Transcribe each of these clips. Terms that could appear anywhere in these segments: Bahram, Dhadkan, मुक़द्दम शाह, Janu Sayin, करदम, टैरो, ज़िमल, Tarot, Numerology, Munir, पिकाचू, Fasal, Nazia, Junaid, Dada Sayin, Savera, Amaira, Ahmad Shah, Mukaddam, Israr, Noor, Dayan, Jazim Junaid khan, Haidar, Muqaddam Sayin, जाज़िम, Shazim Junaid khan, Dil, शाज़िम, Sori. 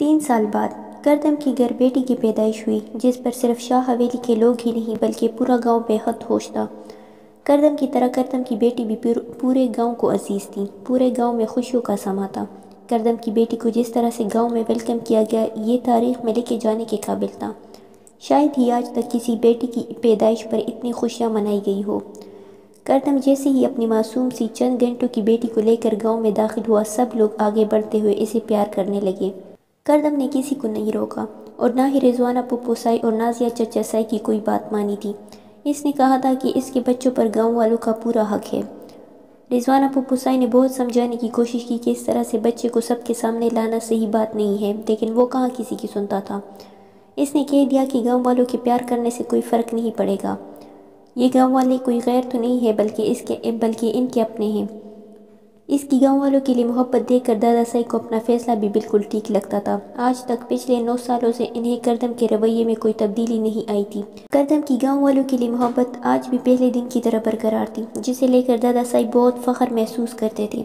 3 साल बाद करदम की घर बेटी की पैदाइश हुई, जिस पर सिर्फ शाह हवेली के लोग ही नहीं बल्कि पूरा गांव बेहद खुश था। करदम की तरह करदम की बेटी भी पूरे गांव को अजीज़ थी। पूरे गांव में खुशियों का समा था। करदम की बेटी को जिस तरह से गांव में वेलकम किया गया, ये तारीख में लेके जाने के काबिल था। शायद ही आज तक किसी बेटी की पैदाइश पर इतनी खुशियाँ मनाई गई हो। करदम जैसे ही अपनी मासूम सी चंद घंटों की बेटी को लेकर गाँव में दाखिल हुआ, सब लोग आगे बढ़ते हुए इसे प्यार करने लगे। करदम ने किसी को नहीं रोका और ना ही रेजवाना पप्पो साई और नाजिया चचा साई की कोई बात मानी थी। इसने कहा था कि इसके बच्चों पर गांव वालों का पूरा हक है। रेजवाना पप्पो साई ने बहुत समझाने की कोशिश की कि इस तरह से बच्चे को सबके सामने लाना सही बात नहीं है, लेकिन वो कहाँ किसी की सुनता था। इसने कह दिया कि गाँव वालों के प्यार करने से कोई फ़र्क नहीं पड़ेगा, ये गाँव वाले कोई गैर तो नहीं है बल्कि इनके अपने हैं। इसकी गांव वालों के लिए मोहब्बत देखकर दादा साईं को अपना फ़ैसला भी बिल्कुल ठीक लगता था। आज तक पिछले 9 सालों से इन्हें करदम के रवैये में कोई तब्दीली नहीं आई थी। करदम की गांव वालों के लिए मोहब्बत आज भी पहले दिन की तरह बरकरार थी, जिसे लेकर दादा साईं बहुत फ़ख्र महसूस करते थे।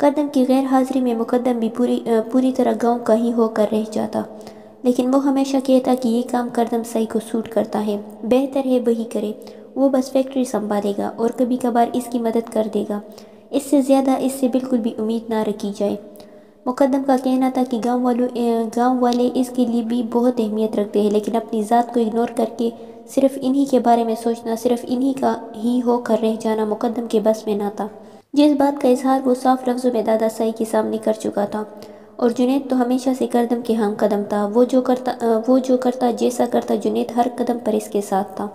करदम की गैर हाज़िरी में मुकद्दम भी पूरी तरह गाँव का ही होकर रह जाता, लेकिन वो हमेशा कहता कि ये काम करदम साईं को सूट करता है, बेहतर है वही करे। वो बस फैक्ट्री संभालेगा और कभी कभार इसकी मदद कर देगा, इससे ज़्यादा इससे बिल्कुल भी उम्मीद ना रखी जाए। मुकद्दम का कहना था कि गांव वाले इसके लिए भी बहुत अहमियत रखते हैं, लेकिन अपनी ज़ात को इग्नोर करके सिर्फ इन्हीं के बारे में सोचना, सिर्फ इन्हीं का ही होकर रह जाना मुकद्दम के बस में ना था, जिस बात का इजहार वो साफ लफ्ज़ों में दादा साईं के सामने कर चुका था। और जुनैद तो हमेशा से करदम के हम कदम था। वो जो करता जैसा करता, जुनैद हर कदम पर इसके साथ था।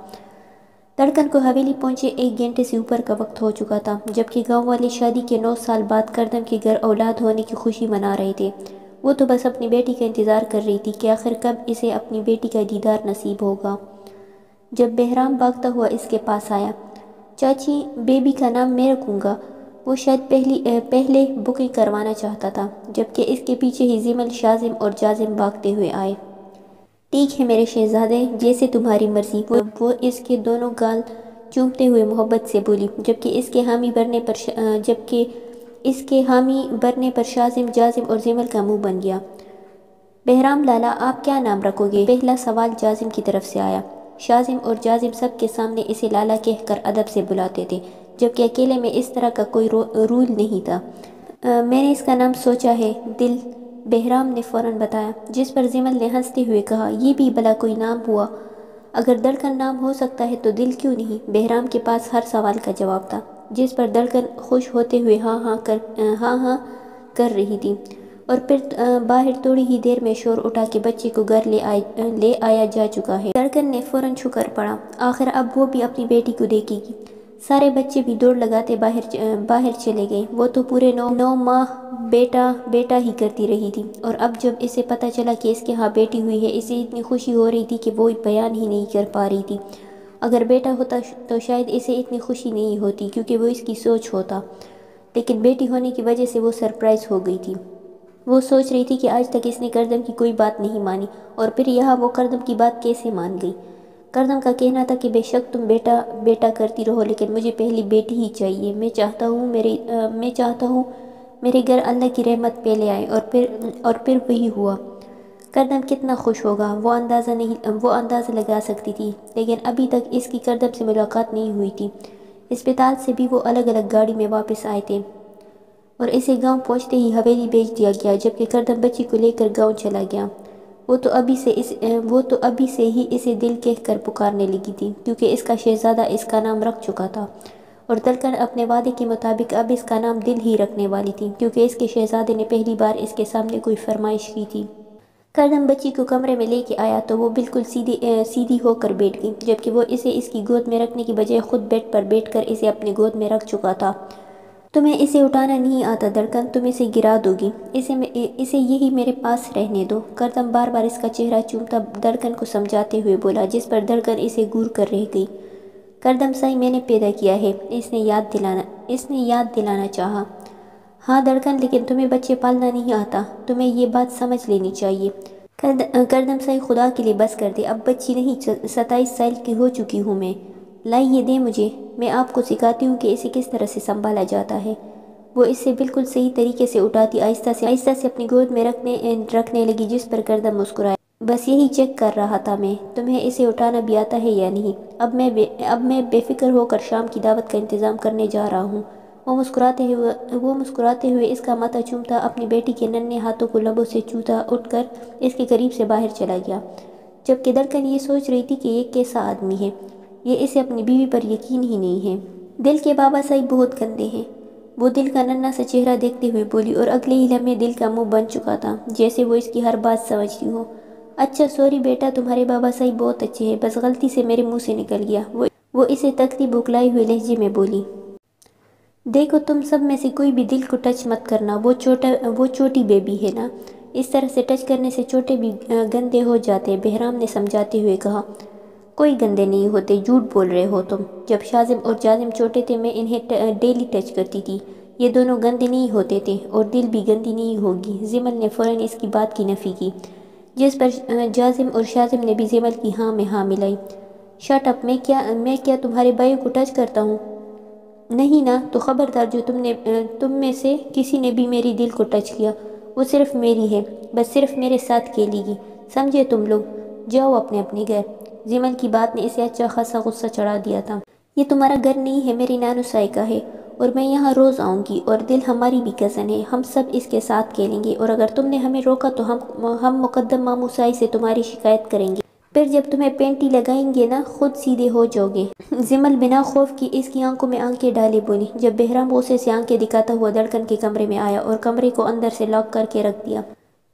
धड़कन को हवेली पहुंचे 1 घंटे से ऊपर का वक्त हो चुका था, जबकि गांव वाले शादी के 9 साल बाद करदम के घर औलाद होने की खुशी मना रहे थे। वो तो बस अपनी बेटी का इंतज़ार कर रही थी कि आखिर कब इसे अपनी बेटी का दीदार नसीब होगा। जब बहराम भागता हुआ इसके पास आया। चाची, बेबी का नाम मैं रखूँगा। वो शायद पहले बुकिंग करवाना चाहता था, जबकि इसके पीछे ही ज़िमल, शाज़िम और जाज़िम भागते हुए आए। ठीक है मेरे शहजादे, जैसे तुम्हारी मर्जी। वो इसके दोनों गाल चूमते हुए मोहब्बत से बोली, जबकि इसके हामी भरने पर शाज़िम, जाज़िम और ज़िमल का मुंह बन गया। बहराम लाला, आप क्या नाम रखोगे? पहला सवाल जाज़िम की तरफ से आया। शाज़िम और जाज़िम सबके सामने इसे लाला कहकर अदब से बुलाते थे, जबकि अकेले में इस तरह का कोई रूल नहीं था। मैंने इसका नाम सोचा है, दिल, बहराम ने फ़ौरन बताया, जिस पर ज़िमल ने हंसते हुए कहा, ये भी भला कोई नाम हुआ? अगर धड़कन नाम हो सकता है तो दिल क्यों नहीं? बहराम के पास हर सवाल का जवाब था, जिस पर धड़कन खुश होते हुए हाँ हाँ कर रही थी। और फिर बाहर थोड़ी ही देर में शोर उठा के बच्चे को घर ले आया जा चुका है। धड़कन ने फ़ौरन शुक्र पड़ा, आखिर अब वो भी अपनी बेटी को देखेगी। सारे बच्चे भी दौड़ लगाते बाहर चले गए। वो तो पूरे 9 माह बेटा ही करती रही थी, और अब जब इसे पता चला कि इसके यहाँ बेटी हुई है, इसे इतनी खुशी हो रही थी कि वो बयान ही नहीं कर पा रही थी। अगर बेटा होता तो शायद इसे इतनी खुशी नहीं होती, क्योंकि वो इसकी सोच होता, लेकिन बेटी होने की वजह से वो सरप्राइज़ हो गई थी। वो सोच रही थी कि आज तक इसने करदम की कोई बात नहीं मानी, और फिर यहाँ वो करदम की बात कैसे मान गई। करदम का कहना था कि बेशक तुम बेटा करती रहो, लेकिन मुझे पहली बेटी ही चाहिए। मैं चाहता हूँ मेरे घर अल्लाह की रहमत पहले आए। और फिर वही हुआ। करदम कितना खुश होगा, वो अंदाज़ा लगा सकती थी, लेकिन अभी तक इसकी करदम से मुलाकात नहीं हुई थी। अस्पताल से भी वो अलग अलग गाड़ी में वापस आए थे, और इसे गांव पहुंचते ही हवेली भेज दिया गया, जबकि करदम बच्ची को लेकर गांव चला गया। वो तो अभी से ही इसे दिल कहकर पुकारने लगी थी, क्योंकि इसका शहज़ादा इसका नाम रख चुका था, और धड़कन अपने वादे के मुताबिक अब इसका नाम दिल ही रखने वाली थी, क्योंकि इसके शहज़ादे ने पहली बार इसके सामने कोई फरमाइश की थी। करदम बच्ची को कमरे में लेके आया तो वो बिल्कुल सीधी होकर बैठ गई, जबकि वो इसे इसकी गोद में रखने की बजाय खुद बेड पर बैठकर इसे अपनी गोद में रख चुका था। तुम्हें इसे उठाना नहीं आता धड़कन, तुम इसे गिरा दोगी। इसे यही मेरे पास रहने दो, करदम बार बार इसका चेहरा चूमता धड़कन को समझाते हुए बोला, जिस पर धड़कन इसे घूर कर रह गई। करदम साईं मैंने पैदा किया है, इसने याद दिलाना चाहा। हाँ धड़कन, लेकिन तुम्हें बच्चे पालना नहीं आता, तुम्हें ये बात समझ लेनी चाहिए। करदम साईं खुदा के लिए बस कर दे, अब बच्ची नहीं, 27 साल की हो चुकी हूँ मैं। लाइए दे मुझे, मैं आपको सिखाती हूँ कि इसे किस तरह से संभाला जाता है। वो इससे बिल्कुल सही तरीके से उठाती आहिस्ता से अपनी गोद में रखने लगी, जिस पर करदम मुस्कुराया। बस यही चेक कर रहा था मैं, तुम्हें इसे उठाना भी आता है या नहीं। अब मैं बेफिक्र होकर शाम की दावत का इंतज़ाम करने जा रहा हूँ। वो मुस्कुराते हुए इसका माथा चूमता अपनी बेटी के नन्हे हाथों को लबों से चूता उठकर इसके करीब से बाहर चला गया। जबकि धड़कन ये सोच रही थी कि ये कैसा आदमी है, ये इसे अपनी बीवी पर यकीन ही नहीं है। दिल के बाबा साहिब बहुत गंदे हैं, वो दिल का नन्हा सा चेहरा देखते हुए बोली, और अगले ही लम्हे दिल का मुँह बन चुका था, जैसे वो इसकी हर बात समझती हो। अच्छा सॉरी बेटा, तुम्हारे बाबा साहिब बहुत अच्छे हैं, बस गलती से मेरे मुँह से निकल गया। वो इसे तकती बुकलाए हुए लहजे में बोली। देखो तुम सब में से कोई भी दिल को टच मत करना, वो छोटी बेबी है ना, इस तरह से टच करने से छोटे भी गंदे हो जाते हैं, बहराम ने समझाते हुए कहा। कोई गंदे नहीं होते, झूठ बोल रहे हो तुम। जब शाजिम और जाजिम छोटे थे मैं इन्हें डेली टच करती थी, ये दोनों गंदे नहीं होते थे और दिल भी गंदी नहीं होगी। जिमल ने फ़ौरन इसकी बात की नफ़ी की, जिस पर जाजिम और शाजिम ने भी जिमल की हाँ में हाँ मिलाई। शट अप, मैं क्या तुम्हारे भाई को टच करता हूँ? नहीं ना, तो ख़बरदार, जो तुम में से किसी ने भी मेरी दिल को टच किया वो सिर्फ मेरी है, बस सिर्फ मेरे साथ खेलेगी, समझे तुम लोग? जाओ अपने अपने घर। जिमल की बात ने इसे अच्छा खासा गुस्सा चढ़ा दिया था। ये तुम्हारा घर नहीं है, मेरी नानू साई का है और मैं यहाँ रोज़ आऊँगी, और दिल हमारी भी कज़न है, हम सब इसके साथ खेलेंगे, और अगर तुमने हमें रोका तो हम मुक़द्दम मामू साई से तुम्हारी शिकायत करेंगे, फिर जब तुम्हें पेंटी लगाएंगे ना खुद सीधे हो जाओगे। जिमल बिना खौफ की इसकी आंखों में आंखें डाले बोली। जब बहराम गुस्से से आंखें दिखाता हुआ धड़कन के कमरे में आया और कमरे को अंदर से लॉक करके रख दिया।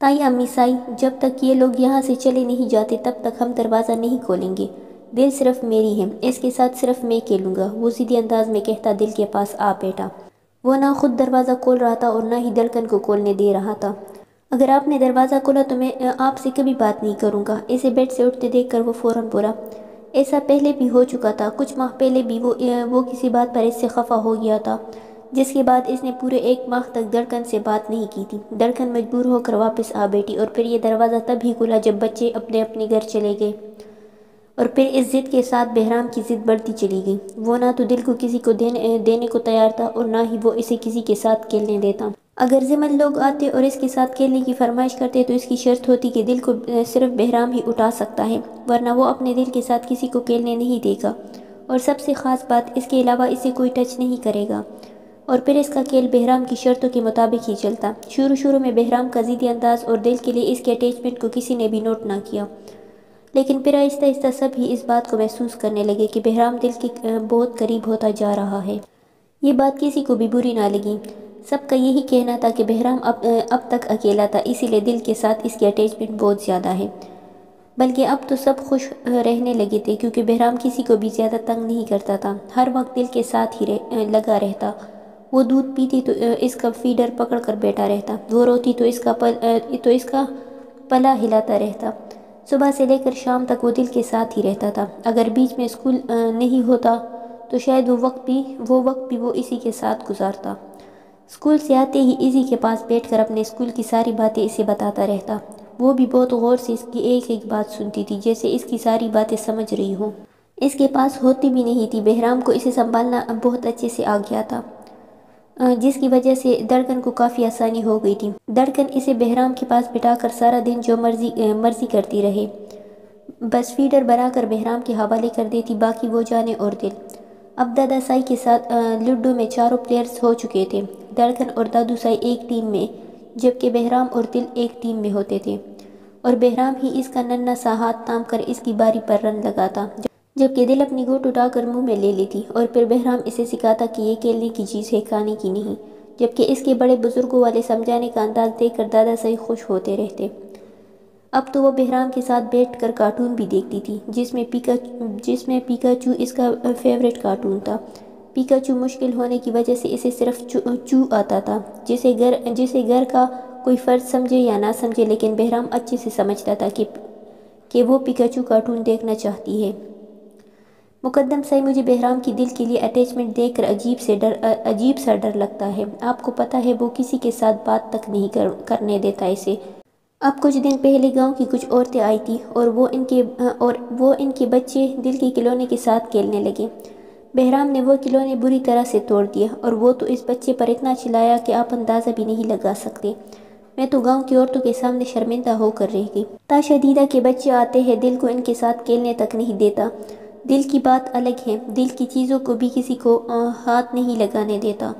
ताई अम्मी साई, जब तक ये लोग यहाँ से चले नहीं जाते तब तक हम दरवाज़ा नहीं खोलेंगे। दिल सिर्फ मेरी है, इसके साथ सिर्फ मैं खेलूँगा, वो सीधे अंदाज में कहता दिल के पास आ बैठा। वो ना खुद दरवाज़ा खोल रहा था और ना ही धड़कन को खोलने दे रहा था। अगर आपने दरवाज़ा खोला तो मैं आपसे कभी बात नहीं करूँगा, इसे बेड से उठते देखकर वो फ़ौरन बोला। ऐसा पहले भी हो चुका था, कुछ माह पहले भी वो किसी बात पर इससे खफा हो गया था, जिसके बाद इसने पूरे एक माह तक धड़कन से बात नहीं की थी। धड़कन मजबूर होकर वापस आ बैठी और फिर ये दरवाज़ा तब ही खुला जब बच्चे अपने अपने घर चले गए। और फिर इस ज़िद के साथ बहराम की ज़िद बढ़ती चली गई। वो ना तो दिल को किसी को देने को तैयार था और ना ही वो इसे किसी के साथ खेलने देता। अगर जिमल लोग आते और इसके साथ खेलने की फरमाइश करते तो इसकी शर्त होती कि दिल को सिर्फ बहराम ही उठा सकता है, वरना वो अपने दिल के साथ किसी को खेलने नहीं देगा, और सबसे ख़ास बात इसके अलावा इसे कोई टच नहीं करेगा। और फिर इसका खेल बहराम की शर्तों के मुताबिक ही चलता। शुरू में बहराम का ज़िद्दी अंदाज़ और दिल के लिए इसके अटैचमेंट को किसी ने भी नोट ना किया, लेकिन फिर आहिस्ता आहिस्ता सब ही इस बात को महसूस करने लगे कि बहराम दिल के बहुत करीब होता जा रहा है। ये बात किसी को भी बुरी ना लगी, सबका यही कहना था कि बहराम अब तक अकेला था, इसीलिए दिल के साथ इसकी अटैचमेंट बहुत ज़्यादा है। बल्कि अब तो सब खुश रहने लगे थे, क्योंकि बहराम किसी को भी ज़्यादा तंग नहीं करता था, हर वक्त दिल के साथ ही लगा रहता। वो दूध पीती तो इसका फीडर पकड़ कर बैठा रहता, वो रोती तो इसका पला हिलाता रहता। सुबह से लेकर शाम तक वो दिल के साथ ही रहता था। अगर बीच में स्कूल नहीं होता तो शायद वो वक्त भी वो इसी के साथ गुजारता। स्कूल से आते ही इसी के पास बैठकर अपने स्कूल की सारी बातें इसे बताता रहता। वो भी बहुत गौर से इसकी एक एक बात सुनती थी, जैसे इसकी सारी बातें समझ रही हो। इसके पास होती भी नहीं थी। बहराम को इसे संभालना अब बहुत अच्छे से आ गया था, जिसकी वजह से धड़कन को काफ़ी आसानी हो गई थी। धड़कन इसे बहराम के पास बिठाकर सारा दिन जो मर्जी करती रहे, बस फीडर बनाकर बहराम के हवाले कर देती, बाकी वो जाने और दिल। अब दादा साई के साथ लूडो में चारों प्लेयर्स हो चुके थे। धड़कन और दादू साई एक टीम में, जबकि बहराम और दिल एक टीम में होते थे, और बहराम ही इसका नन्ना सा हाथ थाम कर इसकी बारी पर रन लगाता, जबकि दिल अपनी गोट उठाकर मुंह में ले लेती। और फिर बहराम इसे सिखाता कि ये खेलने की चीज़ है, खाने की नहीं, जबकि इसके बड़े बुजुर्गों वाले समझाने का अंदाज़ देखकर दादा साई खुश होते रहते। अब तो वो बहराम के साथ बैठकर कार्टून भी देखती थी, जिसमें पिकाचू इसका फेवरेट कार्टून था। पिकाचू मुश्किल होने की वजह से इसे सिर्फ चू आता था, जिसे घर का कोई फ़र्ज समझे या ना समझे, लेकिन बहराम अच्छे से समझता था कि वो पिकाचू कार्टून देखना चाहती है। मुक़द्दम साई, मुझे बहराम की दिल के लिए अटैचमेंट देखकर अजीब सा डर लगता है। आपको पता है वो किसी के साथ बात तक नहीं करने देता इसे। अब कुछ दिन पहले गांव की कुछ औरतें आई थी और वो इनके बच्चे दिल के खिलौने के साथ खेलने लगे। बहराम ने वो खिलौने बुरी तरह से तोड़ दिया और वो तो इस बच्चे पर इतना चिल्लाया कि आप अंदाज़ा भी नहीं लगा सकते। मैं तो गांव की औरतों के सामने शर्मिंदा होकर रह गई। ताशदीदा के बच्चे आते हैं, दिल को इनके साथ खेलने तक नहीं देता। दिल की बात अलग है, दिल की चीज़ों को भी किसी को हाथ नहीं लगाने देता।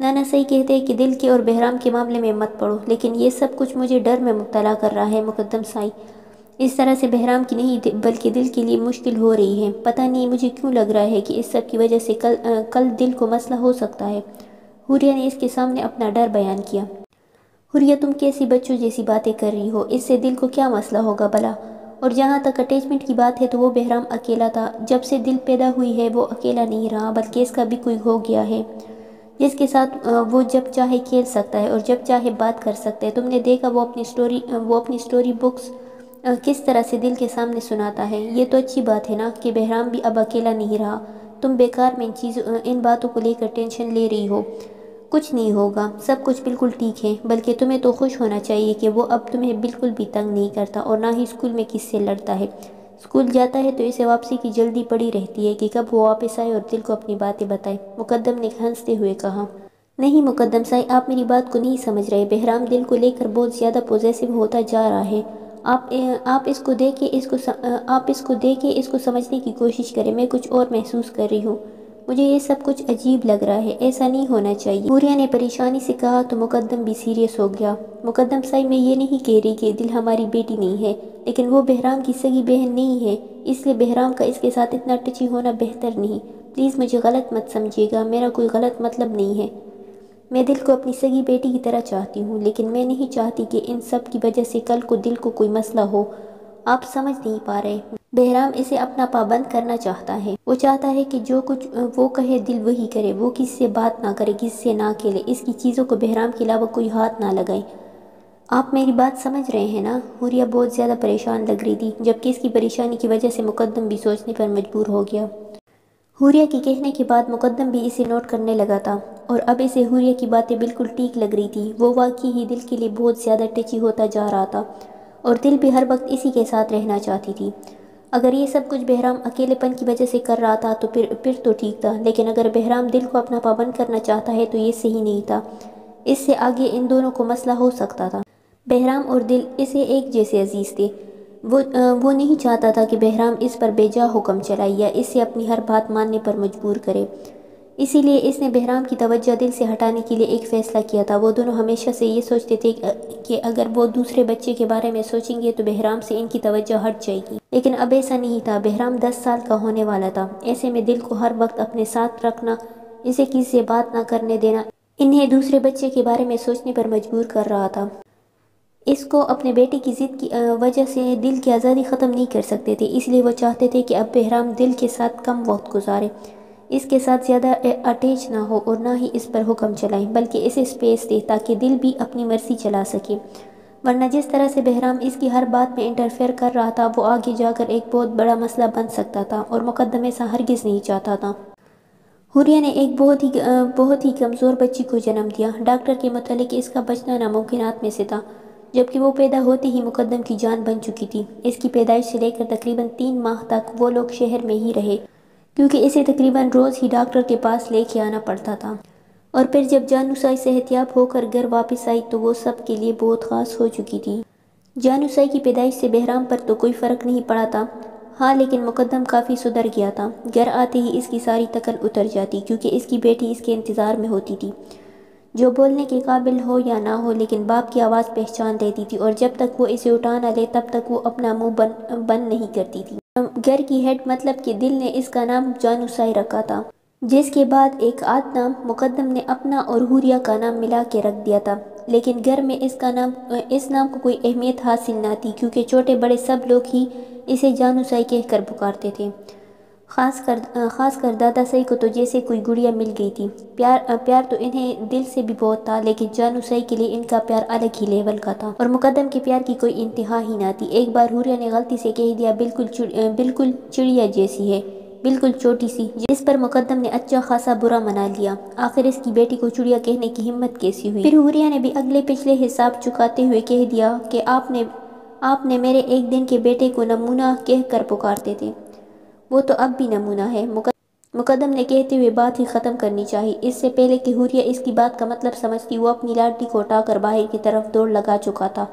नाना सही कहते हैं कि दिल के और बहराम के मामले में मत पड़ो, लेकिन ये सब कुछ मुझे डर में मुब्तला कर रहा है। मुक़द्दम साईं, इस तरह से बहराम की नहीं बल्कि दिल के लिए मुश्किल हो रही है। पता नहीं मुझे क्यों लग रहा है कि इस सब की वजह से कल दिल को मसला हो सकता है। हुरिया ने इसके सामने अपना डर बयान किया। हुरिया, तुम कैसी बच्चों जैसी बातें कर रही हो, इससे दिल को क्या मसला होगा भला। और जहाँ तक अटैचमेंट की बात है तो वो बहराम अकेला था। जब से दिल पैदा हुई है वो अकेला नहीं रहा, बल्कि इसका भी कोई हो गया है जिसके साथ वो जब चाहे खेल सकता है और जब चाहे बात कर सकता है। तुमने देखा वो अपनी स्टोरी बुक्स किस तरह से दिल के सामने सुनाता है। ये तो अच्छी बात है ना कि बहराम भी अब अकेला नहीं रहा। तुम बेकार में इन बातों को लेकर टेंशन ले रही हो। कुछ नहीं होगा, सब कुछ बिल्कुल ठीक है, बल्कि तुम्हें तो खुश होना चाहिए कि वो अब तुम्हें बिल्कुल भी तंग नहीं करता और ना ही स्कूल में किससे लड़ता है। स्कूल जाता है तो इसे वापसी की जल्दी पड़ी रहती है कि कब वो वापस आए और दिल को अपनी बातें बताए। मुक़द्दम ने हंसते हुए कहा। नहीं मुक़द्दम साईं, आप मेरी बात को नहीं समझ रहे। बहराम दिल को लेकर बहुत ज़्यादा पॉजेसिव होता जा रहा है। आप इसको देख के इसको समझने की कोशिश करें। मैं कुछ और महसूस कर रही हूँ, मुझे ये सब कुछ अजीब लग रहा है, ऐसा नहीं होना चाहिए। हुरिया ने परेशानी से कहा तो मुक़द्दम भी सीरियस हो गया। मुक़द्दम साईं, मैं ये नहीं कह रही कि दिल हमारी बेटी नहीं है, लेकिन वो बहराम की सगी बहन नहीं है, इसलिए बहराम का इसके साथ इतना टची होना बेहतर नहीं। प्लीज़ मुझे गलत मत समझिएगा, मेरा कोई गलत मतलब नहीं है। मैं दिल को अपनी सगी बेटी की तरह चाहती हूँ, लेकिन मैं नहीं चाहती कि इन सब की वजह से कल को दिल को कोई मसला हो। आप समझ नहीं पा रहे, बहराम इसे अपना पाबंद करना चाहता है। वो चाहता है कि जो कुछ वो कहे दिल वही करे, वो किसी से बात ना करे, किसी से ना खेले, इसकी चीज़ों को बहराम के अलावा कोई हाथ ना लगाए। आप मेरी बात समझ रहे हैं ना। हुरिया बहुत ज़्यादा परेशान लग रही थी, जबकि इसकी परेशानी की वजह से मुक़द्दम भी सोचने पर मजबूर हो गया। हुरिया के कहने के बाद मुक़द्दम भी इसे नोट करने लगा था और अब इसे हुरिया की बातें बिल्कुल ठीक लग रही थी। वो वाकई ही दिल के लिए बहुत ज़्यादा टची होता जा रहा था और दिल भी हर वक्त इसी के साथ रहना चाहती थी। अगर ये सब कुछ बहराम अकेलेपन की वजह से कर रहा था तो फिर तो ठीक था, लेकिन अगर बहराम दिल को अपना पाबंद करना चाहता है तो ये सही नहीं था। इससे आगे इन दोनों को मसला हो सकता था। बहराम और दिल इसे एक जैसे अजीज़ थे। वो नहीं चाहता था कि बहराम इस पर बेजा हुक्म चलाए या इसे अपनी हर बात मानने पर मजबूर करे। इसीलिए इसने बहराम की तवज्जो दिल से हटाने के लिए एक फ़ैसला किया था। वो दोनों हमेशा से ये सोचते थे कि अगर वो दूसरे बच्चे के बारे में सोचेंगे तो बहराम से इनकी तवज्जो हट जाएगी, लेकिन अब ऐसा नहीं था। बहराम 10 साल का होने वाला था। ऐसे में दिल को हर वक्त अपने साथ रखना, इसे किसी से बात ना करने देना, इन्हें दूसरे बच्चे के बारे में सोचने पर मजबूर कर रहा था। इसको अपने बेटे की ज़िद की वजह से दिल की आज़ादी ख़त्म नहीं कर सकते थे, इसलिए वो चाहते थे कि अब बहराम दिल के साथ कम वक्त गुजारे, इसके साथ ज़्यादा अटैच ना हो और ना ही इस पर हुक्म चलाएं, बल्कि इसे स्पेस दे ताकि दिल भी अपनी मर्ज़ी चला सके। वरना जिस तरह से बहराम इसकी हर बात में इंटरफेयर कर रहा था वो आगे जाकर एक बहुत बड़ा मसला बन सकता था और मुक़द्दम ऐसा हरगिज़ नहीं चाहता था। हुरिया ने एक बहुत ही कमज़ोर बच्ची को जन्म दिया। डॉक्टर के मुताबिक इसका बचना नामुमकिनात में से था, जबकि वो पैदा होते ही मुक़द्दम की जान बन चुकी थी। इसकी पैदाइश से लेकर तकरीबन 3 माह तक वो लोग शहर में ही रहे, क्योंकि इसे तकरीबन रोज़ ही डॉक्टर के पास लेके आना पड़ता था। और फिर जब जानू साईं सेहतियाब होकर घर वापस आई तो वो सब के लिए बहुत ख़ास हो चुकी थी। जानू साईं की पैदाइश से बहराम पर तो कोई फ़र्क नहीं पड़ा था, हाँ, लेकिन मुक़द्दम काफ़ी सुधर गया था। घर आते ही इसकी सारी तकल उतर जाती, क्योंकि इसकी बेटी इसके इंतज़ार में होती थी। जो बोलने के काबिल हो या ना हो, लेकिन बाप की आवाज़ पहचान लेती थी और जब तक वो इसे उठा ना ले तब तक वो अपना मुंह बंद नहीं करती थी। घर की हेड मतलब कि दिल ने इसका नाम जानू साईं रखा था, जिसके बाद एक आध नाम मुक़द्दम ने अपना और हुरिया का नाम मिला के रख दिया था। लेकिन घर में इस नाम को कोई अहमियत हासिल ना थी, क्योंकि छोटे बड़े सब लोग ही इसे जानू साईं कहकर पुकारते थे। ख़ास कर दादा साईं को तो जैसे कोई गुड़िया मिल गई थी। प्यार तो इन्हें दिल से भी बहुत था, लेकिन जानू साईं के लिए इनका प्यार अलग ही लेवल का था और मुक़द्दम के प्यार की कोई इंतहा ही ना थी। एक बार हुरिया ने गलती से कह दिया बिल्कुल चिड़िया जैसी है, बिल्कुल छोटी सी, जिस पर मुक़द्दम ने अच्छा खासा बुरा मना लिया। आखिर इसकी बेटी को चिड़िया कहने की हिम्मत कैसी हुई। फिर हुरिया ने भी अगले पिछले हिसाब चुकाते हुए कह दिया कि आपने मेरे एक दिन के बेटे को नमूना कह कर पुकारते थे, वो तो अब भी नमूना है। मुक़द्दम ने कहते हुए बात ही ख़त्म करनी चाहिए। इससे पहले कि हुरिया इसकी बात का मतलब समझती, वो अपनी लाठी को उठाकर बाहर की तरफ दौड़ लगा चुका था।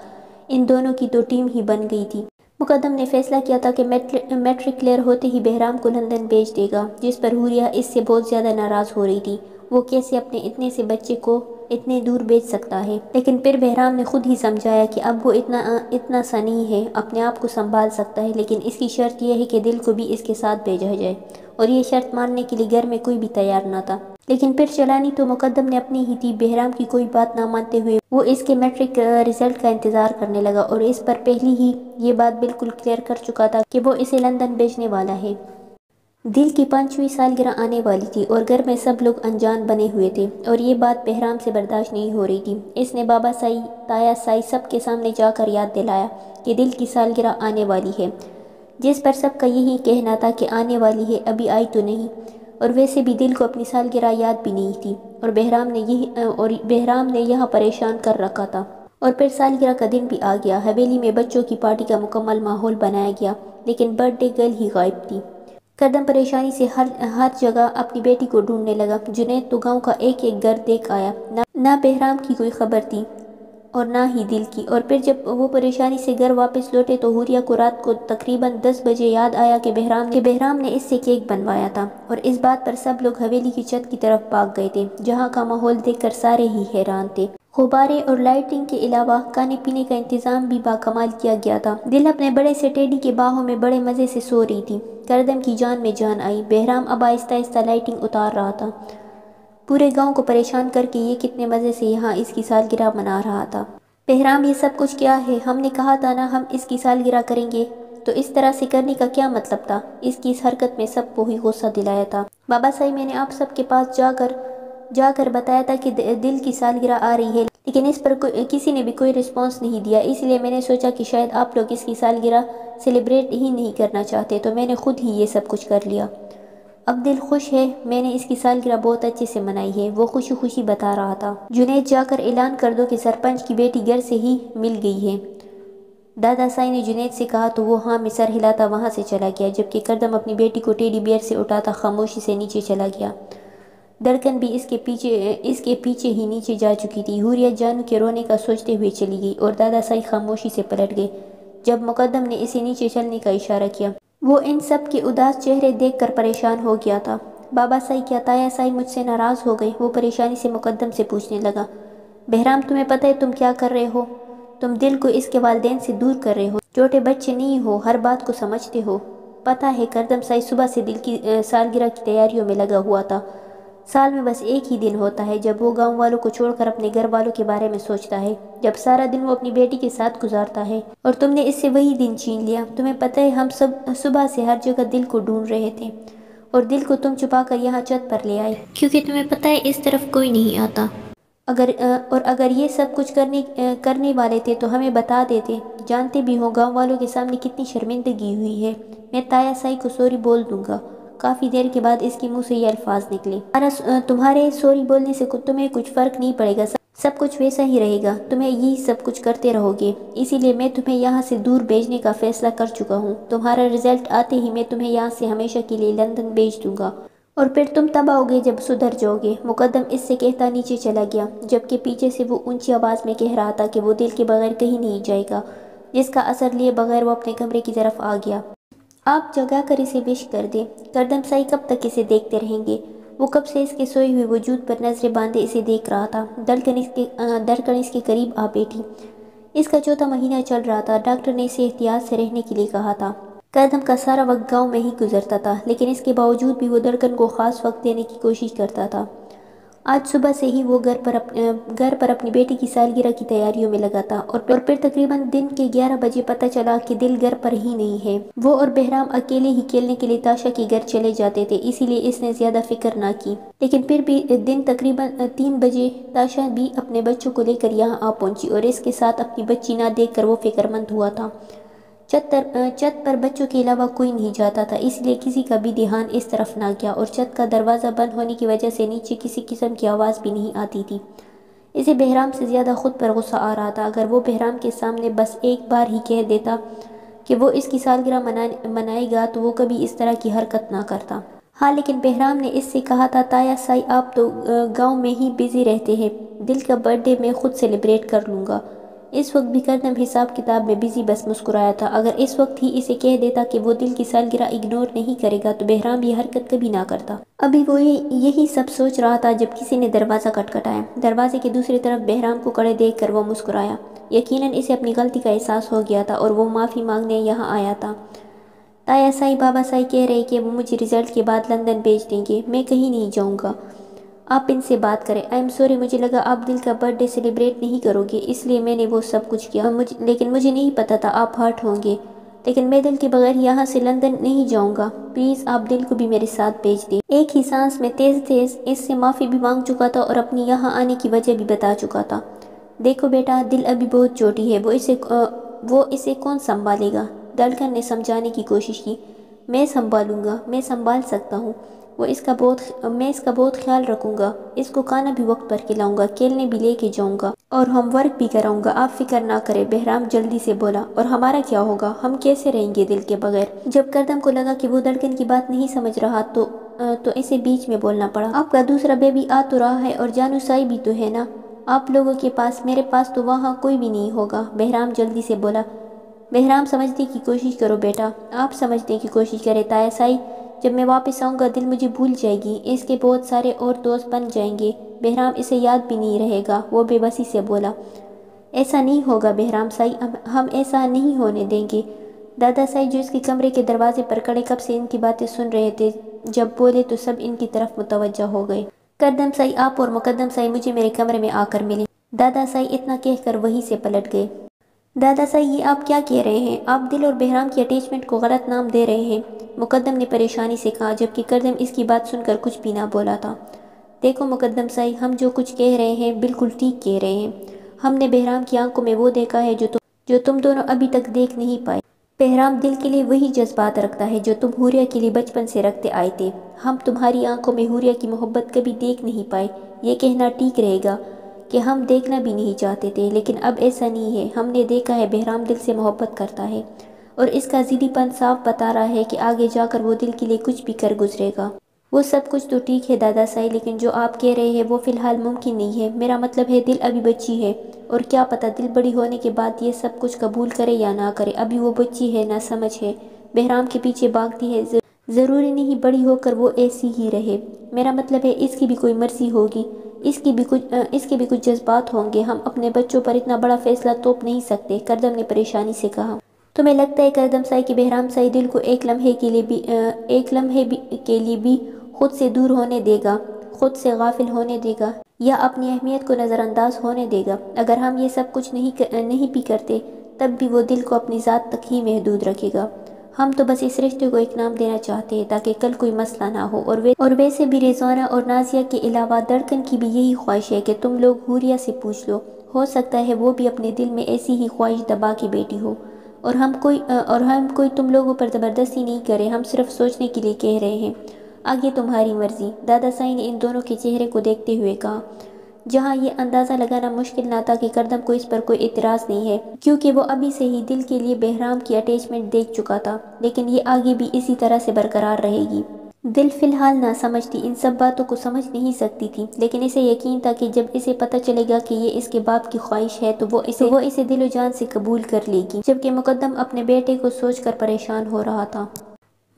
इन दोनों की तो टीम ही बन गई थी। मुक़द्दम ने फैसला किया था कि मैट्रिक क्लियर होते ही बहराम को लंदन भेज देगा, जिस पर हुरिया इससे बहुत ज़्यादा नाराज़ हो रही थी। वो कैसे अपने इतने से बच्चे को इतने दूर भेज सकता है। लेकिन फिर बहराम ने खुद ही समझाया कि अब वो इतना सनी है, अपने आप को संभाल सकता है, लेकिन इसकी शर्त यह है कि दिल को भी इसके साथ भेजा जाए। और ये शर्त मानने के लिए घर में कोई भी तैयार ना था। लेकिन फिर चलानी तो मुक़द्दम ने अपनी ही थी। बहराम की कोई बात ना मानते हुए वो इसके मैट्रिक रिजल्ट का इंतज़ार करने लगा और इस पर पहले ही ये बात बिल्कुल क्लियर कर चुका था कि वो इसे लंदन भेजने वाला है। दिल की 5वीं सालगिरह आने वाली थी और घर में सब लोग अनजान बने हुए थे और ये बात बहराम से बर्दाश्त नहीं हो रही थी। इसने बाबा साई, ताया साई सब के सामने जाकर याद दिलाया कि दिल की सालगिरह आने वाली है, जिस पर सबका यही कहना था कि आने वाली है, अभी आई तो नहीं। और वैसे भी दिल को अपनी सालगिरह याद भी नहीं थी और बहराम ने यहाँ परेशान कर रखा था। और फिर सालगिरह का दिन भी आ गया। हवेली में बच्चों की पार्टी का मुकम्मल माहौल बनाया गया, लेकिन बर्थडे गर्ल ही गायब थी। कर्दम परेशानी से हर जगह अपनी बेटी को ढूंढने लगा। जुनैद तो गांव का एक एक घर देख आया, ना बहराम की कोई खबर थी और ना ही दिल की। और फिर जब वो परेशानी से घर वापस लौटे तो हुरिया को रात को तकरीबन 10 बजे याद आया कि बहराम ने इससे केक बनवाया था। और इस बात पर सब लोग हवेली की छत की तरफ भाग गए थे, जहाँ का माहौल देखकर सारे ही हैरान थे। गुब्बारे और लाइटिंग के अलावा खाने पीने का इंतज़ाम भी बाकमाल किया गया था। दिल अपने बड़े से टेडी के बाहों में बड़े मज़े से सो रही थी। कर्दम की जान में जान आई। बहराम अब आहिस्ता आहिस्ता लाइटिंग उतार रहा था, पूरे गांव को परेशान करके ये कितने मज़े से यहाँ इसकी सालगिरह मना रहा था। बहराम, ये सब कुछ क्या है? हमने कहा था ना हम इसकी सालगिरह करेंगे, तो इस तरह से करने का क्या मतलब था? इसकी इस हरकत में सबको ही गुस्सा दिलाया था। बाबा साहिब, मैंने आप सबके पास जाकर बताया था कि दिल की सालगिरह आ रही है, लेकिन इस पर किसी ने भी कोई रिस्पांस नहीं दिया, इसलिए मैंने सोचा कि शायद आप लोग इसकी सालगिरह सेलिब्रेट ही नहीं करना चाहते, तो मैंने खुद ही ये सब कुछ कर लिया। अब दिल खुश है, मैंने इसकी सालगिरह बहुत अच्छे से मनाई है, वो खुशी खुशी बता रहा था। जुनैद, जाकर ऐलान कर दो कि सरपंच की बेटी घर से ही मिल गई है। दादा साईं ने जुनैद से कहा तो वो हाँ में सर हिलाता वहाँ से चला गया, जबकि कर्दम अपनी बेटी को टेडी बियर से उठाता खामोशी से नीचे चला गया। धड़कन भी इसके पीछे ही नीचे जा चुकी थी। हुरिया जानू के रोने का सोचते हुए चली गई और दादा साईं खामोशी से पलट गए जब मुक़द्दम ने इसे नीचे चलने का इशारा किया। वो इन सब के उदास चेहरे देखकर परेशान हो गया था। बाबा साईं, क्या ताया साईं मुझसे नाराज़ हो गई? वो परेशानी से मुक़द्दम से पूछने लगा। बहराम, तुम्हें पता है तुम क्या कर रहे हो? तुम दिल को इसके वालदेन से दूर कर रहे हो। छोटे बच्चे नहीं हो, हर बात को समझते हो। पता है कर्दम साईं सुबह से दिल की सालगिरह की तैयारियों में लगा हुआ था। साल में बस एक ही दिन होता है जब वो गांव वालों को छोड़कर अपने घर वालों के बारे में सोचता है, जब सारा दिन वो अपनी बेटी के साथ गुजारता है, और तुमने इससे वही दिन छीन लिया। तुम्हें पता है हम सब सुबह से हर जगह दिल को ढूंढ रहे थे और दिल को तुम छुपाकर यहाँ छत पर ले आए, क्योंकि तुम्हें पता है इस तरफ कोई नहीं आता। अगर ये सब कुछ करने वाले थे तो हमें बता देते। जानते भी हो गाँव वालों के सामने कितनी शर्मिंदगी हुई है। मैं ताया साईं को सॉरी बोल दूँगा। काफ़ी देर के बाद इसके मुंह से ये अल्फाज निकले। तुम्हारे सॉरी बोलने से तुम्हें कुछ फ़र्क नहीं पड़ेगा, सब कुछ वैसा ही रहेगा, तुम्हें यही सब कुछ करते रहोगे, इसीलिए मैं तुम्हें यहाँ से दूर भेजने का फ़ैसला कर चुका हूँ। तुम्हारा रिजल्ट आते ही मैं तुम्हें यहाँ से हमेशा के लिए लंदन भेज दूँगा और फिर तुम तब आओगे जब सुधर जाओगे। मुक़द्दम इससे कहता नीचे चला गया, जबकि पीछे से वो ऊँची आवाज़ में कह रहा था कि वो दिल के बगैर कहीं नहीं जाएगा, जिसका असर लिए बगैर वो अपने कमरे की तरफ आ गया। आप जगा कर इसे विश कर दें। कर्दम साईं कब तक इसे देखते रहेंगे? वो कब से इसके सोए हुए वजूद पर नजरें बांधे इसे देख रहा था। धड़कन इसके करीब आ बैठी। इसका चौथा महीना चल रहा था। डॉक्टर ने इसे एहतियात से रहने के लिए कहा था। कर्दम का सारा वक्त गांव में ही गुजरता था, लेकिन इसके बावजूद भी वो धड़कन को ख़ास वक्त देने की कोशिश करता था। आज सुबह से ही वो घर पर अपनी बेटी की सालगिरह की तैयारियों में लगा था और फिर तकरीबन दिन के 11 बजे पता चला कि दिल घर पर ही नहीं है। वो और बहराम अकेले ही खेलने के लिए ताशा के घर चले जाते थे, इसीलिए इसने ज़्यादा फिक्र ना की। लेकिन फिर भी दिन तकरीबन 3 बजे ताशा भी अपने बच्चों को लेकर यहाँ आ पहुँची और इसके साथ अपनी बच्ची ना देख कर वो फ़िक्रमंद हुआ था। छत पर बच्चों के अलावा कोई नहीं जाता था, इसलिए किसी का भी ध्यान इस तरफ ना गया और छत का दरवाज़ा बंद होने की वजह से नीचे किसी किस्म की आवाज़ भी नहीं आती थी। इसे बहराम से ज़्यादा खुद पर गुस्सा आ रहा था। अगर वो बहराम के सामने बस एक बार ही कह देता कि वो इसकी सालगिरह मनाएगा तो वो कभी इस तरह की हरकत ना करता। हाँ, लेकिन बहराम ने इससे कहा था, ताया साई आप तो गांव में ही बिज़ी रहते हैं, दिल का बर्थडे मैं खुद सेलिब्रेट कर लूँगा। इस वक्त भी करदम हिसाब किताब में बिजी बस मुस्कुराया था। अगर इस वक्त ही इसे कह देता कि वो दिल की सालगिरह इग्नोर नहीं करेगा तो बहराम ये हरकत कभी ना करता। अभी वो यही सब सोच रहा था जब किसी ने दरवाज़ा खटखटाया। दरवाजे के दूसरी तरफ बहराम को खड़े देखकर वो मुस्कुराया। यकीनन इसे अपनी गलती का एहसास हो गया था और वो माफ़ी मांगने यहाँ आया था। ताया साई बाबा साई कह रहे कि वो मुझे रिज़ल्ट के बाद लंदन भेज देंगे, मैं कहीं नहीं जाऊँगा, आप इनसे बात करें। आई एम सॉरी, मुझे लगा आप दिल का बर्थडे सेलिब्रेट नहीं करोगे इसलिए मैंने वो सब कुछ किया, लेकिन मुझे नहीं पता था आप हर्ट होंगे, लेकिन मैं दिल के बगैर यहाँ से लंदन नहीं जाऊँगा, प्लीज़ आप दिल को भी मेरे साथ भेज दें। एक ही सांस में तेज़ तेज़ इससे माफ़ी भी मांग चुका था और अपनी यहाँ आने की वजह भी बता चुका था। देखो बेटा, दिल अभी बहुत छोटी है, वो इसे कौन संभालेगा। धड़कन ने समझाने की कोशिश की। मैं संभालूँगा, मैं संभाल सकता हूँ, मैं इसका बहुत ख्याल रखूँगा, इसको खाना भी वक्त पर खिलाऊँगा, खेलने भी लेके जाऊँगा और होमवर्क भी कराऊँगा, आप फिक्र ना करें, बहराम जल्दी से बोला। और हमारा क्या होगा, हम कैसे रहेंगे दिल के बगैर। जब करदम को लगा कि वो धड़कन की बात नहीं समझ रहा तो इसे बीच में बोलना पड़ा। आपका दूसरा बेबी आ तो रहा है और जानू साई भी तो है ना आप लोगों के पास, मेरे पास तो वहाँ कोई भी नहीं होगा, बहराम जल्दी से बोला। बहराम समझने की कोशिश करो बेटा, आप समझने की कोशिश करें। ताया साई जब मैं वापस आऊँगा दिल मुझे भूल जाएगी, इसके बहुत सारे और दोस्त बन जाएंगे, बहराम इसे याद भी नहीं रहेगा, वो बेबसी से बोला। ऐसा नहीं होगा बहराम साई, हम ऐसा नहीं होने देंगे। दादा साई जो इसके कमरे के दरवाजे पर खड़े कब से इनकी बातें सुन रहे थे, जब बोले तो सब इनकी तरफ मुतवज्जह हो गए। करदम साई आप और मुकद्दम साई मुझे मेरे कमरे में आकर मिले। दादा साई इतना कहकर वहीं से पलट गए। दादा साई ये आप क्या कह रहे हैं, आप दिल और बहराम की अटैचमेंट को गलत नाम दे रहे हैं, मुकद्दम ने परेशानी से कहा, जबकि करदम इसकी बात सुनकर कुछ भी ना बोला था। देखो मुकद्दम साई, हम जो कुछ कह रहे हैं बिल्कुल ठीक कह रहे हैं, हमने बहराम की आंखों में वो देखा है जो तुम दोनों अभी तक देख नहीं पाए। बहराम दिल के लिए वही जज्बात रखता है जो तुम हुरिया के लिए बचपन से रखते आए थे, हम तुम्हारी आंखों में हुरिया की मोहब्बत कभी देख नहीं पाए। ये कहना ठीक रहेगा कि हम देखना भी नहीं चाहते थे, लेकिन अब ऐसा नहीं है, हमने देखा है बहराम दिल से मोहब्बत करता है और इसका ज़िद्दीपन साफ बता रहा है कि आगे जाकर वो दिल के लिए कुछ भी कर गुजरेगा। वो सब कुछ तो ठीक है दादा साई, लेकिन जो आप कह रहे हैं वो फ़िलहाल मुमकिन नहीं है। मेरा मतलब है दिल अभी बच्ची है और क्या पता दिल बड़ी होने के बाद ये सब कुछ कबूल करे या ना करे, अभी वो बच्ची है, ना समझ है, बहराम के पीछे भागती है, ज़रूरी नहीं बड़ी होकर वो ऐसी ही रहे। मेरा मतलब है इसकी भी कोई मर्जी होगी, इसके भी कुछ जज्बात होंगे, हम अपने बच्चों पर इतना बड़ा फैसला थोप नहीं सकते, करदम ने परेशानी से कहा। तुम्हें लगता है करदम साई कि बहराम साई दिल को एक लम्हे के लिए भी खुद से दूर होने देगा, खुद से गाफिल होने देगा या अपनी अहमियत को नज़रअंदाज होने देगा। अगर हम ये सब कुछ नहीं भी करते तब भी वो दिल को अपनी ज़ात तक ही महदूद रखेगा। हम तो बस इस रिश्ते को एक नाम देना चाहते हैं ताकि कल कोई मसला ना हो। और वैसे भी रेज़वाना और नाज़िया के अलावा धड़कन की भी यही ख्वाहिश है कि तुम लोग हुरिया से पूछ लो, हो सकता है वो भी अपने दिल में ऐसी ही ख्वाहिश दबा के बैठी हो। और हम कोई तुम लोगों पर ज़बरदस्ती नहीं करें, हम सिर्फ सोचने के लिए कह रहे हैं, आगे तुम्हारी मर्ज़ी। दादा साई ने इन दोनों के चेहरे को देखते हुए कहा, जहाँ ये अंदाज़ा लगाना मुश्किल ना था कि करदम को इस पर कोई इतराज़ नहीं है, क्योंकि वो अभी से ही दिल के लिए बहराम की अटैचमेंट देख चुका था, लेकिन ये आगे भी इसी तरह से बरकरार रहेगी। दिल फ़िलहाल ना समझती, इन सब बातों को समझ नहीं सकती थी, लेकिन इसे यकीन था कि जब इसे पता चलेगा कि ये इसके बाप की ख्वाहिश है तो वो इसे दिलो जान से कबूल कर लेगी। जबकि मुकद्दम अपने बेटे को सोचकर परेशान हो रहा था।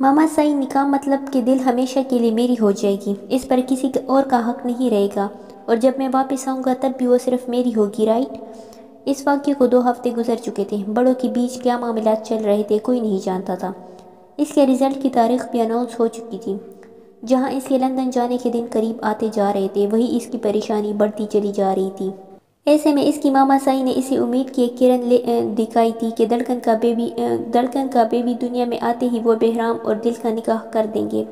मामा साई निकाह मतलब कि दिल हमेशा के लिए मेरी हो जाएगी, इस पर किसी और का हक नहीं रहेगा और जब मैं वापस आऊँगा तब भी वो सिर्फ मेरी होगी, राइट। इस वाक्य को 2 हफ्ते गुजर चुके थे। बड़ों के बीच क्या मामला चल रहे थे कोई नहीं जानता था। इसके रिज़ल्ट की तारीख भी अनाउंस हो चुकी थी। जहां इसके लंदन जाने के दिन करीब आते जा रहे थे, वहीं इसकी परेशानी बढ़ती चली जा रही थी। ऐसे में इसकी मामा साई ने इसी उम्मीद की एक किरण दिखाई थी कि धड़कन का बेबी दुनिया में आते ही वो बहराम और दिल का निकाह कर देंगे।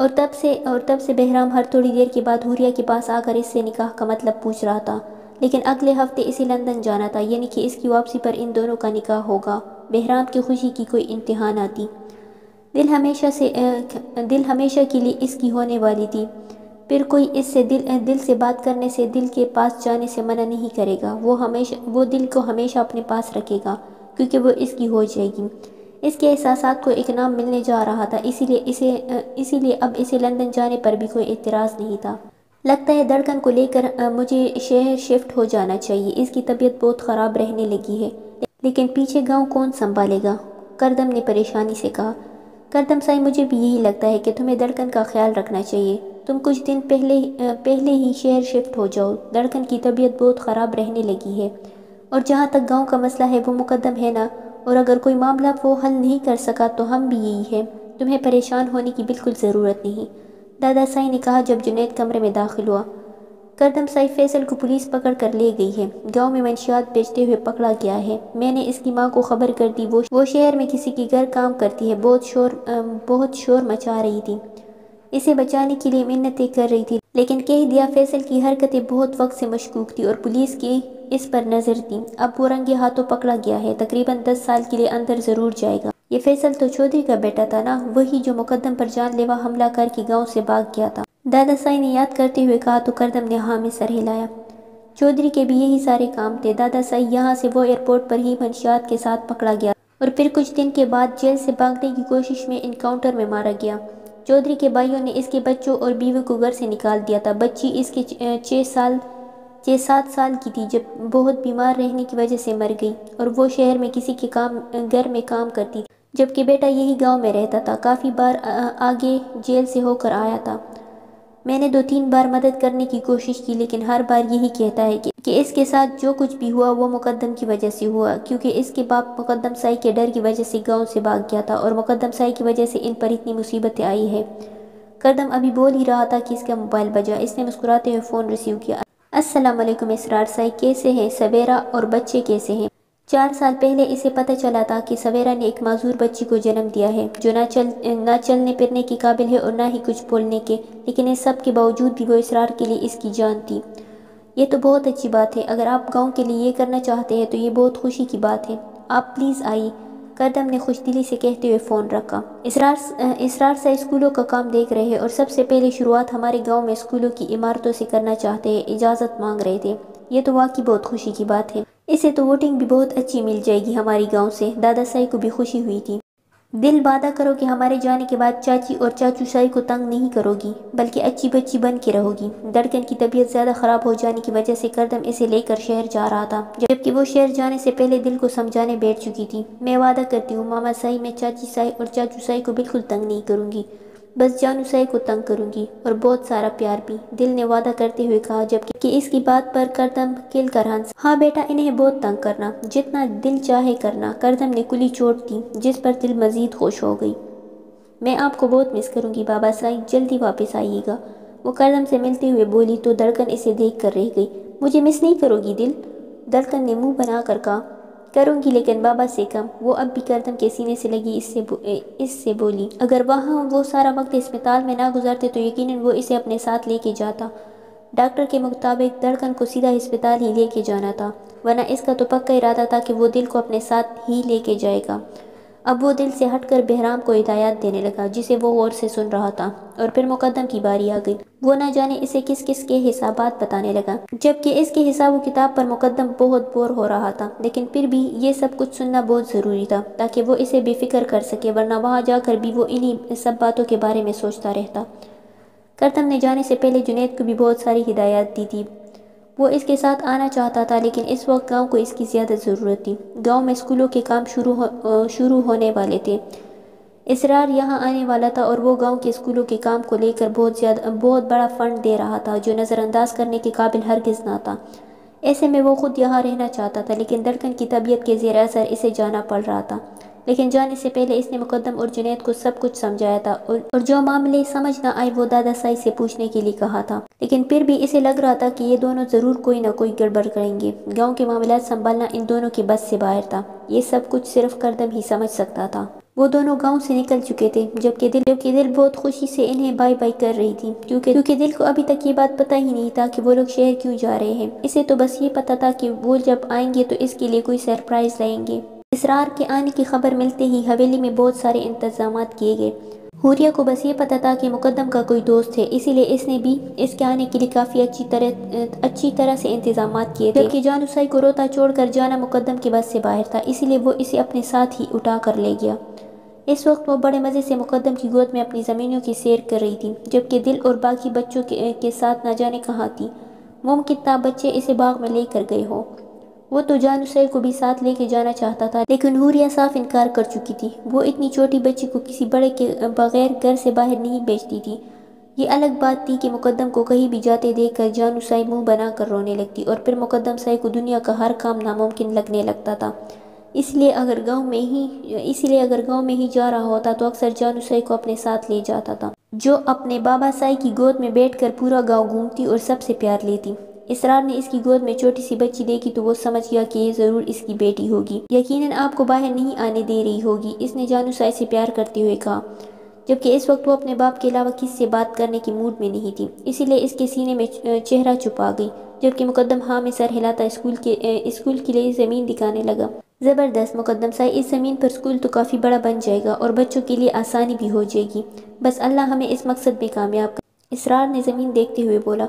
और तब से बहराम हर थोड़ी देर के बाद हुरिया के पास आकर इससे निकाह का मतलब पूछ रहा था, लेकिन अगले हफ्ते इसे लंदन जाना था, यानी कि इसकी वापसी पर इन दोनों का निकाह होगा। बहराम की खुशी की कोई इंतहा ना थी। दिल हमेशा के लिए इसकी होने वाली थी। फिर कोई इससे दिल से बात करने से, दिल के पास जाने से मना नहीं करेगा। वो दिल को हमेशा अपने पास रखेगा क्योंकि वो इसकी हो जाएगी। इसके एहसासात को एक नाम मिलने जा रहा था, इसीलिए अब इसे लंदन जाने पर भी कोई एतराज़ नहीं था। लगता है धड़कन को लेकर मुझे शहर शिफ्ट हो जाना चाहिए, इसकी तबीयत बहुत ख़राब रहने लगी है, लेकिन पीछे गांव कौन संभालेगा, करदम ने परेशानी से कहा। करदम साईं, मुझे भी यही लगता है कि तुम्हें धड़कन का ख्याल रखना चाहिए। तुम कुछ दिन पहले ही शहर शिफ्ट हो जाओ, धड़कन की तबीयत बहुत ख़राब रहने लगी है। और जहाँ तक गांव का मसला है वो मुकद्दम है ना, और अगर कोई मामला वो हल नहीं कर सका तो हम भी यही है, तुम्हें परेशान होने की बिल्कुल ज़रूरत नहीं, दादा साईं ने कहा जब जुनैद कमरे में दाखिल हुआ। करदम साईं, फैसल को पुलिस पकड़ कर ले गई है, गांव में मंशियात बेचते हुए पकड़ा गया है। मैंने इसकी मां को खबर कर दी, वो शहर में किसी के घर काम करती है, बहुत शोर मचा रही थी, इसे बचाने के लिए मिन्नतें कर रही थी, लेकिन कह दिया फैसल की हरकतें बहुत वक्त से मशकूक थी और पुलिस की इस पर नज़र थी। अब वो रंगे हाथों पकड़ा गया है, तकरीबन 10 साल के लिए अंदर ज़रूर जाएगा। ये फैसल तो चौधरी का बेटा था ना, वही जो मुकद्दम पर जानलेवा हमला करके गांव से भाग गया था, दादा साईं ने याद करते हुए कहा तो करदम ने हाँ में सर हिलाया। चौधरी के भी यही सारे काम थे, दादा साईं यहाँ से वो एयरपोर्ट पर ही मंशियात के साथ पकड़ा गया और फिर कुछ दिन के बाद जेल से भागने की कोशिश में इनकाउंटर में मारा गया। चौधरी के भाइयों ने इसके बच्चों और बीवी को घर से निकाल दिया था। बच्ची इसके 6-7 साल की थी जब बहुत बीमार रहने की वजह से मर गई, और वो शहर में किसी के घर में काम करती थी, जबकि बेटा यही गांव में रहता था, काफ़ी बार आगे जेल से होकर आया था। मैंने 2-3 बार मदद करने की कोशिश की, लेकिन हर बार यही कहता है कि इसके साथ जो कुछ भी हुआ वो मुकद्दम की वजह से हुआ, क्योंकि इसके बाप मुकद्दम साईं के डर की वजह से गाँव से भाग गया था और मुकद्दम साईं की वजह से इन पर इतनी मुसीबतें आई है। करदम अभी बोल ही रहा था कि इसका मोबाइल बजा, इसने मुस्कुराते हुए फ़ोन रिसीव किया। अस्सलाम वालेकुम इसरार साईं, कैसे हैं? सवेरा और बच्चे कैसे हैं? 4 साल पहले इसे पता चला था कि सवेरा ने एक माजूर बच्ची को जन्म दिया है जो ना चलने फिरने के काबिल है और ना ही कुछ बोलने के, लेकिन इस सब के बावजूद भी वो इसरार के लिए इसकी जान थी। ये तो बहुत अच्छी बात है, अगर आप गाँव के लिए ये करना चाहते हैं तो ये बहुत खुशी की बात है, आप प्लीज़ आइए, करदम ने खुशदिली से कहते हुए फ़ोन रखा। इसरार साईं स्कूलों का काम देख रहे हैं और सबसे पहले शुरुआत हमारे गांव में स्कूलों की इमारतों से करना चाहते हैं, इजाज़त मांग रहे थे। ये तो वाकई बहुत खुशी की बात है, इसे तो वोटिंग भी बहुत अच्छी मिल जाएगी हमारे गांव से, दादा साईं को भी खुशी हुई थी। दिल, वादा करो कि हमारे जाने के बाद चाची और चाचू साईं को तंग नहीं करोगी, बल्कि अच्छी बच्ची बन के रहोगी। धड़कन की तबीयत ज़्यादा ख़राब हो जाने की वजह से करदम इसे लेकर शहर जा रहा था, जबकि वो शहर जाने से पहले दिल को समझाने बैठ चुकी थी। मैं वादा करती हूँ मामा साईं, मैं चाची साईं और चाचू साईं को बिल्कुल तंग नहीं करूँगी, बस जानू साईं को तंग करूँगी और बहुत सारा प्यार भी, दिल ने वादा करते हुए कहा, जबकि इसकी बात पर करदम किल कर हंस। हाँ बेटा, इन्हें बहुत तंग करना, जितना दिल चाहे करना, करदम ने कुली चोट दी जिस पर दिल मज़ीद खुश हो गई। मैं आपको बहुत मिस करूँगी बाबा साईं, जल्दी वापस आइएगा, वो करदम से मिलते हुए बोली तो धड़कन इसे देख कर रह गई। मुझे मिस नहीं करोगी दिल? धड़कन ने मुँह बना कर कहा। करूँगी, लेकिन बाबा से कम, वो अब भी करदम के सीने से लगी इससे बोली। अगर वहाँ वो सारा वक्त अस्पताल में ना गुजारते तो यकीनन वो इसे अपने साथ लेके जाता। डॉक्टर के मुताबिक धड़कन को सीधा अस्पताल ही लेके जाना था, वरना इसका तो पक्का इरादा था कि वो दिल को अपने साथ ही लेके जाएगा। अब वो दिल से हटकर बहराम को हिदायत देने लगा, जिसे वो गौर से सुन रहा था, और फिर मुकद्दम की बारी आ गई। वो न जाने इसे किस किस के हिसाबात बताने लगा, जबकि इसके हिसाब व किताब पर मुकद्दम बहुत बोर हो रहा था, लेकिन फिर भी ये सब कुछ सुनना बहुत ज़रूरी था ताकि वो इसे बेफिक्र कर सके, वरना वहाँ जाकर भी वो इन्हीं सब बातों के बारे में सोचता रहता। करदम ने जाने से पहले जुनैद को भी बहुत सारी हिदायत दी थी, वो इसके साथ आना चाहता था, लेकिन इस वक्त गांव को इसकी ज़्यादा ज़रूरत थी। गांव में स्कूलों के काम शुरू होने वाले थे, इसरार यहां आने वाला था और वो गांव के स्कूलों के काम को लेकर बहुत बड़ा फ़ंड दे रहा था जो नज़रअंदाज करने के काबिल हरगिज़ ना था। ऐसे में वो खुद यहाँ रहना चाहता था, लेकिन धड़कन की तबीयत के ज़ेर असर इसे जाना पड़ रहा था। लेकिन जाने से पहले इसने मुकद्दम और जुनैद को सब कुछ समझाया था और जो मामले समझ ना आए वो दादा साईं से पूछने के लिए कहा था, लेकिन फिर भी इसे लग रहा था कि ये दोनों ज़रूर कोई ना कोई गड़बड़ करेंगे। गांव के मामला संभालना इन दोनों की बस से बाहर था, ये सब कुछ सिर्फ करदम ही समझ सकता था। वो दोनों गांव से निकल चुके थे, जबकि दिल बहुत खुशी से इन्हें बाय बाय कर रही थी, क्योंकि दिल को अभी तक ये बात पता ही नहीं था कि वो लोग शहर क्यों जा रहे हैं। इसे तो बस ये पता था कि वो जब आएंगे तो इसके लिए कोई सरप्राइज़ लाएंगे। इसरार के आने की खबर मिलते ही हवेली में बहुत सारे इंतजाम किए गए। हुरिया को बस ये पता था कि मुक़द्दम का कोई दोस्त है, इसीलिए इसने भी इसके आने के लिए काफ़ी अच्छी तरह से इंतजाम किए थे। जबकि जानू साई को रोता छोड़कर जाना मुक़द्दम के बस से बाहर था, इसीलिए वो इसे अपने साथ ही उठा कर ले गया। इस वक्त वो बड़े मज़े से मुक़द्दम की गोद में अपनी ज़मीनों की सैर कर रही थी, जबकि दिल और बाकी बच्चों के साथ ना जाने कहाँ थी। मुमकिन था बच्चे इसे बाग में ले कर गए हों। वो तो जानू सैल को भी साथ लेके जाना चाहता था, लेकिन हुरिया साफ इनकार कर चुकी थी। वो इतनी छोटी बच्ची को किसी बड़े के बगैर घर से बाहर नहीं भेजती थी। ये अलग बात थी कि मुक़द्दम को कहीं भी जाते देखकर जानू साई मुंह बनाकर रोने लगती और फिर मुक़द्दम साई को दुनिया का हर काम नामुमकिन लगने लगता था। इसीलिए अगर गाँव में ही जा रहा होता तो अक्सर जानू साई को अपने साथ ले जाता था, जो अपने बाबा साई की गोद में बैठकर पूरा गाँव घूमती और सबसे प्यार लेती। इसरार ने इसकी गोद में छोटी सी बच्ची देखी तो वो समझ गया कि ये ज़रूर इसकी बेटी होगी, यकीनन आपको बाहर नहीं आने दे रही होगी, इसने जानू साई से प्यार करते हुए कहा। जबकि इस वक्त वो अपने बाप के अलावा किससे बात करने की मूड में नहीं थी, इसीलिए इसके सीने में चेहरा छुपा गई। जबकि मुक़द्दम हाँ में सर हिलाता स्कूल के लिए ज़मीन दिखाने लगा। ज़बरदस्त मुक़द्दम साई, इस ज़मीन पर स्कूल तो काफ़ी बड़ा बन जाएगा और बच्चों के लिए आसानी भी हो जाएगी, बस अल्लाह हमें इस मकसद में कामयाब कर। इसरार ने ज़मीन देखते हुए बोला,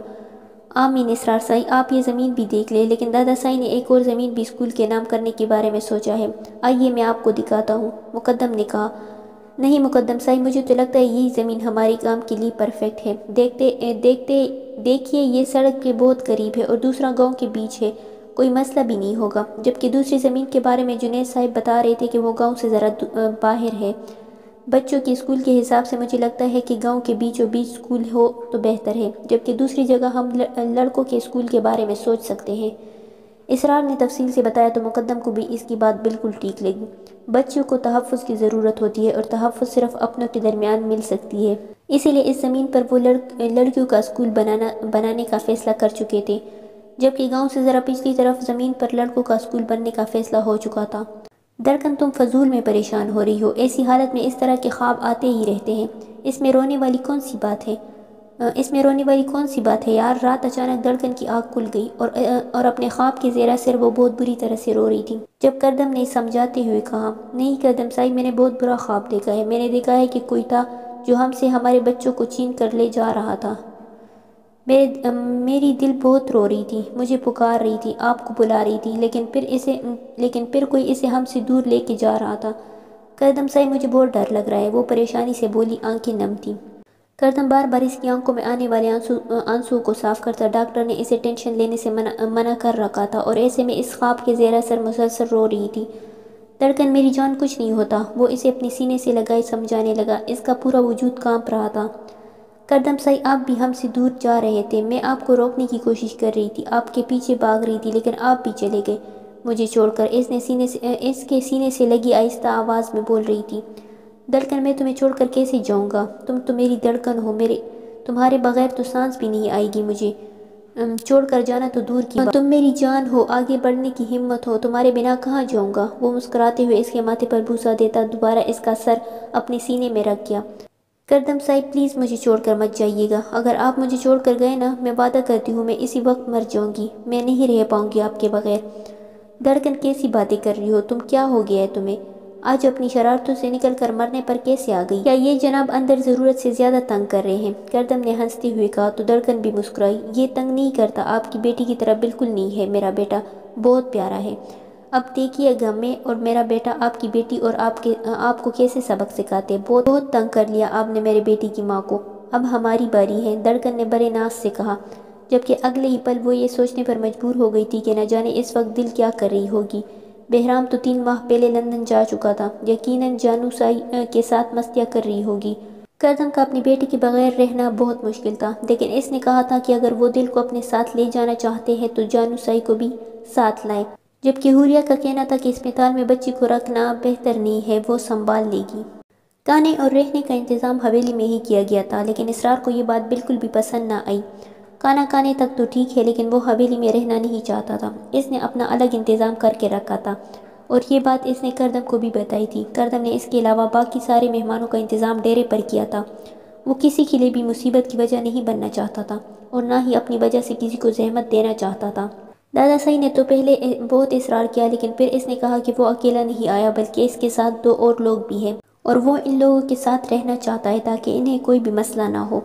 आमीन इसरार साई, आप ये ज़मीन भी देख ले, लेकिन दादा साई ने एक और ज़मीन भी स्कूल के नाम करने के बारे में सोचा है, आइए मैं आपको दिखाता हूँ, मुक़द्दम ने कहा। नहीं मुक़द्दम साई, मुझे तो लगता है यही ज़मीन हमारे काम के लिए परफेक्ट है, देखिए ये सड़क के बहुत करीब है और दूसरा गांव के बीच है, कोई मसला भी नहीं होगा। जबकि दूसरी ज़मीन के बारे में जुनैद साहिब बता रहे थे कि वो गाँव से ज़रा बाहर है, बच्चों के स्कूल के हिसाब से मुझे लगता है कि गांव के बीचों बीच स्कूल हो तो बेहतर है, जबकि दूसरी जगह हम लड़कों के स्कूल के बारे में सोच सकते हैं, इसरार ने तफसील से बताया। तो मुक़द्दम को भी इसकी बात बिल्कुल ठीक लगी। बच्चों को तहफ़्फ़ुज़ की ज़रूरत होती है और तहफ़्फ़ुज़ सिर्फ अपनों के दरमियान मिल सकती है, इसीलिए इस ज़मीन पर वो लड़कियों का स्कूल बनाने का फ़ैसला कर चुके थे, जबकि गाँव से ज़रा पिछली तरफ ज़मीन पर लड़कों का स्कूल बनने का फ़ैसला हो चुका था। धड़कन, तुम फजूल में परेशान हो रही हो, ऐसी हालत में इस तरह के ख्वाब आते ही रहते हैं, इसमें रोने वाली कौन सी बात है यार। रात अचानक धड़कन की आँख खुल गई और अपने ख्वाब के ज़ेरा सिर वो बहुत बुरी तरह से रो रही थी। जब करदम ने समझाते हुए कहा, नहीं करदम साहिब, मैंने बहुत बुरा ख्वाब देखा है, मैंने देखा है कि कोई था जो हमसे हमारे बच्चों को छीन कर ले जा रहा था, मेरी दिल बहुत रो रही थी, मुझे पुकार रही थी, आपको बुला रही थी, लेकिन फिर कोई इसे हमसे दूर लेके जा रहा था। करदम साई, मुझे बहुत डर लग रहा है, वो परेशानी से बोली, आंखें नम थीं। करदम बार बार इसकी आंखों में आने वाले आंसू को साफ करता। डॉक्टर ने इसे टेंशन लेने से मना कर रखा था और ऐसे में इस ख्वाब के ज़ेरा सर मुसलसल रो रही थी। धड़कन मेरी जान, कुछ नहीं होता, वो इसे अपने सीने से लगाए समझाने लगा। इसका पूरा वजूद काँप रहा था। करदम साई, आप भी हमसे दूर जा रहे थे, मैं आपको रोकने की कोशिश कर रही थी, आपके पीछे भाग रही थी, लेकिन आप भी चले गए मुझे छोड़कर, इसके सीने से लगी आहिस्ता आवाज़ में बोल रही थी। धड़कन, मैं तुम्हें छोड़कर कैसे जाऊंगा, तुम तो मेरी धड़कन हो, तुम्हारे बगैर तो सांस भी नहीं आएगी, मुझे छोड़कर जाना तो दूर की बात, तुम मेरी जान हो, आगे बढ़ने की हिम्मत हो, तुम्हारे बिना कहाँ जाऊँगा। वो मुस्कुराते हुए इसके माथे पर भूसा देता दोबारा इसका सर अपने सीने में रख गया। करदम साई, प्लीज़ मुझे छोड़कर मत जाइएगा, अगर आप मुझे छोड़कर गए ना, मैं वादा करती हूँ मैं इसी वक्त मर जाऊँगी, मैं नहीं रह पाऊँगी आपके बगैर। धड़कन, कैसी बातें कर रही हो तुम, क्या हो गया है तुम्हें, आज अपनी शरारतों से निकल कर मरने पर कैसे आ गई, क्या ये जनाब अंदर ज़रूरत से ज़्यादा तंग कर रहे हैं, करदम ने हंसते हुए कहा। तो धड़कन भी मुस्कुराई, ये तंग नहीं करता, आपकी बेटी की तरह बिल्कुल नहीं है, मेरा बेटा बहुत प्यारा है, अब देखिएगा मैं और मेरा बेटा आपकी बेटी और आपको कैसे सबक सिखाते, बहुत तंग कर लिया आपने मेरे बेटी की माँ को, अब हमारी बारी है, धड़कन ने बड़े नाज से कहा। जबकि अगले ही पल वो ये सोचने पर मजबूर हो गई थी कि न जाने इस वक्त दिल क्या कर रही होगी। बहराम तो 3 माह पहले लंदन जा चुका था, यकीनन जानू साई के साथ मस्तियाँ कर रही होगी। करदम का अपनी बेटी के बगैर रहना बहुत मुश्किल था, लेकिन इसने कहा था कि अगर वो दिल को अपने साथ ले जाना चाहते हैं तो जानू साई को भी साथ लाए। जबकि हुरिया का कहना था कि अस्पताल में बच्ची को रखना बेहतर नहीं है, वो संभाल लेगी। खाने और रहने का इंतज़ाम हवेली में ही किया गया था, लेकिन इसरार को ये बात बिल्कुल भी पसंद ना आई। खाना खाने तक तो ठीक है, लेकिन वो हवेली में रहना नहीं चाहता था, इसने अपना अलग इंतज़ाम करके रखा था और ये बात इसने करदम को भी बताई थी। करदम ने इसके अलावा बाकी सारे मेहमानों का इंतज़ाम डेरे पर किया था, वो किसी के लिए भी मुसीबत की वजह नहीं बनना चाहता था और ना ही अपनी वजह से किसी को जहमत देना चाहता था। दादा साई ने तो पहले बहुत इसरार किया, लेकिन फिर इसने कहा कि वो अकेला नहीं आया, बल्कि इसके साथ 2 और लोग भी हैं और वह इन लोगों के साथ रहना चाहता है ताकि इन्हें कोई भी मसला ना हो।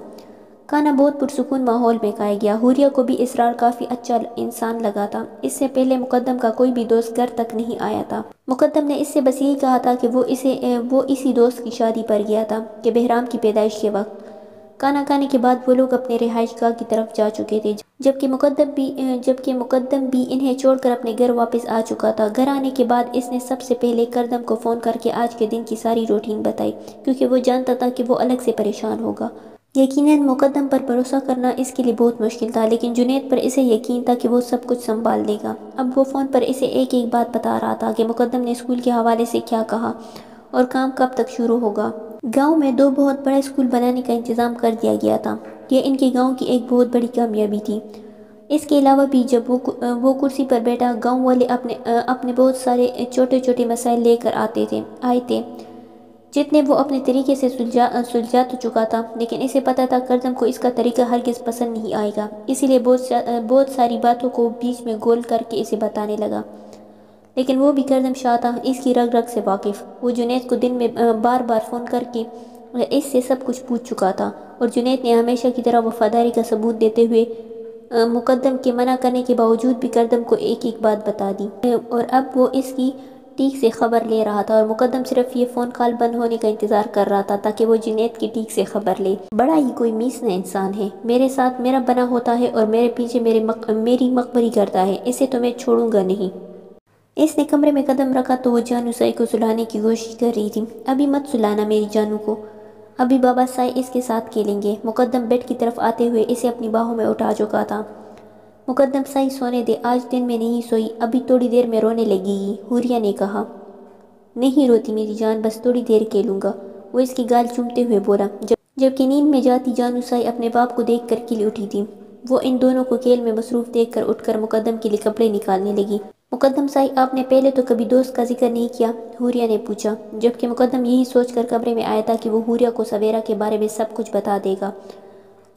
खाना बहुत पुरसुकून माहौल में खाया गया। हुरिया को भी इसरार काफ़ी अच्छा इंसान लगा था। इससे पहले मुक़द्दम का कोई भी दोस्त घर तक नहीं आया था। मुक़द्दम ने इससे बस यही कहा था कि वो इसी दोस्त की शादी पर गया था कि बहराम की पैदाइश के वक्त। खाना खाने के बाद वो लोग अपने रिहाइशगाह की तरफ जा चुके थे, जबकि मुक़द्दम भी इन्हें छोड़कर अपने घर वापस आ चुका था। घर आने के बाद इसने सबसे पहले कर्दम को फ़ोन करके आज के दिन की सारी रूटीन बताई, क्योंकि वो जानता था कि वो अलग से परेशान होगा। यकीनन मुक़द्दम पर भरोसा करना इसके लिए बहुत मुश्किल था, लेकिन जुनैद पर इसे यकीन था कि वो सब कुछ संभाल लेगा। अब वो फ़ोन पर इसे एक एक बात बता रहा था कि मुक़द्दम ने स्कूल के हवाले से क्या कहा और काम कब तक शुरू होगा। गांव में दो बहुत बड़ा स्कूल बनाने का इंतज़ाम कर दिया गया था। यह इनके गांव की एक बहुत बड़ी कामयाबी थी। इसके अलावा भी जब वो कुर्सी पर बैठा, गांव वाले अपने बहुत सारे छोटे छोटे मसाइल लेकर आए थे जितने वो अपने तरीके से सुलझा तो चुका था, लेकिन इसे पता था कर्दम को इसका तरीका हरगिज़ पसंद नहीं आएगा। इसीलिए बहुत सारी बातों को बीच में गोल करके इसे बताने लगा, लेकिन वो भी कर्दम शाह था, इसकी रग रग से वाकिफ़। वो जुनैद को दिन में बार बार फ़ोन करके इससे सब कुछ पूछ चुका था, और जुनैद ने हमेशा की तरह वफादारी का सबूत देते हुए मुक़द्दम के मना करने के बावजूद भी कर्दम को एक एक बात बता दी, और अब वो इसकी ठीक से ख़बर ले रहा था। और मुक़द्दम सिर्फ ये फ़ोन कॉल बंद होने का इंतज़ार कर रहा था ताकि वो जुनैद की ठीक से ख़बर ले। बड़ा ही कोई मीसना इंसान है, मेरे साथ मेरा बना होता है और मेरे पीछे मेरी मकबरी करता है, इसे तो मैं छोड़ूंगा नहीं। इसने कमरे में कदम रखा तो वो जानू साई को सुलाने की कोशिश कर रही थी। अभी मत सुलाना मेरी जानू को, अभी बाबा साई इसके साथ खेलेंगे। मुक़द्दम बेड की तरफ आते हुए इसे अपनी बाहों में उठा चुका था। मुक़द्दम साई सोने दे, आज दिन में नहीं सोई, अभी थोड़ी देर में रोने लगेगी, हुरिया ने कहा। नहीं रोती मेरी जान, बस थोड़ी देर खेलूँगा, वो इसकी गाल चूमते हुए बोला। जबकि नींद में जाती जानू साई अपने बाप को देख कर खिली उठी थी। वो इन दोनों को खेल में मसरूफ़ देख कर उठकर मुक़द्दम के लिए कपड़े निकालने लगी। मुक़द्दम साहिब, आपने पहले तो कभी दोस्त का जिक्र नहीं किया, हुरिया ने पूछा। जबकि मुक़द्दम यही सोचकर कमरे में आया था कि वो हुरिया को सवेरा के बारे में सब कुछ बता देगा।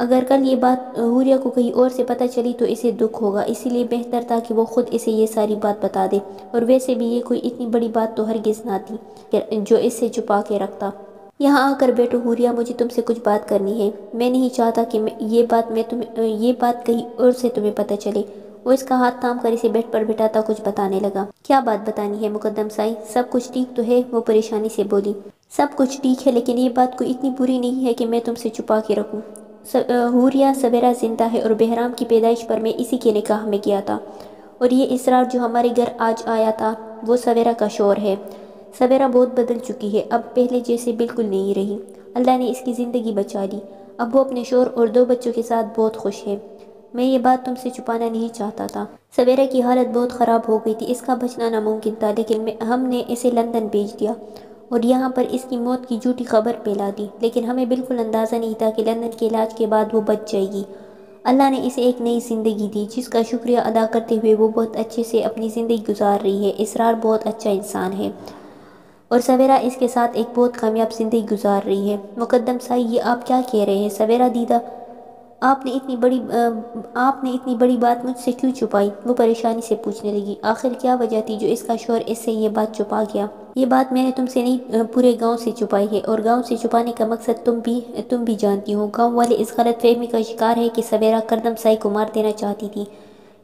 अगर कल ये बात हुरिया को कहीं और से पता चली तो इसे दुख होगा, इसीलिए बेहतर था कि वो खुद इसे ये सारी बात बता दे, और वैसे भी ये कोई इतनी बड़ी बात तो हरगिज़ ना थी जो इससे छुपा के रखता। यहाँ आकर बैठो हुरिया, मुझे तुमसे कुछ बात करनी है। मैं नहीं चाहता कि ये बात कहीं और से तुम्हें पता चले। वो इसका हाथ थाम कर इसे बेड पर बिठाता कुछ बताने लगा। क्या बात बतानी है मुक़द्दम साई, सब कुछ ठीक तो है, वो परेशानी से बोली। सब कुछ ठीक है, लेकिन ये बात कोई इतनी बुरी नहीं है कि मैं तुमसे छुपा के रखूँ। हुरिया सवेरा जिंदा है और बहराम की पैदाइश पर मैं इसी के निकाह में गया था, और ये इसरार जो हमारे घर आज आया था वो सवेरा का शोर है। सवेरा बहुत बदल चुकी है, अब पहले जैसे बिल्कुल नहीं रही। अल्लाह ने इसकी ज़िंदगी बचा ली, अब वो अपने शोर और दो बच्चों के साथ बहुत खुश है। मैं ये बात तुमसे छुपाना नहीं चाहता था। सवेरा की हालत बहुत ख़राब हो गई थी, इसका बचना नामुमकिन था, लेकिन हमने इसे लंदन भेज दिया और यहाँ पर इसकी मौत की झूठी खबर फैला दी। लेकिन हमें बिल्कुल अंदाज़ा नहीं था कि लंदन के इलाज के बाद वो बच जाएगी। अल्लाह ने इसे एक नई ज़िंदगी दी, जिसका शुक्रिया अदा करते हुए वो बहुत अच्छे से अपनी ज़िंदगी गुजार रही है। इसरार बहुत अच्छा इंसान है और सवेरा इसके साथ एक बहुत कामयाब ज़िंदगी गुजार रही है। मुक़द्दम साई, ये आप क्या कह रहे हैं? सवेरा दीदा, आपने इतनी बड़ी बात मुझसे क्यों छुपाई? वो परेशानी से पूछने लगी। आखिर क्या वजह थी जो इसका शोर इससे ये बात छुपा गया? ये बात मैंने तुमसे नहीं, पूरे गांव से छुपाई है, और गांव से छुपाने का मकसद तुम भी जानती हो। गांव वाले इस गलतफहमी का शिकार है कि सवेरा कर्दम साई को मार देना चाहती थी,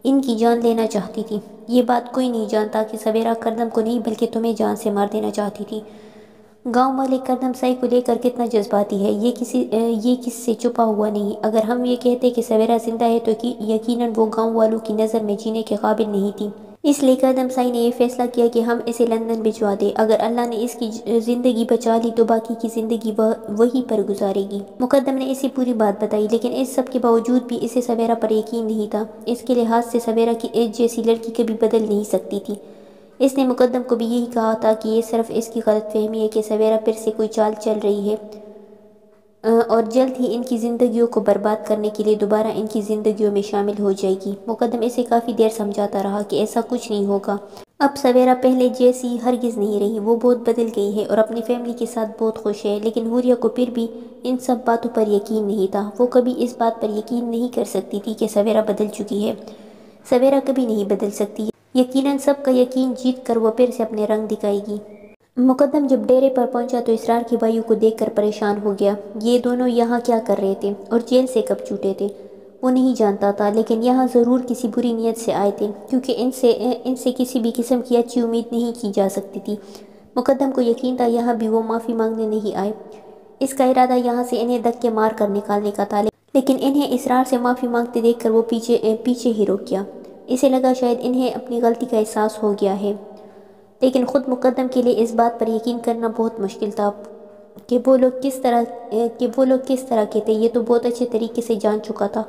इनकी जान लेना चाहती थी। ये बात कोई नहीं जानता कि सवेरा कर्दम को नहीं बल्कि तुम्हें जान से मार देना चाहती थी। गांव वाले कर्दम साई को लेकर कितना जज्बाती है, ये किससे छुपा हुआ नहीं। अगर हम ये कहते कि सवेरा जिंदा है तो यकीनन वो गांव वालों की नज़र में जीने के काबिल नहीं थी। इसलिए कर्दम साई ने यह फैसला किया कि हम इसे लंदन भिजवा दें। अगर अल्लाह ने इसकी ज़िंदगी बचा ली तो बाकी की ज़िंदगी वह वहीं पर गुजारेगी। मुक़द्दम ने इसे पूरी बात बताई, लेकिन इस सब के बावजूद भी इसे सवेरा पर यकीन नहीं था। इसके लिहाज से सवेरा की एज जैसी लड़की कभी बदल नहीं सकती थी। इसने मुक़द्दम को भी यही कहा था कि ये सिर्फ इसकी गलतफहमी है कि सवेरा फिर से कोई चाल चल रही है और जल्द ही इनकी ज़िंदगियों को बर्बाद करने के लिए दोबारा इनकी ज़िंदगियों में शामिल हो जाएगी। मुक़द्दम इसे काफ़ी देर समझाता रहा कि ऐसा कुछ नहीं होगा। अब सवेरा पहले जैसी हरगिज़ नहीं रही, वो बहुत बदल गई है और अपनी फैमिली के साथ बहुत खुश है। लेकिन हुरिया को फिर भी इन सब बातों पर यकीन नहीं था। वो कभी इस बात पर यकीन नहीं कर सकती थी कि सवेरा बदल चुकी है। सवेरा कभी नहीं बदल सकती। यकीनन सबका यकीन जीत कर वो फिर से अपने रंग दिखाएगी। मुक़द्दम जब डेरे पर पहुंचा तो इसरार की भाइयों को देखकर परेशान हो गया। ये दोनों यहाँ क्या कर रहे थे और जेल से कब छूटे थे वो नहीं जानता था, लेकिन यहाँ ज़रूर किसी बुरी नीयत से आए थे क्योंकि इनसे किसी भी किस्म की अच्छी उम्मीद नहीं की जा सकती थी। मुक़द्दम को यकीन था यहाँ भी वो माफ़ी मांगने नहीं आए। इसका इरादा यहाँ से इन्हें धक्के मार कर निकालने का था, लेकिन इन्हें इसरार से माफ़ी मांगते देखकर वो पीछे ही रुक गया। इसे लगा शायद इन्हें अपनी गलती का एहसास हो गया है, लेकिन ख़ुद मुक़द्दम के लिए इस बात पर यकीन करना बहुत मुश्किल था कि वो लोग किस तरह के थे। ये तो बहुत अच्छे तरीके से जान चुका था,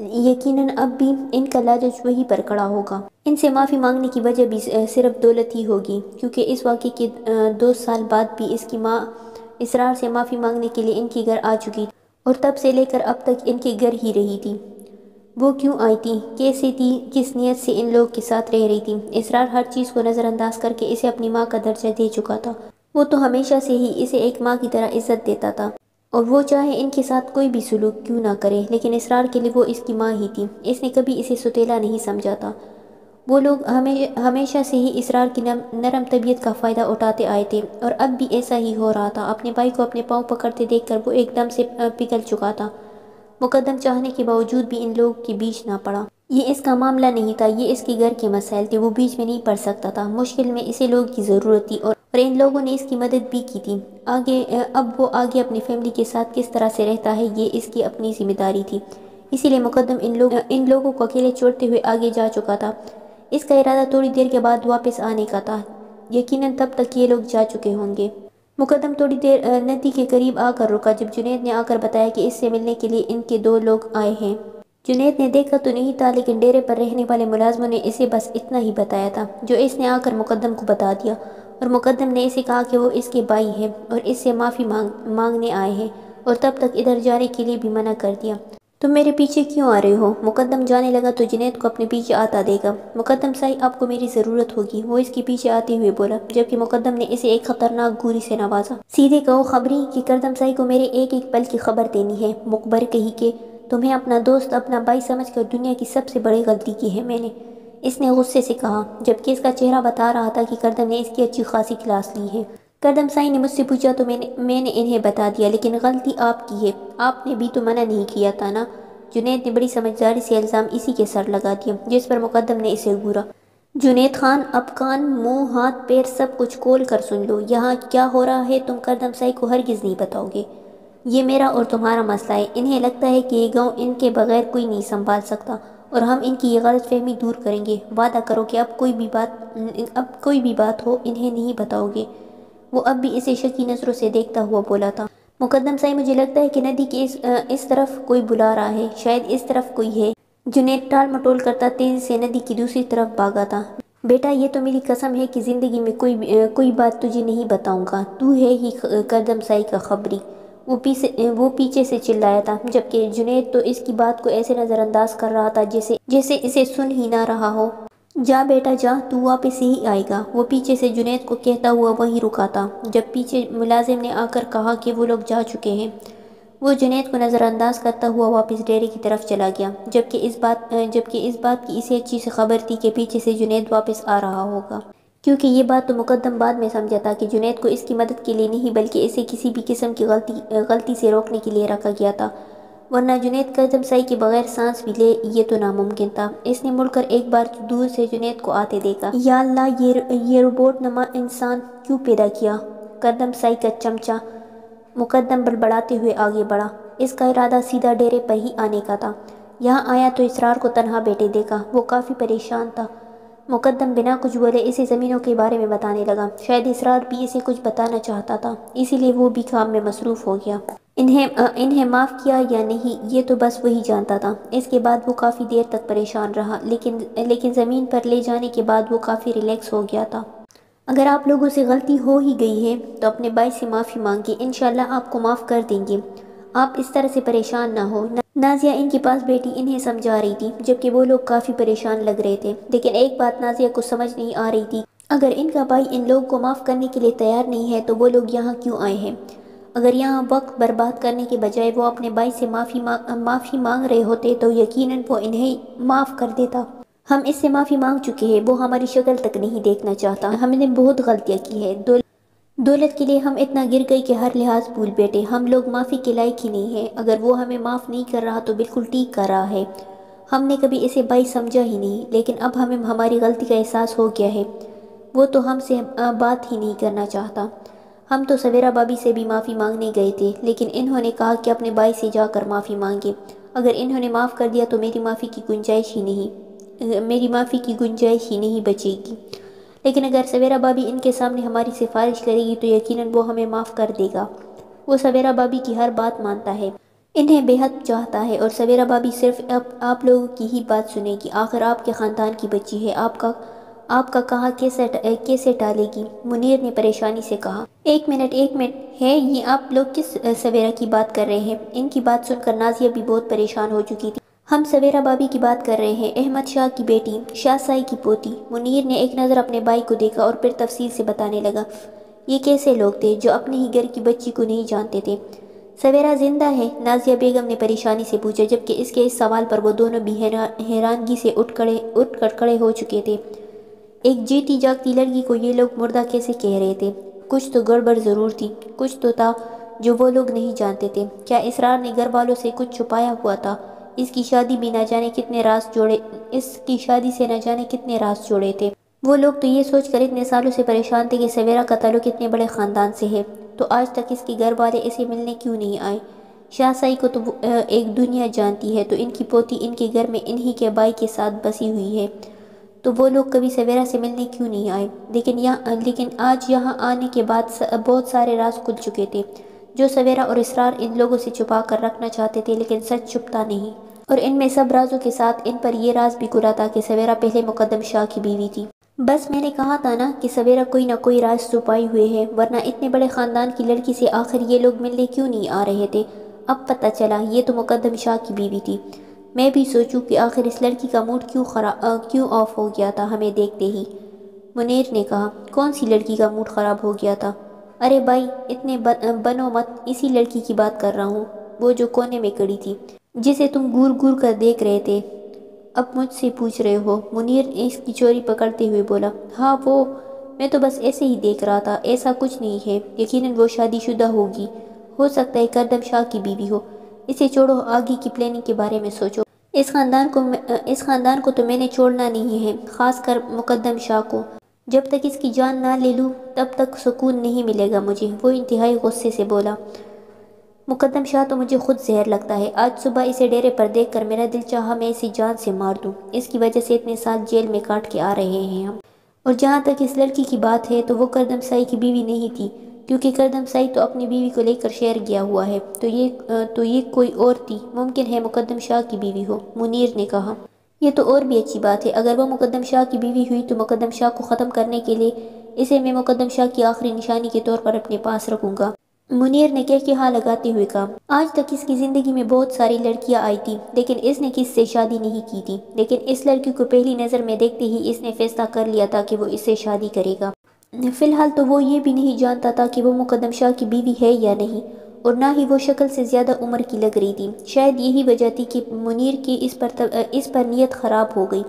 यकीनन अब भी इनका लालच वहीं पर खड़ा होगा। इनसे माफ़ी मांगने की वजह भी सिर्फ दौलत ही होगी, क्योंकि इस वाक़े के 2 साल बाद भी इसकी माँ इसरार से माफ़ी मांगने के लिए इनके घर आ चुकी थी और तब से लेकर अब तक इनके घर ही रही थी। वो क्यों आई थी, कैसी थी, किस नीयत से इन लोगों के साथ रह रही थी, इसरार हर चीज़ को नज़रअंदाज करके इसे अपनी माँ का दर्जा दे चुका था। वो तो हमेशा से ही इसे एक माँ की तरह इज्जत देता था और वो चाहे इनके साथ कोई भी सलूक क्यों ना करे, लेकिन इसरार के लिए वो इसकी माँ ही थी। इसने कभी इसे सुतेला नहीं समझा था। वो लोग हमेशा से ही इसरार की नरम तबीयत का फ़ायदा उठाते आए थे और अब भी ऐसा ही हो रहा था। अपने भाई को अपने पाँव पकड़ते देखकर वो एकदम से पिघल चुका था। मुक़द्दम चाहने के बावजूद भी इन लोगों के बीच ना पड़ा। ये इसका मामला नहीं था, ये इसके घर के मसाइल थे, वो बीच में नहीं पड़ सकता था। मुश्किल में इसे लोगों की ज़रूरत थी और इन लोगों ने इसकी मदद भी की थी। अब वो आगे अपनी फैमिली के साथ किस तरह से रहता है ये इसकी अपनी जिम्मेदारी थी। इसीलिए मुक़द्दम इन लोगों को अकेले छोड़ते हुए आगे जा चुका था। इसका इरादा थोड़ी देर के बाद वापस आने का था, यकीनन तब तक ये लोग जा चुके होंगे। मुक़द्दम थोड़ी देर नदी के करीब आकर रुका जब जुनैद ने आकर बताया कि इससे मिलने के लिए इनके 2 लोग आए हैं। जुनैद ने देखा तो नहीं था, लेकिन डेरे पर रहने वाले मुलाजमों ने इसे बस इतना ही बताया था जो इसने आकर मुक़द्दम को बता दिया। और मुक़द्दम ने इसे कहा कि वो इसके भाई है और इससे माफ़ी मांगने आए हैं और तब तक इधर जाने के लिए भी मना कर दिया। तुम मेरे पीछे क्यों आ रहे हो? मुक़द्दम जाने लगा तो जुनैद को अपने पीछे आता देखा। मुक़द्दम साहब आपको मेरी ज़रूरत होगी, वो इसके पीछे आते हुए बोला, जबकि मुक़द्दम ने इसे एक ख़तरनाक गोली से नवाजा। सीधे कहो खबरी कि करदम साहब को मेरे एक पल की खबर देनी है। मुखबर कही कि तुम्हें अपना दोस्त अपना भाई समझकर दुनिया की सबसे बड़ी गलती की है मैंने, इसने गुस्से से कहा, जबकि इसका चेहरा बता रहा था कि करदम ने इसकी अच्छी खासी क्लास ली है। करदम साईं ने मुझसे पूछा तो मैंने इन्हें बता दिया, लेकिन गलती आपकी है, आपने भी तो मना नहीं किया था ना। जुनैद ने बड़ी समझदारी से इल्ज़ाम इसी के सर लगा दिया, जिस पर मुक़द्दम ने इसे घूरा। जुनैद खान, अब कान मुँह हाथ पैर सब कुछ खोल कर सुन लो, यहाँ क्या हो रहा है तुम करदम साईं को हरगिज़ नहीं बताओगे। ये मेरा और तुम्हारा मसला है। इन्हें लगता है कि ये गाँव इनके बगैर कोई नहीं संभाल सकता और हम इनकी ये गलत फहमी दूर करेंगे। वादा करो कि अब कोई भी बात हो इन्हें नहीं बताओगे। वो अब भी इसे शक की नज़रों से देखता हुआ बोला था। मुक़द्दम साईं, मुझे लगता है कि नदी के इस तरफ कोई बुला रहा है, शायद इस तरफ कोई है। जुनैद टाल मटोल करता तेज़ से नदी की दूसरी तरफ भागा था। बेटा, ये तो मेरी कसम है कि ज़िंदगी में कोई बात तुझे नहीं बताऊंगा, तू है ही करदम साईं का खबरी, वो पीछे से चिल्लाया था, जबकि जुनैद तो इसकी बात को ऐसे नज़रअंदाज कर रहा था जैसे इसे सुन ही ना रहा हो। जा बेटा जा, तू वापस ही आएगा, वो पीछे से जुनैद को कहता हुआ वहीं रुका था जब पीछे मुलाजिम ने आकर कहा कि वो लोग जा चुके हैं। वो जुनैद को नज़रअंदाज करता हुआ वापस डेरे की तरफ चला गया, जबकि इस बात की इसे अच्छी सी खबर थी कि पीछे से जुनैद वापस आ रहा होगा, क्योंकि ये बात तो मुक़द्दम बाद में समझा था कि जुनैद को इसकी मदद के लिए नहीं बल्कि इसे किसी भी किस्म की गलती से रोकने के लिए रखा गया था, वरना जुनैद करदम साईं के बगैर सांस भी ले ये तो नामुमकिन था। इसने मुड़कर एक बार दूर से जुनैद को आते देखा। या अल्लाह, ये रोबोट नमा इंसान क्यों पैदा किया? करदम साईं का चमचा। मुक़द्दम बड़बड़ाते हुए आगे बढ़ा। इसका इरादा सीधा डेरे पर ही आने का था। यहाँ आया तो इसरार को तनहा बैठे देखा, वो काफ़ी परेशान था। मुक़द्दम बिना कुछ बोले इसे ज़मीनों के बारे में बताने लगा। शायद इसरार भी इसे कुछ बताना चाहता था, इसीलिए वो भी काम में मसरूफ़ हो गया। इन्हें माफ़ किया या नहीं ये तो बस वही जानता था। इसके बाद वो काफ़ी देर तक परेशान रहा, लेकिन ज़मीन पर ले जाने के बाद वो काफ़ी रिलैक्स हो गया था। अगर आप लोगों से गलती हो ही गई है तो अपने भाई से माफ़ी मांगी, इंशाल्लाह आपको माफ़ कर देंगे, आप इस तरह से परेशान ना हो। नाज़िया इनके पास बैठी इन्हें समझा रही थी, जबकि वो लोग काफ़ी परेशान लग रहे थे, लेकिन एक बात नाज़िया को समझ नहीं आ रही थी, अगर इनका भाई इन लोगों को माफ़ करने के लिए तैयार नहीं है तो वो लोग यहाँ क्यों आए हैं। अगर यहाँ वक्त बर्बाद करने के बजाय वो अपने भाई से माफ़ी मांग रहे होते तो यकीनन वो इन्हें माफ़ कर देता। हम इससे माफ़ी मांग चुके हैं, वो हमारी शक्ल तक नहीं देखना चाहता, हमने बहुत गलतियाँ की है, दौलत के लिए हम इतना गिर गए कि हर लिहाज भूल बैठे। हम लोग माफ़ी के लायक ही नहीं है। अगर वो हमें माफ़ नहीं कर रहा तो बिल्कुल ठीक कर रहा है। हमने कभी इसे भाई समझा ही नहीं, लेकिन अब हमें हमारी गलती का एहसास हो गया है। वो तो हमसे बात ही नहीं करना चाहता। हम तो सवेरा भाभी से भी माफ़ी मांगने गए थे, लेकिन इन्होंने कहा कि अपने भाई से जाकर माफ़ी मांगे। अगर इन्होंने माफ़ कर दिया तो मेरी माफ़ी की गुंजाइश ही नहीं बचेगी। लेकिन अगर सवेरा भाभी इनके सामने हमारी सिफारिश करेगी तो यकीनन वो हमें माफ़ कर देगा। वो सवेरा भाभी की हर बात मानता है, इन्हें बेहद चाहता है और सवेरा भाभी सिर्फ आप लोगों की ही बात सुनेगी। आखिर आपके ख़ानदान की बच्ची है, आपका कहा कैसे टालेगी। मुनीर ने परेशानी से कहा, एक मिनट है, ये आप लोग किस सवेरा की बात कर रहे हैं? इनकी बात सुनकर नाजिया भी बहुत परेशान हो चुकी थी। हम सवेरा भाभी की बात कर रहे हैं, अहमद शाह की बेटी, शाहसाई की पोती। मुनीर ने एक नज़र अपने भाई को देखा और फिर तफसील से बताने लगा, ये कैसे लोग थे जो अपने ही घर की बच्ची को नहीं जानते थे। सवेरा जिंदा है? नाजिया बेगम ने परेशानी से पूछा, जबकि इसके इस सवाल पर वो दोनों भी हैरानगी से उठ कर खड़े हो चुके थे। एक जीती जागती लड़की को ये लोग मुर्दा कैसे कह रहे थे? कुछ तो गड़बड़ ज़रूर थी, कुछ तो था जो वो लोग नहीं जानते थे। क्या इसरार ने घर वालों से कुछ छुपाया हुआ था? इसकी शादी से न जाने कितने राज जोड़े थे। वो लोग तो ये सोचकर इतने सालों से परेशान थे कि सवेरा का ताल्लुक इतने बड़े ख़ानदान से है, तो आज तक इसके घर वाले इसे मिलने क्यों नहीं आए। शाहसाई को तो एक दुनिया जानती है, तो इनकी पोती इनके घर में इन्हीं के भाई के साथ बसी हुई है, तो वो लोग कभी सवेरा से मिलने क्यों नहीं आए। लेकिन आज यहाँ आने के बाद बहुत सारे राज खुल चुके थे जो सवेरा और इसरार इन लोगों से छुपा कर रखना चाहते थे, लेकिन सच छुपता नहीं। और इनमें सब राजों के साथ इन पर यह राज भी खुला था कि सवेरा पहले मुकद्दम शाह की बीवी थी। बस मैंने कहा था ना कि सवेरा कोई ना कोई राज छुपाए हुए है, वरना इतने बड़े ख़ानदान की लड़की से आखिर ये लोग मिलने क्यों नहीं आ रहे थे। अब पता चला ये तो मुकद्दम शाह की बीवी थी। मैं भी सोचूं कि आखिर इस लड़की का मूड क्यों ऑफ हो गया था हमें देखते ही। मुनीर ने कहा, कौन सी लड़की का मूड ख़राब हो गया था? अरे भाई इतने बनो मत, इसी लड़की की बात कर रहा हूँ, वो जो कोने में खड़ी थी, जिसे तुम घूर घूर कर देख रहे थे। अब मुझसे पूछ रहे हो? मुनीर ने इसकी चोरी पकड़ते हुए बोला। हाँ वो, मैं तो बस ऐसे ही देख रहा था, ऐसा कुछ नहीं है। यकीनन वो शादीशुदा होगी, हो सकता है करदम शाह की बीवी हो। इसे छोड़ो, आगे की प्लानिंग के बारे में सोचो। इस ख़ानदान को तो मैंने छोड़ना नहीं है, ख़ासकर मुकद्दम शाह को। जब तक इसकी जान ना ले लूँ तब तक सुकून नहीं मिलेगा मुझे, वो इंतहाई गुस्से से बोला। मुकद्दम शाह तो मुझे खुद जहर लगता है। आज सुबह इसे डेरे पर देखकर मेरा दिल चाहा मैं इसे जान से मार दूँ। इसकी वजह से इतने साल जेल में काट के आ रहे हैं हम। और जहाँ तक इस लड़की की बात है तो वो करदम साई की बीवी नहीं थी, क्योंकि करदम साई तो अपनी बीवी को लेकर शहर गया हुआ है, तो ये कोई और थी। मुमकिन है मुकद्दम शाह की बीवी हो, मुनीर ने कहा। यह तो और भी अच्छी बात है, अगर वो मुकद्दम शाह की बीवी हुई तो मुकद्दम शाह को ख़त्म करने के लिए इसे मैं मुकद्दम शाह की आखिरी निशानी के तौर पर अपने पास रखूँगा। मुनीर ने कह के हाँ लगाते हुए कहा। आज तक इसकी ज़िंदगी में बहुत सारी लड़कियाँ आई थी, लेकिन इसने किससे शादी नहीं की थी। लेकिन इस लड़की को पहली नज़र में देखते ही इसने फैसला कर लिया था कि वो इससे शादी करेगा। फ़िलहाल तो वो ये भी नहीं जानता था कि वो मुकद्दम शाह की बीवी है या नहीं, और ना ही वो शक्ल से ज़्यादा उम्र की लग रही थी। शायद यही वजह थी कि मुनीर की इस पर नीयत ख़राब हो गई।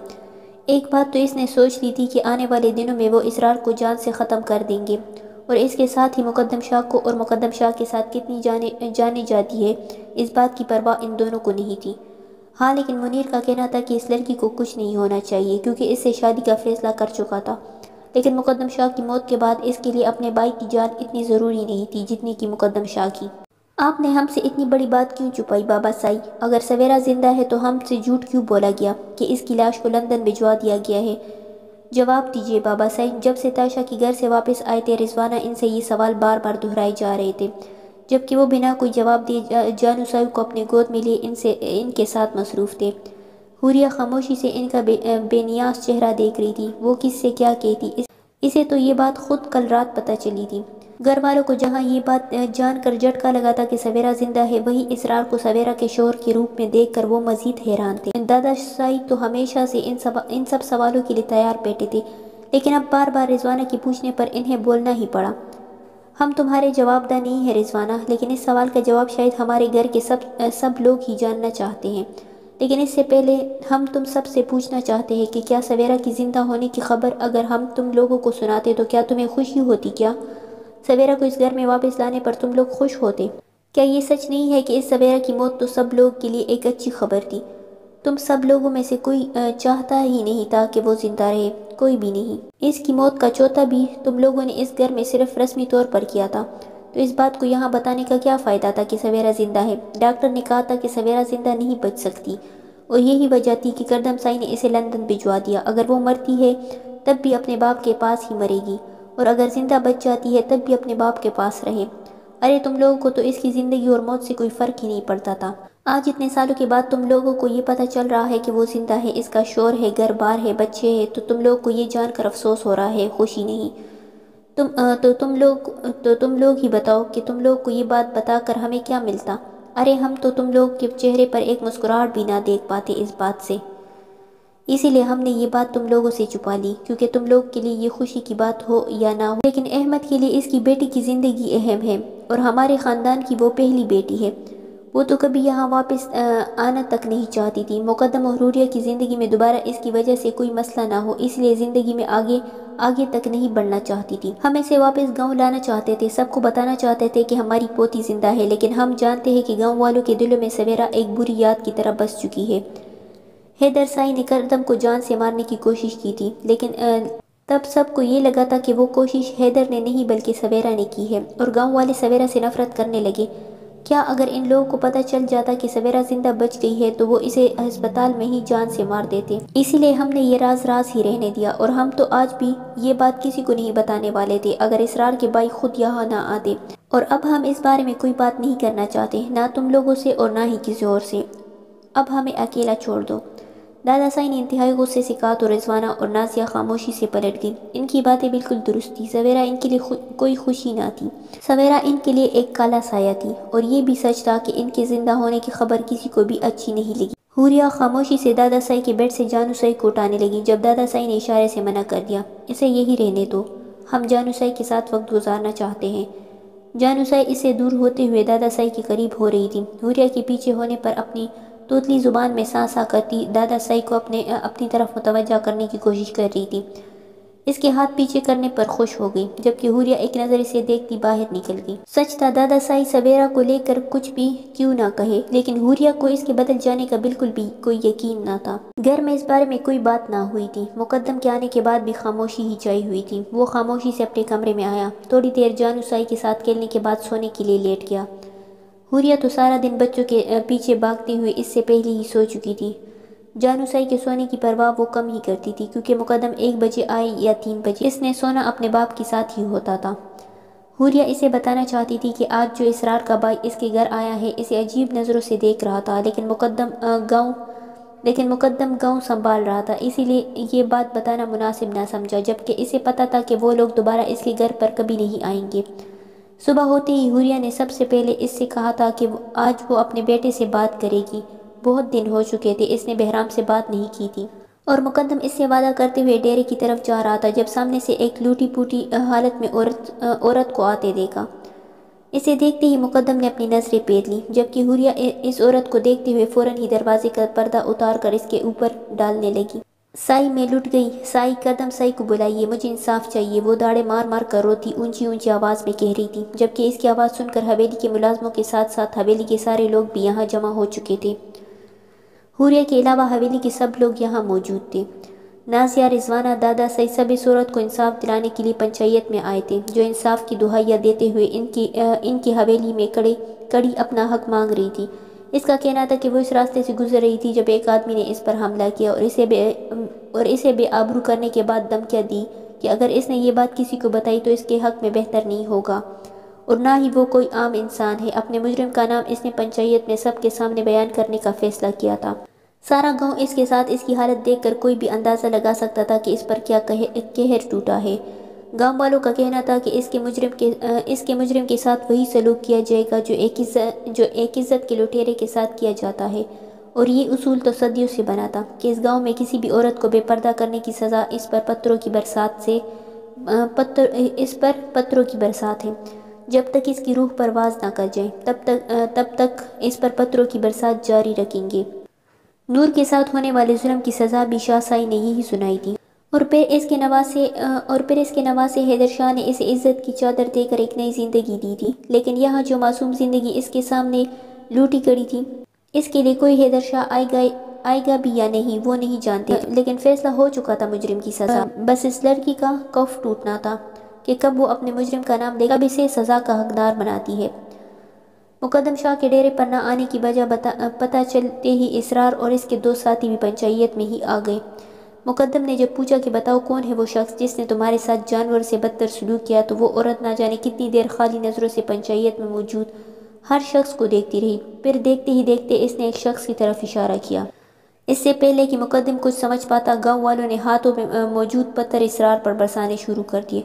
एक बात तो इसने सोच ली थी कि आने वाले दिनों में वो इसरार को जान से ख़त्म कर देंगे, और इसके साथ ही मुकद्दम शाह को। और मुकद्दम शाह के साथ कितनी जाने जाती है इस बात की परवाह इन दोनों को नहीं थी। हाँ, लेकिन मुनीर का कहना था कि इस लड़की को कुछ नहीं होना चाहिए, क्योंकि इससे शादी का फैसला कर चुका था। लेकिन मुकद्दम शाह की मौत के बाद इसके लिए अपने भाई की जान इतनी ज़रूरी नहीं थी जितनी कि मुकद्दम शाह की। आपने हमसे इतनी बड़ी बात क्यों छुपाई बाबा साई? अगर सवेरा जिंदा है तो हमसे झूठ क्यों बोला गया कि इसकी लाश को लंदन भिजवा दिया गया है? जवाब दीजिए बाबा साई। जब से ताशा के घर से वापस आए थे, रिजवाना इनसे ये सवाल बार बार दोहराए जा रहे थे, जबकि वो बिना कोई जवाब दिए जानू साई को अपने गोद में लिए इनके साथ मसरूफ़ थे। हुरिया खामोशी से इनका बेनियास चेहरा देख रही थी। वो किससे क्या कहती, इसे तो ये बात खुद कल रात पता चली थी। घर वालों को जहाँ ये बात जानकर झटका लगा था कि सवेरा जिंदा है, वहीं इसरार को सवेरा के शोहर के रूप में देखकर वो मज़ीद हैरान थे। दादा साई तो हमेशा से इन सब सवालों के लिए तैयार बैठे थे, लेकिन अब बार बार रिजवाना के पूछने पर इन्हें बोलना ही पड़ा। हम तुम्हारे जवाबदार नहीं हैं रिजवाना, लेकिन इस सवाल का जवाब शायद हमारे घर के सब लोग ही जानना चाहते हैं। लेकिन इससे पहले हम तुम सब से पूछना चाहते हैं कि क्या सवेरा की ज़िंदा होने की खबर अगर हम तुम लोगों को सुनाते तो क्या तुम्हें खुशी होती क्या? सवेरा को इस घर में वापस लाने पर तुम लोग खुश होते। क्या ये सच नहीं है कि इस सवेरा की मौत तो सब लोग के लिए एक अच्छी खबर थी? तुम सब लोगों में से कोई चाहता ही नहीं था कि वो जिंदा रहे, कोई भी नहीं। इसकी मौत का चौथा भी तुम लोगों ने इस घर में सिर्फ रस्मी तौर पर किया था, तो इस बात को यहाँ बताने का क्या फ़ायदा था कि सवेरा ज़िंदा है? डॉक्टर ने कहा था कि सवेरा ज़िंदा नहीं बच सकती और यही वजह थी कि करदम साई ने इसे लंदन भिजवा दिया। अगर वो मरती है तब भी अपने बाप के पास ही मरेगी और अगर ज़िंदा बच जाती है तब भी अपने बाप के पास रहे। अरे तुम लोगों को तो इसकी ज़िंदगी और मौत से कोई फ़र्क ही नहीं पड़ता था। आज इतने सालों के बाद तुम लोगों को ये पता चल रहा है कि वो ज़िंदा है, इसका शोर है, घर बार है, बच्चे हैं, तो तुम लोगों को ये जानकर अफसोस हो रहा है, खुशी नहीं। तुम लोग ही बताओ कि तुम लोग को ये बात बताकर हमें क्या मिलता। अरे हम तो तुम लोग के चेहरे पर एक मुस्कुराहट भी ना देख पाते इस बात से, इसीलिए हमने ये बात तुम लोगों से छुपा ली क्योंकि तुम लोग के लिए ये खुशी की बात हो या ना हो, लेकिन अहमद के लिए इसकी बेटी की ज़िंदगी अहम है और हमारे ख़ानदान की वो पहली बेटी है। वो तो कभी यहाँ वापस आना तक नहीं चाहती थी। मुक़द्दम और हुरिया की ज़िंदगी में दोबारा इसकी वजह से कोई मसला ना हो, इसलिए ज़िंदगी में आगे तक नहीं बढ़ना चाहती थी। हम इसे वापस गांव लाना चाहते थे, सबको बताना चाहते थे कि हमारी पोती ज़िंदा है, लेकिन हम जानते हैं कि गांव वालों के दिलों में सवेरा एक बुरी याद की तरह बस चुकी है। हैदर साई ने करदम को जान से मारने की कोशिश की थी, लेकिन तब सबको ये लगा था कि वो कोशिश हैदर ने नहीं बल्कि सवेरा ने की है और गाँव वाले सवेरा से नफरत करने लगे। क्या अगर इन लोगों को पता चल जाता कि सवेरा ज़िंदा बच गई है तो वो इसे अस्पताल में ही जान से मार देते। इसीलिए हमने ये राज ही रहने दिया और हम तो आज भी ये बात किसी को नहीं बताने वाले थे अगर इसरार के भाई खुद यहाँ ना आते। और अब हम इस बारे में कोई बात नहीं करना चाहते, ना तुम लोगों से और ना ही किसी और से। अब हमें अकेला छोड़ दो। दादा साई ने इंतहाई गुस्से से कहा तो रिजवाना और नाजिया खामोशी से पलट गई। इनकी बातें बिल्कुल दुरुस्त थी। सवेरा इनके लिए कोई खुशी ना थी, सवेरा इनके लिए एक काला साया थी और ये भी सच था कि इनके ज़िंदा होने की खबर किसी को भी अच्छी नहीं लगी। हुरिया खामोशी से दादा साई के बेड से जानू साई को उठाने लगी जब दादा साई ने इशारे से मना कर दिया, इसे यही रहने दो, हम जानू साई के साथ वक्त गुजारना चाहते हैं। जानू साई इससे दूर होते हुए दादा साई के करीब हो रही थी। हुरिया के पीछे होने पर अपनी तोतली ज़ुबान में सांस आ करती दादा साई को अपनी तरफ मुतवज्जा करने की कोशिश कर रही थी। इसके हाथ पीछे करने पर खुश हो गई जबकि हुरिया एक नज़र इसे देखती बाहर निकल गई। सच था, दादा साई सवेरा को लेकर कुछ भी क्यों ना कहे, लेकिन हुरिया को इसके बदल जाने का बिल्कुल भी कोई यकीन ना था। घर में इस बारे में कोई बात ना हुई थी। मुक़द्दम के आने के बाद भी खामोशी ही छाई हुई थी। वो खामोशी से अपने कमरे में आया, थोड़ी देर जानू साई के साथ खेलने के बाद सोने के लिए लेट गया। हुरिया तो सारा दिन बच्चों के पीछे भागते हुए इससे पहले ही सो चुकी थी। जानू साई के सोने की परवाह वो कम ही करती थी क्योंकि मुक़द्दम 1 बजे आए या 3 बजे, इसने सोना अपने बाप के साथ ही होता था। हुरिया इसे बताना चाहती थी कि आज जो इसरार का भाई इसके घर आया है इसे अजीब नज़रों से देख रहा था, लेकिन मुक़द्दम गाँव संभाल रहा था, इसीलिए ये बात बताना मुनासिब ना समझा, जबकि इसे पता था कि वो लोग दोबारा इसके घर पर कभी नहीं आएंगे। सुबह होते ही हुरिया ने सबसे पहले इससे कहा था कि आज वो अपने बेटे से बात करेगी। बहुत दिन हो चुके थे इसने बहराम से बात नहीं की थी और मुक़द्दम इससे वादा करते हुए डेरे की तरफ जा रहा था जब सामने से एक लूटी पूटी हालत में औरत को आते देखा। इसे देखते ही मुक़द्दम ने अपनी नज़रें फेर ली जबकि हुरिया इस औरत को देखते हुए फ़ौरन ही दरवाजे का पर्दा उतार कर इसके ऊपर डालने लगी। साई में लुट गई। साई, करदम साई को बुलाइए, मुझे इंसाफ चाहिए, वो दाड़े मार मार कर रोती ऊंची ऊंची आवाज़ में कह रही थी जबकि इसकी आवाज़ सुनकर हवेली के मुलाजमों के साथ साथ हवेली के सारे लोग भी यहाँ जमा हो चुके थे। हुरिया के अलावा हवेली के सब लोग यहाँ मौजूद थे। नाजिया, रिजवाना, दादा साई सब इस औरत को इंसाफ दिलाने के लिए पंचायत में आए थे जो इंसाफ की दुहाइयाँ देते हुए इनकी हवेली में कड़ी अपना हक मांग रही थी। इसका कहना था कि वो इस रास्ते से गुजर रही थी जब एक आदमी ने इस पर हमला किया और इसे बेआबरू करने के बाद धमकियां दी कि अगर इसने ये बात किसी को बताई तो इसके हक़ में बेहतर नहीं होगा और ना ही वो कोई आम इंसान है। अपने मुजरिम का नाम इसने पंचायत में सबके सामने बयान करने का फ़ैसला किया था। सारा गांव इसके साथ इसकी हालत देखकर कोई भी अंदाज़ा लगा सकता था कि इस पर क्या कहर टूटा है। गाँव वालों का कहना था कि इसके मुजरिम के साथ वही सलूक किया जाएगा जो एक इज़्ज़त के लुटेरे के साथ किया जाता है और ये उसूल तो सदियों से बना था कि इस गांव में किसी भी औरत को बेपर्दा करने की सज़ा इस पर पत्थरों की बरसात है। जब तक इसकी रूह परवाज़ ना कर जाए तब तक इस पर पत्थरों की बरसात जारी रखेंगे। नूर के साथ होने वाले जुल्म की सज़ा भी शाह साई ने ही सुनाई थी और फिर इसके नवासे हैदर शाह ने इसे इज़्ज़त की चादर देकर एक नई ज़िंदगी दी थी। लेकिन यहाँ जो मासूम ज़िंदगी इसके सामने लूटी कड़ी थी, इसके लिए कोई हैदर शाह आएगा भी या नहीं वो नहीं जानते। लेकिन फैसला हो चुका था मुजरिम की सज़ा, बस इस लड़की का कफ टूटना था कि कब वो अपने मुजरिम का नाम देगा, कब इसे सज़ा का हकदार बनाती है। मुक़द्दम शाह के डेरे पर न आने की वजह पता चलते ही इसरार और इसके दो साथी भी पंचायत में ही आ गए। मुक़द्दम ने जब पूछा कि बताओ कौन है वो शख्स जिसने तुम्हारे साथ जानवर से बदतर सलूक किया, तो वो औरत ना जाने कितनी देर खाली नज़रों से पंचायत में मौजूद हर शख्स को देखती रही। फिर देखते ही देखते इसने एक शख्स की तरफ इशारा किया। इससे पहले कि मुक़द्दम कुछ समझ पाता, गाँव वालों ने हाथों में मौजूद पत्थर इसरार पर बरसाने शुरू कर दिए,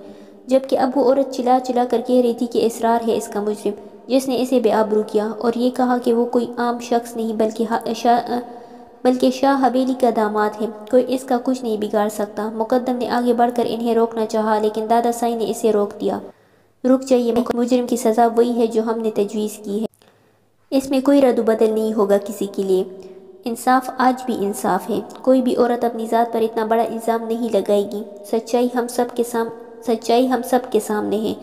जबकि अब वो औरत चिल्ला चिल्ला कर कह रही थी कि इसरार है इसका मुजरिम जिसने इसे बेआबरू किया, और ये कहा कि वो कोई आम शख्स नहीं बल्कि शाह हवेली का दामाद है, कोई इसका कुछ नहीं बिगाड़ सकता। मुक़द्दम ने आगे बढ़कर इन्हें रोकना चाहा, लेकिन दादा साईं ने इसे रोक दिया। रुक जाइए, मुजरिम की सज़ा वही है जो हमने तजवीज़ की है, इसमें कोई रद्द बदल नहीं होगा किसी के लिए। इंसाफ आज भी इंसाफ है, कोई भी औरत अपनी ज़ात पर इतना बड़ा इल्ज़ाम नहीं लगाएगी। सच्चाई हम सब के सामने है।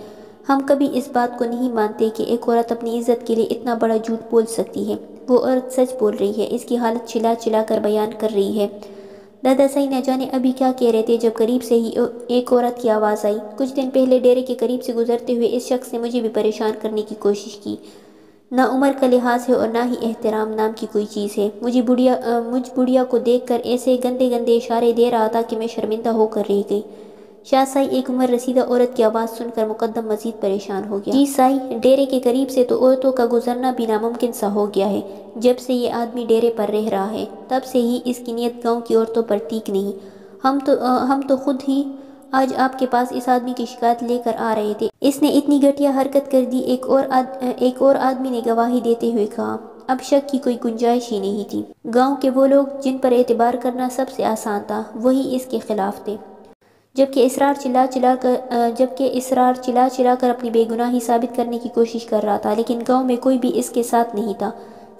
हम कभी इस बात को नहीं मानते कि एक औरत अपनी इज़्ज़त के लिए इतना बड़ा झूठ बोल सकती है। वो औरत सच बोल रही है, इसकी हालत चिल्ला चिल्ला कर बयान कर रही है। दादा साईं न जाने अभी क्या कह रहे थे जब करीब से ही एक औरत की आवाज़ आई। कुछ दिन पहले डेरे के करीब से गुजरते हुए इस शख्स ने मुझे भी परेशान करने की कोशिश की। ना उम्र का लिहाज है और ना ही एहतराम नाम की कोई चीज़ है। मुझ बुढ़िया को देख कर ऐसे गंदे गंदे इशारे दे रहा था कि मैं शर्मिंदा होकर रह गई। शाह साई, एक उम्र रसीदा औरत की आवाज़ सुनकर मुक़द्दम मजीद परेशान हो गया। जी साई, डेरे के करीब से तो औरतों का गुजरना भी नामुमकिन सा हो गया है। जब से ये आदमी डेरे पर रह रहा है तब से ही इसकी नीयत गांव की औरतों पर ठीक नहीं। हम तो खुद ही आज आपके पास इस आदमी की शिकायत लेकर आ रहे थे, इसने इतनी घटिया हरकत कर दी। एक और आदमी ने गवाही देते हुए कहा। अब शक की कोई गुंजाइश ही नहीं थी। गाँव के वो लोग जिन पर एतबार करना सबसे आसान था वही इसके खिलाफ थे, जबकि इसरार चिल्ला चिल्ला कर अपनी बेगुनाही साबित करने की कोशिश कर रहा था। लेकिन गांव में कोई भी इसके साथ नहीं था,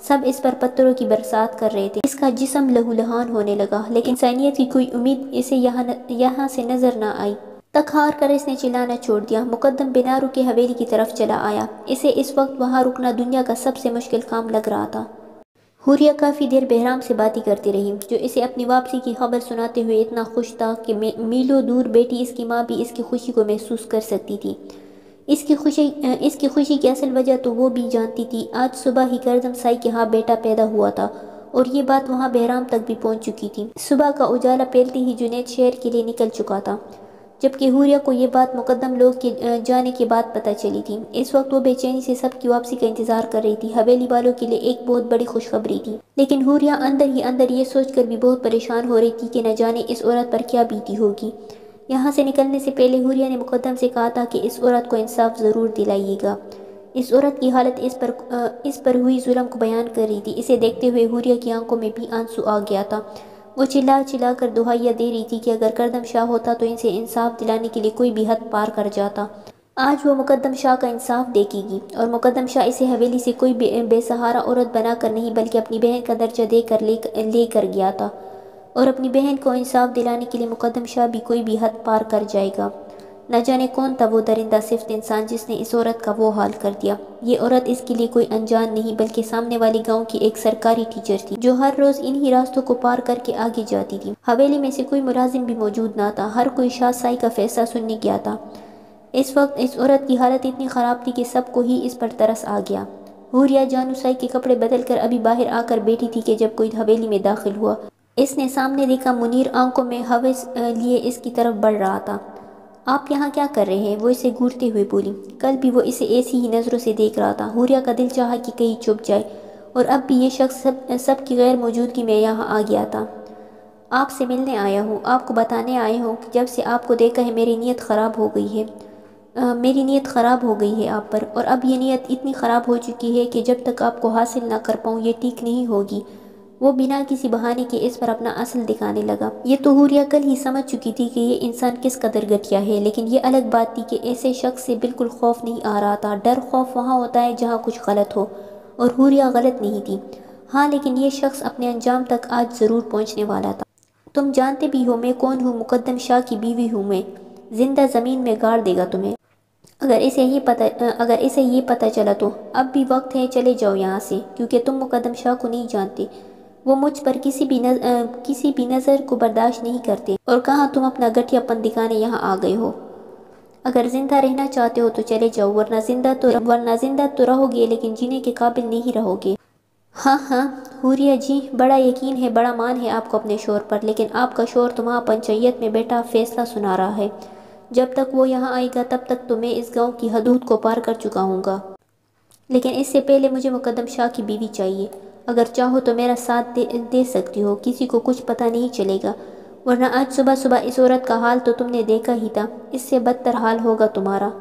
सब इस पर पत्थरों की बरसात कर रहे थे। इसका जिस्म लहूलुहान होने लगा, लेकिन इंसानियत की कोई उम्मीद इसे यहाँ से नज़र ना आई। तक हार कर इसने चिल्लाना छोड़ दिया। मुक़द्दम बिना रुके हवेली की तरफ चला आया। इसे इस वक्त वहाँ रुकना दुनिया का सबसे मुश्किल काम लग रहा था। हुरिया काफ़ी देर बहराम से बातें करती रही, जो इसे अपनी वापसी की खबर सुनाते हुए इतना खुश था कि मीलों दूर बैठी इसकी माँ भी इसकी खुशी को महसूस कर सकती थी। इसकी खुशी की असल वजह तो वो भी जानती थी। आज सुबह ही करदम साई के यहाँ बेटा पैदा हुआ था और ये बात वहाँ बहराम तक भी पहुँच चुकी थी। सुबह का उजाला फैलते ही जुनैद शहर के लिए निकल चुका था, जबकि हुरिया को ये बात मुक़द्दम लोग के जाने के बाद पता चली थी। इस वक्त वो बेचैनी से सबकी वापसी का इंतज़ार कर रही थी। हवेली वालों के लिए एक बहुत बड़ी खुशखबरी थी, लेकिन हुरिया अंदर ही अंदर ये सोचकर भी बहुत परेशान हो रही थी कि न जाने इस औरत पर क्या बीती होगी। यहाँ से निकलने से पहले हुरिया ने मुक़द्दम से कहा था कि इस औरत को इंसाफ ज़रूर दिलाइएगा। इस औरत की हालत इस पर हुई जुल्म को बयान कर रही थी। इसे देखते हुए हुरिया की आंखों में भी आंसू आ गया था। वो चिल्ला चिल्ला कर दुहाइयाँ दे रही थी कि अगर करदम शाह होता तो इनसे इंसाफ दिलाने के लिए कोई भी हद पार कर जाता। आज वो मुक़द्दम शाह का इंसाफ देखेगी, और मुक़द्दम शाह इसे हवेली से कोई बेसहारा औरत बनाकर नहीं बल्कि अपनी बहन का दर्जा देकर ले कर गया था, और अपनी बहन को इंसाफ दिलाने के लिए मुक़द्दम शाह भी कोई भी हद पार कर जाएगा। न जाने कौन था वो दरिंदा सिफ्त इंसान जिसने इस औरत का वो हाल कर दिया। ये औरत इसके लिए कोई अनजान नहीं बल्कि सामने वाले गांव की एक सरकारी टीचर थी, जो हर रोज़ इन्हीं रास्तों को पार करके आगे जाती थी। हवेली में से कोई मुलाजिम भी मौजूद ना था, हर कोई शाह साई का फैसला सुनने गया था। इस वक्त इस औरत की हालत इतनी ख़राब थी कि सबको ही इस पर तरस आ गया। हुरिया जानू साई के कपड़े बदल कर अभी बाहर आकर बैठी थी कि जब कोई हवेली में दाखिल हुआ। इसने सामने देखा मुनीर आंखों में हवस लिए इसकी तरफ बढ़ रहा था। आप यहाँ क्या कर रहे हैं? वो इसे घूरते हुए बोली। कल भी वो इसे ऐसी ही नज़रों से देख रहा था। हुरिया का दिल चाहा कि कहीं छुप जाए, और अब भी ये शख्स सबकी गैर मौजूदगी में यहाँ आ गया था। आपसे मिलने आया हूँ, आपको बताने आया हूँ कि जब से आपको देखा है मेरी नीयत ख़राब हो गई है आप पर, और अब ये नीयत इतनी ख़राब हो चुकी है कि जब तक आपको हासिल ना कर पाऊँ ये ठीक नहीं होगी। वो बिना किसी बहाने के इस पर अपना असल दिखाने लगा। ये तो हुरिया कल ही समझ चुकी थी कि ये इंसान किस कदर घटिया है, लेकिन ये अलग बात थी कि ऐसे शख्स से बिल्कुल खौफ नहीं आ रहा था। डर खौफ वहाँ होता है जहाँ कुछ गलत हो, और हुरिया गलत नहीं थी। हाँ, लेकिन ये शख्स अपने अंजाम तक आज ज़रूर पहुँचने वाला था। तुम जानते भी हो मैं कौन हूँ, मुक़द्दम शाह की बीवी हूँ, मैं जिंदा ज़मीन में गाड़ देगा तुम्हें। अगर इसे ये पता चला तो अब भी वक्त है चले जाओ यहाँ से, क्योंकि तुम मुक़द्दम शाह को नहीं जानते। वो मुझ पर किसी भी नज़र को बर्दाश्त नहीं करते, और कहाँ तुम अपना गठियापन दिखाने यहाँ आ गए हो। अगर ज़िंदा रहना चाहते हो तो चले जाओ, वरना ज़िंदा तो रहोगे लेकिन जीने के काबिल नहीं रहोगे। हाँ हाँ हुरिया जी, बड़ा यकीन है, बड़ा मान है आपको अपने शोर पर, लेकिन आपका शोर तो वहाँ पंचायत में बैठा फैसला सुना रहा है। जब तक वो यहाँ आएगा तब तक तो मैं इस गांव की हदूद को पार कर चुका हूँगा, लेकिन इससे पहले मुझे मुक़द्दम शाह की बीवी चाहिए। अगर चाहो तो मेरा साथ दे सकती हो, किसी को कुछ पता नहीं चलेगा, वरना आज सुबह सुबह इस औरत का हाल तो तुमने देखा ही था, इससे बदतर हाल होगा तुम्हारा।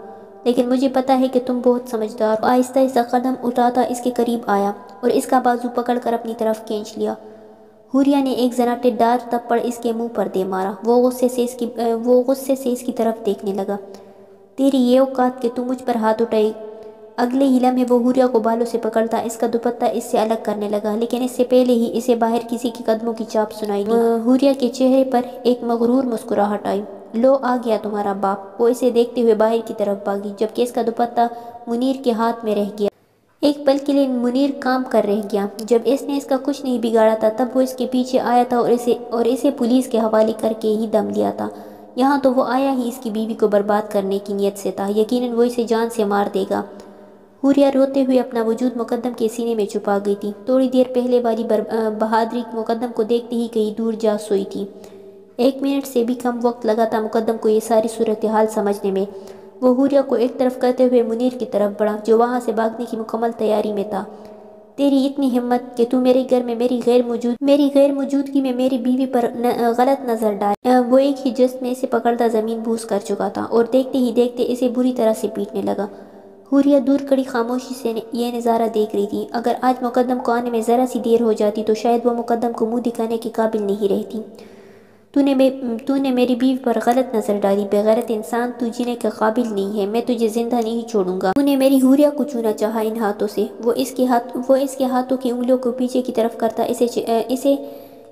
लेकिन मुझे पता है कि तुम बहुत समझदार हो। आहिस्ता आहिस्ता कदम उठाता इसके करीब आया और इसका बाजू पकड़कर अपनी तरफ खींच लिया। हुरिया ने एक जनाटेदार थप्पड़ इसके मुंह पर दे मारा। वो गुस्से से इसकी तरफ देखने लगा। तेरी ये औकात कि तू मुझ पर हाथ उठाई। अगले ही लम्हे वो हुरिया को बालों से पकड़ता इसका दुपट्टा इससे अलग करने लगा, लेकिन इससे पहले ही इसे बाहर किसी के कदमों की चाप सुनाई दी। हुरिया के चेहरे पर एक मगरूर मुस्कुराहट आई। लो आ गया तुम्हारा बाप। वो इसे देखते हुए बाहर की तरफ भागी, जबकि इसका दुपट्टा मुनीर के हाथ में रह गया। एक पल के लिए मुनीर काम कर रह गया। जब इसने इसका कुछ नहीं बिगाड़ा था तब वो इसके पीछे आया था और इसे पुलिस के हवाले करके ही दम लिया था। यहाँ तो वो आया ही इसकी बीवी को बर्बाद करने की नीयत से था, यकीनन वो इसे जान से मार देगा। हुरिया रोते हुए अपना वजूद मुक़द्दम के सीने में छुपा गई थी। थोड़ी देर पहले वाली बहादुरी मुक़द्दम को देखते ही कहीं दूर जा सोई थी। 1 मिनट से भी कम वक्त लगा था मुक़द्दम को ये सारी सूरत हाल समझने में। वो हुरिया को एक तरफ करते हुए मुनीर की तरफ बढ़ा, जो वहाँ से भागने की मुकम्मल तैयारी में था। तेरी इतनी हिम्मत कि तू मेरे घर में मेरी गैर मौजूदगी में मेरी बीवी पर गलत नज़र डाले। वो एक ही जस्ट में इसे पकड़ता ज़मीन बूस कर चुका था और देखते ही देखते इसे बुरी तरह से पीटने लगा। हुरिया दूर खड़ी खामोशी से यह नज़ारा देख रही थी। अगर आज मुक़द्दम को आने में ज़रा सी देर हो जाती तो शायद वो मुक़द्दम को मुँह दिखाने के काबिल नहीं रहती। तूने मेरी बीवी पर गलत नज़र डाली। बेगैरत इंसान, तू जीने के काबिल नहीं है, मैं तुझे ज़िंदा नहीं छोड़ूंगा। तूने मेरी हुरिया को छूना चाहा इन हाथों से। वो इसके हाथों की उंगलियों को पीछे की तरफ करता इसे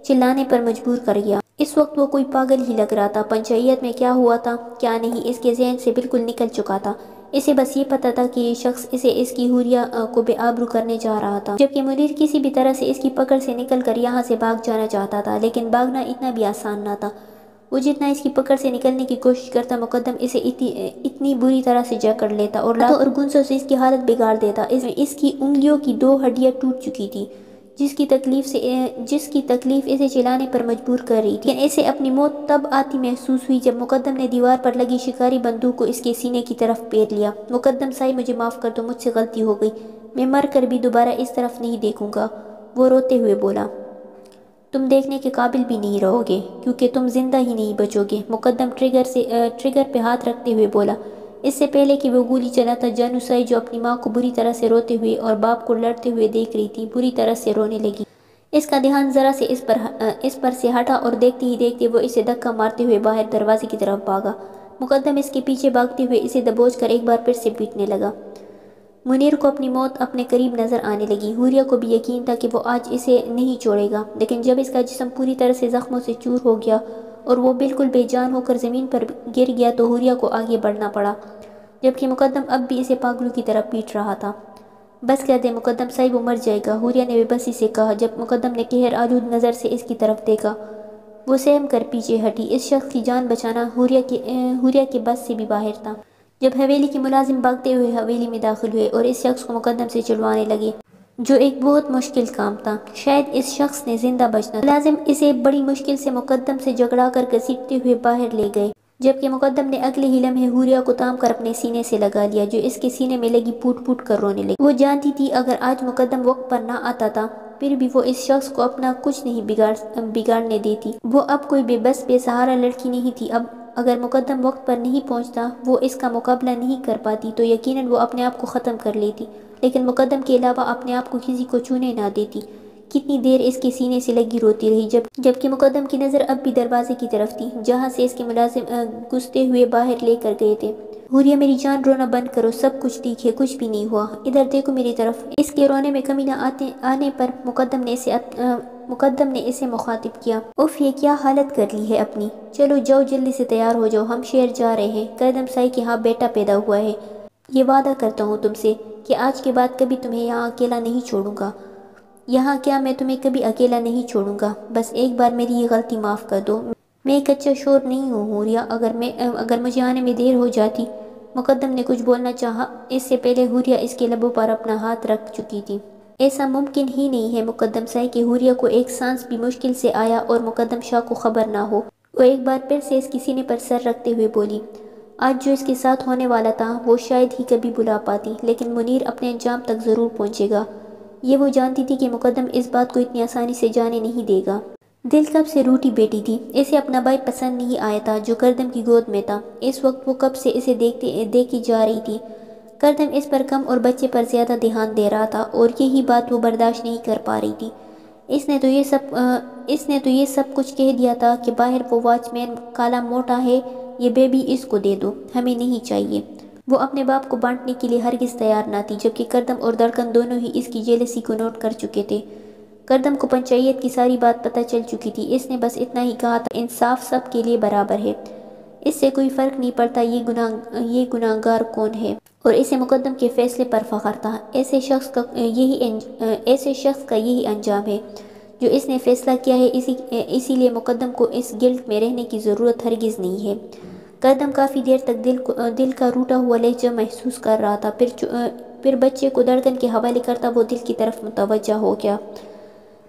चिल्लाने पर मजबूर कर गया। इस वक्त वो कोई पागल ही लग रहा था। पंचायत में क्या हुआ था क्या नहीं इसके जहन से बिल्कुल निकल चुका था। इसे बस ये पता था कि ये शख्स इसे इसकी हुरिया को बेआबरू करने जा रहा था, जबकि मुनीर किसी भी तरह से इसकी पकड़ से निकलकर यहाँ से भाग जाना चाहता था। लेकिन भागना इतना भी आसान ना था। वो जितना इसकी पकड़ से निकलने की कोशिश करता मुक़द्दम इसे इतनी बुरी तरह से जकड़ लेता और गुंसों से इसकी हालत बिगाड़ देता। इसमें इसकी उंगलियों की 2 हड्डियाँ टूट चुकी थी, जिसकी तकलीफ इसे चिल्लाने पर मजबूर कर रही थी। इसे अपनी मौत तब आती महसूस हुई जब मुक़द्दम ने दीवार पर लगी शिकारी बंदूक को इसके सीने की तरफ फेर लिया। मुक़द्दम साईं, मुझे माफ़ कर दो, मुझसे गलती हो गई, मैं मर कर भी दोबारा इस तरफ नहीं देखूंगा। वो रोते हुए बोला। तुम देखने के काबिल भी नहीं रहोगे, क्योंकि तुम जिंदा ही नहीं बचोगे। मुक़द्दम ट्रिगर पर हाथ रखते हुए बोला। इससे पहले कि वो गोली चलाता, जानू साईं, जो अपनी माँ को बुरी तरह से रोते हुए और बाप को लड़ते हुए देख रही थी, बुरी तरह से रोने लगी। इसका ध्यान ज़रा से इस पर से हटा और देखते ही देखते वो इसे धक्का मारते हुए बाहर दरवाजे की तरफ भागा। मुक़द्दम इसके पीछे भागते हुए इसे दबोचकर एक बार फिर से पीटने लगा। मुनीर को अपनी मौत अपने करीब नज़र आने लगी। हुरिया को भी यकीन था कि वो आज इसे नहीं छोड़ेगा, लेकिन जब इसका जिस्म पूरी तरह से ज़ख्मों से चूर हो गया और वो बिल्कुल बेजान होकर ज़मीन पर गिर गया तो हुरिया को आगे बढ़ना पड़ा, जबकि मुक़द्दम अब भी इसे पागलों की तरह पीट रहा था। बस कह दे मुक़द्दम साईं, वो मर जाएगा, हुरिया ने बेबसी से कहा। जब मुक़द्दम ने कहर आलूद नज़र से इसकी तरफ देखा, वो सहम कर पीछे हटी। इस शख्स की जान बचाना हुरिया के बस से भी बाहर था। जब हवेली के मुलाजिम भागते हुए हवेली में दाखिल हुए और इस शख्स को मुक़द्दम से छुड़वाने लगे, जो एक बहुत मुश्किल काम था। शायद इस शख्स ने जिंदा बचना। मुलाजिम इसे बड़ी मुश्किल से मुक़द्दम से झगड़ा कर घसीटते हुए बाहर ले गए, जबकि मुक़द्दम ने अगले ही लम्हे हुरिया को ताम कर अपने सीने से लगा लिया, जो इसके सीने में लगी फूट फूट कर रोने लगी। वो जानती थी अगर आज मुक़द्दम वक्त पर ना आता था, फिर भी वो इस शख्स को अपना कुछ नहीं बिगाड़ने देती। वो अब कोई बेबस बेसहारा लड़की नहीं थी। अब अगर मुक़द्दम वक्त पर नहीं पहुँचता, वो इसका मुकाबला नहीं कर पाती, तो यकीनन वो अपने आप को ख़त्म कर लेती। लेकिन मुक़द्दम के अलावा अपने आप को किसी को छूने ना देती। कितनी देर इसके सीने से लगी रोती रही, जबकि मुक़द्दम की नज़र अब भी दरवाजे की तरफ थी, जहाँ से इसके मुलाजिम घुसते हुए बाहर लेकर गए थे। हुरिया, मेरी जान, रोना बंद करो, सब कुछ ठीक है, कुछ भी नहीं हुआ, इधर देखो मेरी तरफ। इसके रोने में कमी न आने पर मुक़द्दम ने इसे मुक़द्दम ने इसे मुखातिब किया। उफ, ये क्या हालत कर ली है अपनी। चलो जाओ, जल्दी से तैयार हो जाओ, हम शहर जा रहे हैं। कर्दम साई के यहाँ बेटा पैदा हुआ है। ये वादा करता हूँ तुमसे कि आज के बाद कभी तुम्हें यहाँ अकेला नहीं छोड़ूंगा। यहाँ क्या, मैं तुम्हें कभी अकेला नहीं छोड़ूंगा। बस एक बार मेरी ये गलती माफ़ कर दो। मैं एक अच्छा शोर नहीं हूँ हुरिया। अगर मुझे आने में देर हो जाती। मुक़द्दम ने कुछ बोलना चाहा, इससे पहले हुरिया इसके लबों पर अपना हाथ रख चुकी थी। ऐसा मुमकिन ही नहीं है मुक़द्दम साई कि हुरिया को एक सांस भी मुश्किल से आया और मुक़द्दम शाह को खबर ना हो। वो एक बार फिर से इसके सीने पर सर रखते हुए बोली, आज जो इसके साथ होने वाला था वो शायद ही कभी बुला पाती, लेकिन मुनीर अपने अंजाम तक ज़रूर पहुँचेगा। ये वो जानती थी कि मुक़द्दम इस बात को इतनी आसानी से जाने नहीं देगा। दिल कब से रूठी बेटी थी। इसे अपना भाई पसंद नहीं आया था जो कर्दम की गोद में था। इस वक्त वो कब से इसे देखी जा रही थी। कर्दम इस पर कम और बच्चे पर ज़्यादा ध्यान दे रहा था और यही बात वो बर्दाश्त नहीं कर पा रही थी। इसने तो ये सब कुछ कह दिया था कि बाहर वो वॉचमैन काला मोटा है, ये बेबी इसको दे दो, हमें नहीं चाहिए। वो अपने बाप को बांटने के लिए हरगिज़ तैयार ना थी, जबकि कर्दम और धड़कन दोनों ही इसकी जेलसी को नोट कर चुके थे। कर्दम को पंचायत की सारी बात पता चल चुकी थी। इसने बस इतना ही कहा था, इंसाफ सब के लिए बराबर है, इससे कोई फ़र्क नहीं पड़ता ये गुनाहगार कौन है। और इसे मुक़द्दम के फ़ैसले पर फ़ख्र था। ऐसे शख्स का यही अंजाम है जो इसने फ़ैसला किया है। इसीलिए मुक़द्दम को इस गिल्ट में रहने की ज़रूरत हरगिज़ नहीं है। कर्दम काफ़ी देर तक दिल का रूठा हुआ लहजा महसूस कर रहा था। फिर बच्चे को धड़कन के हवाले करता वो दिल की तरफ मुतवज्जा हो गया।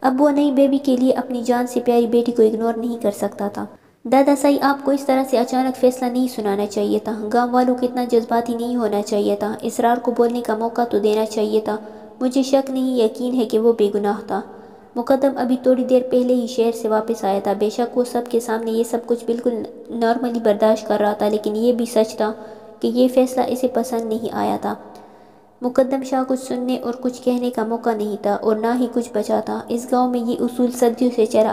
अब वो नई बेबी के लिए अपनी जान से प्यारी बेटी को इग्नोर नहीं कर सकता था। दादा साई, आपको इस तरह से अचानक फ़ैसला नहीं सुनाना चाहिए था। गाँव वालों को इतना जज्बाती नहीं होना चाहिए था। इसरार को बोलने का मौका तो देना चाहिए था। मुझे शक नहीं, यकीन है कि वो बेगुनाह था। मुक़द्दम अभी थोड़ी देर पहले ही शहर से वापस आया था। बेशक वो सब के सामने ये सब कुछ बिल्कुल नॉर्मली बर्दाश्त कर रहा था, लेकिन ये भी सच था कि ये फ़ैसला इसे पसंद नहीं आया था। मुक़द्दम शाह कुछ सुनने और कुछ कहने का मौका नहीं था और ना ही कुछ बचा था। इस गांव में ये उसूल सदियों से चला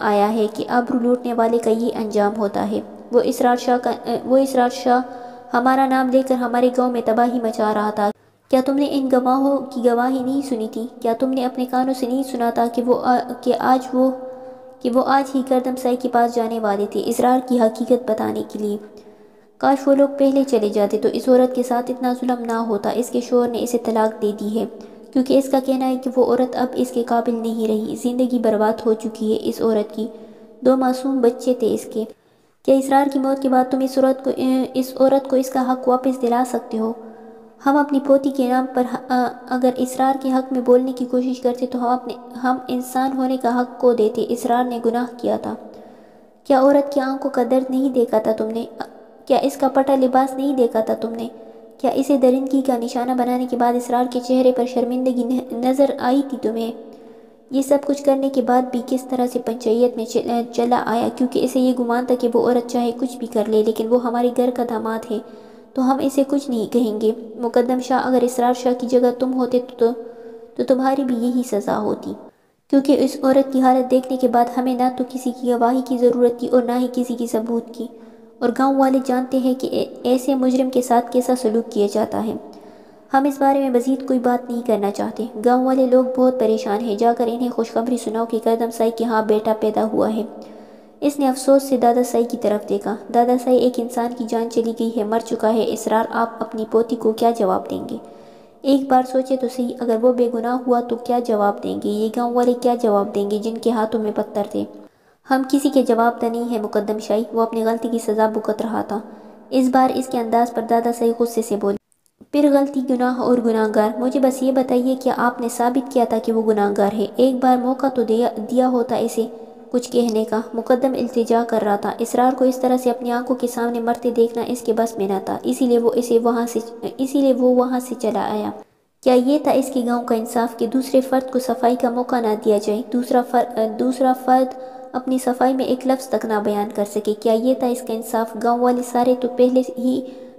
आया है कि आबरू लूटने वाले का ये अंजाम होता है। वो इसरार शाह हमारा नाम लेकर हमारे गाँव में तबाही मचा रहा था। क्या तुमने इन गवाहों की गवाही नहीं सुनी थी? क्या तुमने अपने कानों से नहीं सुना था कि वो आज ही कर्दम साई के पास जाने वाले थे इसरार की हकीकत बताने के लिए? काश वो लोग पहले चले जाते तो इस औरत के साथ इतना जुल्म ना होता। इसके शोहर ने इसे तलाक दे दी है क्योंकि इसका कहना है कि वो औरत अब इसके काबिल नहीं रही। ज़िंदगी बर्बाद हो चुकी है इस औरत की। 2 मासूम बच्चे थे इसके। क्या इसरार की मौत के बाद तुम इस औरत को इसका हक़ वापस दिला सकते हो? हम अपनी पोती के नाम पर अगर इसरार के हक़ में बोलने की कोशिश करते तो हम इंसान होने का हक़ को देते। इसरार ने गुनाह किया था। क्या औरत की आंखों का दर्द नहीं देखा था तुमने? क्या इसका पटा लिबास नहीं देखा था तुमने? क्या इसे दरिंदगी का निशाना बनाने के बाद इसरार के चेहरे पर शर्मिंदगी नज़र आई थी तुम्हें? ये सब कुछ करने के बाद भी किस तरह से पंचायत में चला आया? क्योंकि इसे ये गुमान था कि वो औरत चाहे कुछ भी कर ले, लेकिन वो हमारे घर का दामाद है तो हम इसे कुछ नहीं कहेंगे। मुक़द्दम शाह, अगर इसरार शाह की जगह तुम होते तो तुम्हारी भी यही सज़ा होती, क्योंकि इस औरत की हालत देखने के बाद हमें ना तो किसी की गवाही की ज़रूरत थी और ना ही किसी की सबूत की। और गांव वाले जानते हैं कि ऐसे मुजरिम के साथ कैसा सलूक किया जाता है। हम इस बारे में मज़ीद कोई बात नहीं करना चाहते। गाँव वाले लोग बहुत परेशान हैं। जाकर इन्हें खुशखबरी सुनाओ कि कर्दम साई के यहाँ बेटा पैदा हुआ है। इसने अफसोस से दादा साई की तरफ देखा। दादा साई, एक इंसान की जान चली गई है, मर चुका है इसरार। आप अपनी पोती को क्या जवाब देंगे? एक बार सोचे तो सही, अगर वो बेगुनाह हुआ तो क्या जवाब देंगे? ये गाँव वाले क्या जवाब देंगे जिनके हाथों में पत्थर थे? हम किसी के जवाबदार नहीं है मुक़द्दम शाही। वो अपनी गलती की सज़ा भुगत रहा था। इस बार इसके अंदाज़ पर दादा साई गुस्से से बोले, फिर गलती, गुनाह और गुनाहगार। मुझे बस ये बताइए, क्या आपने साबित किया था कि वो गुनाहगार है? एक बार मौका तो दिया होता इसे कुछ कहने का। मुक़द्दम इल्तिजा कर रहा था। इसरार को इस तरह से अपनी आंखों के सामने मरते देखना इसके बस में न था, इसीलिए वो वहाँ से चला आया। क्या ये था इसके गांव का इंसाफ कि दूसरे फ़र्द को सफाई का मौका ना दिया जाए? दूसरा फ़र्द अपनी सफाई में एक लफ्ज़ तक ना बयान कर सके। क्या ये था इसका इंसाफ? गाँव वाले सारे तो पहले ही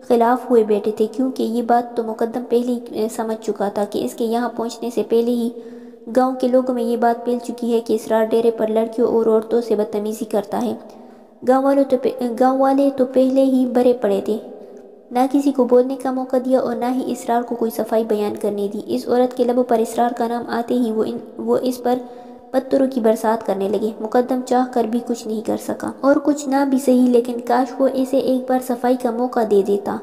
खिलाफ हुए बैठे थे, क्योंकि ये बात तो मुक़द्दम पहले ही समझ चुका था कि इसके यहाँ पहुँचने से पहले ही गांव के लोगों में ये बात फैल चुकी है कि इसरार डेरे पर लड़कियों और औरतों से बदतमीज़ी करता है। गांव वाले तो पहले ही भरे पड़े थे। ना किसी को बोलने का मौका दिया और ना ही इसरार को कोई सफाई बयान करने दी। इस औरत के लबों पर इसरार का नाम आते ही वो इस पर पत्थरों की बरसात करने लगे। मुकद्दम चाह कर भी कुछ नहीं कर सका और कुछ ना भी सही, लेकिन काश वो इसे एक बार सफाई का मौका दे देता।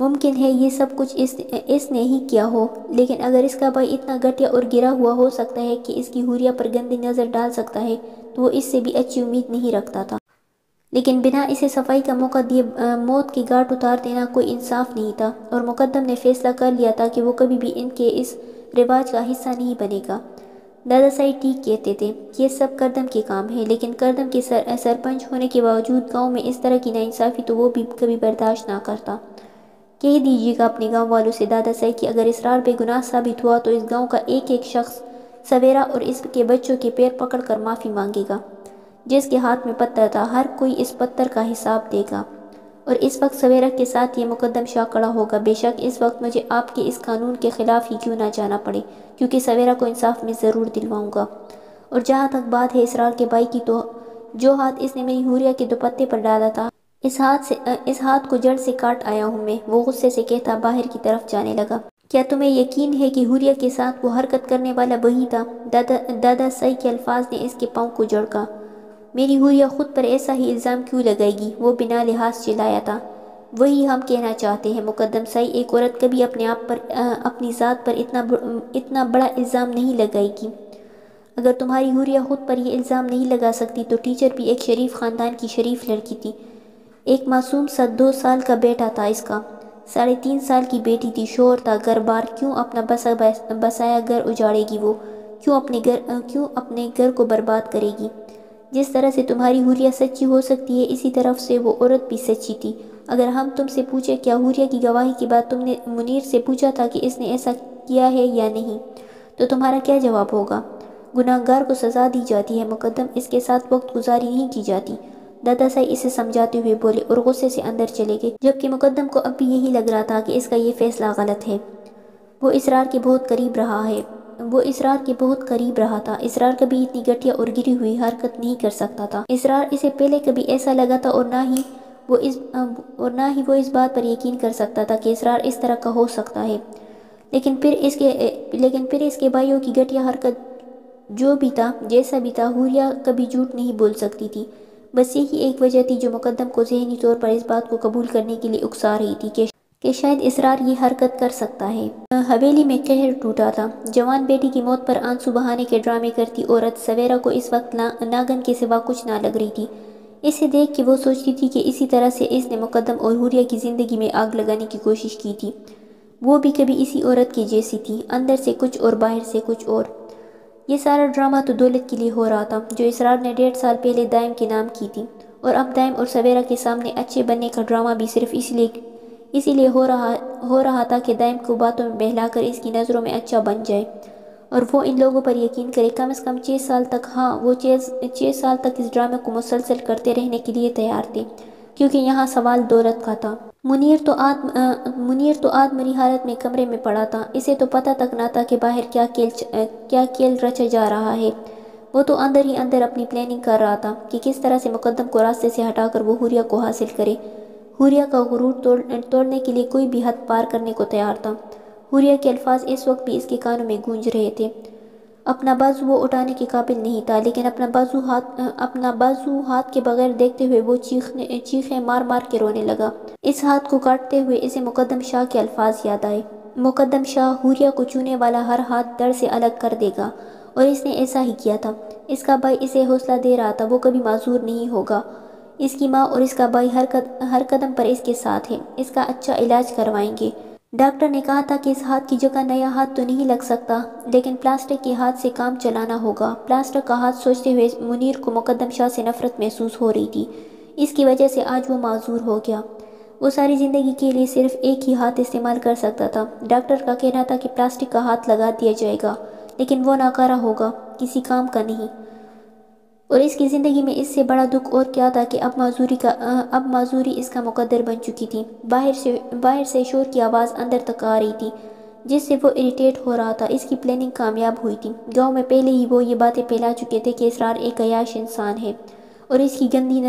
मुमकिन है ये सब कुछ इसने ही किया हो, लेकिन अगर इसका भाई इतना घटिया और गिरा हुआ हो सकता है कि इसकी हुरिया पर गंदी नज़र डाल सकता है, तो वो इससे भी अच्छी उम्मीद नहीं रखता था। लेकिन बिना इसे सफाई का मौका दिए मौत के घाट उतार देना कोई इंसाफ नहीं था और मुकद्दम ने फैसला कर लिया था कि वो कभी भी इनके इस रिवाज का हिस्सा नहीं बनेगा। दादा साईं ठीक कहते थे, ये सब कर्दम के काम है, लेकिन कर्दम के सरपंच होने के बावजूद गांव में इस तरह की नाइंसाफ़ी तो वो भी कभी बर्दाश्त ना करता। कह दीजिएगा अपने गांव वालों से दादा साईं कि अगर इसरार बेगुनाह साबित हुआ तो इस गांव का एक एक शख्स सवेरा और इसके बच्चों के पैर पकड़कर माफ़ी मांगेगा। जिसके हाथ में पत्थर था, हर कोई इस पत्थर का हिसाब देगा और इस वक्त सवेरा के साथ ये मुकद्दम शाह खड़ा होगा। बेशक इस वक्त मुझे आपके इस कानून के ख़िलाफ़ ही क्यों ना जाना पड़े, क्योंकि सवेरा को इंसाफ में ज़रूर दिलवाऊंगा। और जहाँ तक बात है इसरार के भाई की, तो जो हाथ इसने मेरी हुरिया के दुपट्टे पर डाला था, इस हाथ को जड़ से काट आया हूँ मैं, वो गुस्से से कहता बाहर की तरफ जाने लगा। क्या तुम्हें यकीन है कि हुरिया के साथ वो हरकत करने वाला वही था? दादा साईं के अल्फाज ने इसके पाँव को जड़का। मेरी हुरिया ख़ुद पर ऐसा ही इल्ज़ाम क्यों लगाएगी? वो बिना लिहाज चिल्लाया था। वही हम कहना चाहते हैं मुकद्दम साईं, एक औरत कभी अपने आप पर अपनी ज़ात पर इतना बड़ा इल्ज़ाम नहीं लगाएगी। अगर तुम्हारी हुरिया ख़ुद पर यह इल्ज़ाम नहीं लगा सकती, तो टीचर भी एक शरीफ ख़ानदान की शरीफ लड़की थी। एक मासूम सा 2 साल का बेटा था इसका, 3.5 साल की बेटी थी, शोहर था, घर बार। क्यों अपना बसाया घर उजाड़ेगी वो? क्यों अपने घर को बर्बाद करेगी? जिस तरह से तुम्हारी हुरिया सच्ची हो सकती है, इसी तरफ से वो औरत भी सच्ची थी। अगर हम तुमसे पूछे क्या हुरिया की गवाही के बाद तुमने मुनीर से पूछा था कि इसने ऐसा किया है या नहीं, तो तुम्हारा क्या जवाब होगा? गुनाहगार को सज़ा दी जाती है मुकद्दम, इसके साथ वक्त गुजारी नहीं की जाती। दादा साईं इसे समझाते हुए बोले और गुस्से से अंदर चले गए, जबकि मुकद्दम को अब भी यही लग रहा था कि इसका ये फैसला गलत है। वो इसरार के बहुत करीब रहा था। इसरार कभी इतनी घटिया और गिरी हुई हरकत नहीं कर सकता था। इसरार इसे पहले कभी ऐसा लगा था और ना ही वो इस बात पर यकीन कर सकता था कि इसरार इस तरह का हो सकता है। लेकिन फिर इसके भाइयों की घटिया हरकत जो भी था, जैसा भी था, हुरिया कभी झूठ नहीं बोल सकती थी। बस यही एक वजह थी जो मुकद्दम को ज़हनी तौर पर इस बात को कबूल करने के लिए उकसा रही थी कि शायद इसरार ये हरकत कर सकता है। हवेली में कहर टूटा था। जवान बेटी की मौत पर आंसू बहाने के ड्रामे करती औरत सवेरा को इस वक्त नागन के सिवा कुछ ना लग रही थी। इसे देख के वो सोचती थी कि इसी तरह से इसने मुकद्दम और हुरिया की ज़िंदगी में आग लगाने की कोशिश की थी। वो भी कभी इसी औरत की जैसी थी, अंदर से कुछ और बाहर से कुछ और। ये सारा ड्रामा तो दौलत के लिए हो रहा था जो इसरार ने 1.5 साल पहले दायम के नाम की थी, और अब दायम और सवेरा के सामने अच्छे बनने का ड्रामा भी सिर्फ इसीलिए हो रहा था कि दायम को बातों में बहलाकर इसकी नज़रों में अच्छा बन जाए और वो इन लोगों पर यकीन करे। कम से कम 6 साल तक, हाँ वो 6 साल तक इस ड्रामे को मुसलसल करते रहने के लिए तैयार थे, क्योंकि यहाँ सवाल दौलत का था। मुनीर तो आत्मरी हालत में कमरे में पड़ा था। इसे तो पता तक ना था कि बाहर क्या खेल रचा जा रहा है। वो तो अंदर ही अंदर अपनी प्लानिंग कर रहा था कि किस तरह से मुकद्दम को रास्ते से हटाकर वो हुरिया को हासिल करे। हुरिया का गुरूर तोड़ने के लिए कोई भी हद पार करने को तैयार था। हुरिया के अल्फाज इस वक्त भी इसके कानों में गूंज रहे थे। अपना बाजू वो उठाने के काबिल नहीं था, लेकिन अपना बाजू हाथ के बगैर देखते हुए वो चीखें मार मार के रोने लगा। इस हाथ को काटते हुए इसे मुकद्दम शाह के अल्फाज याद आए। मुकद्दम शाह, हुरिया को छूने वाला हर हाथ दर्द से अलग कर देगा, और इसने ऐसा ही किया था। इसका भाई इसे हौसला दे रहा था, वो कभी माजूर नहीं होगा। इसकी माँ और इसका भाई हर कदम पर इसके साथ है, इसका अच्छा इलाज करवाएंगे। डॉक्टर ने कहा था कि इस हाथ की जगह नया हाथ तो नहीं लग सकता, लेकिन प्लास्टिक के हाथ से काम चलाना होगा। प्लास्टिक का हाथ सोचते हुए मुनीर को मुकद्दम शाह से नफरत महसूस हो रही थी। इसकी वजह से आज वो माजूर हो गया। वो सारी ज़िंदगी के लिए सिर्फ एक ही हाथ इस्तेमाल कर सकता था। डॉक्टर का कहना था कि प्लास्टिक का हाथ लगा दिया जाएगा, लेकिन वो नाकारा होगा, किसी काम का नहीं। और इसकी ज़िंदगी में इससे बड़ा दुख और क्या था कि अब माजूरी इसका मुकद्दर बन चुकी थी। बाहर से शोर की आवाज़ अंदर तक आ रही थी, जिससे वो इरिटेट हो रहा था। इसकी प्लानिंग कामयाब हुई थी। गांव में पहले ही वो ये बातें फैला चुके थे कि इसरार एक अयाश इंसान है और इसकी गंदी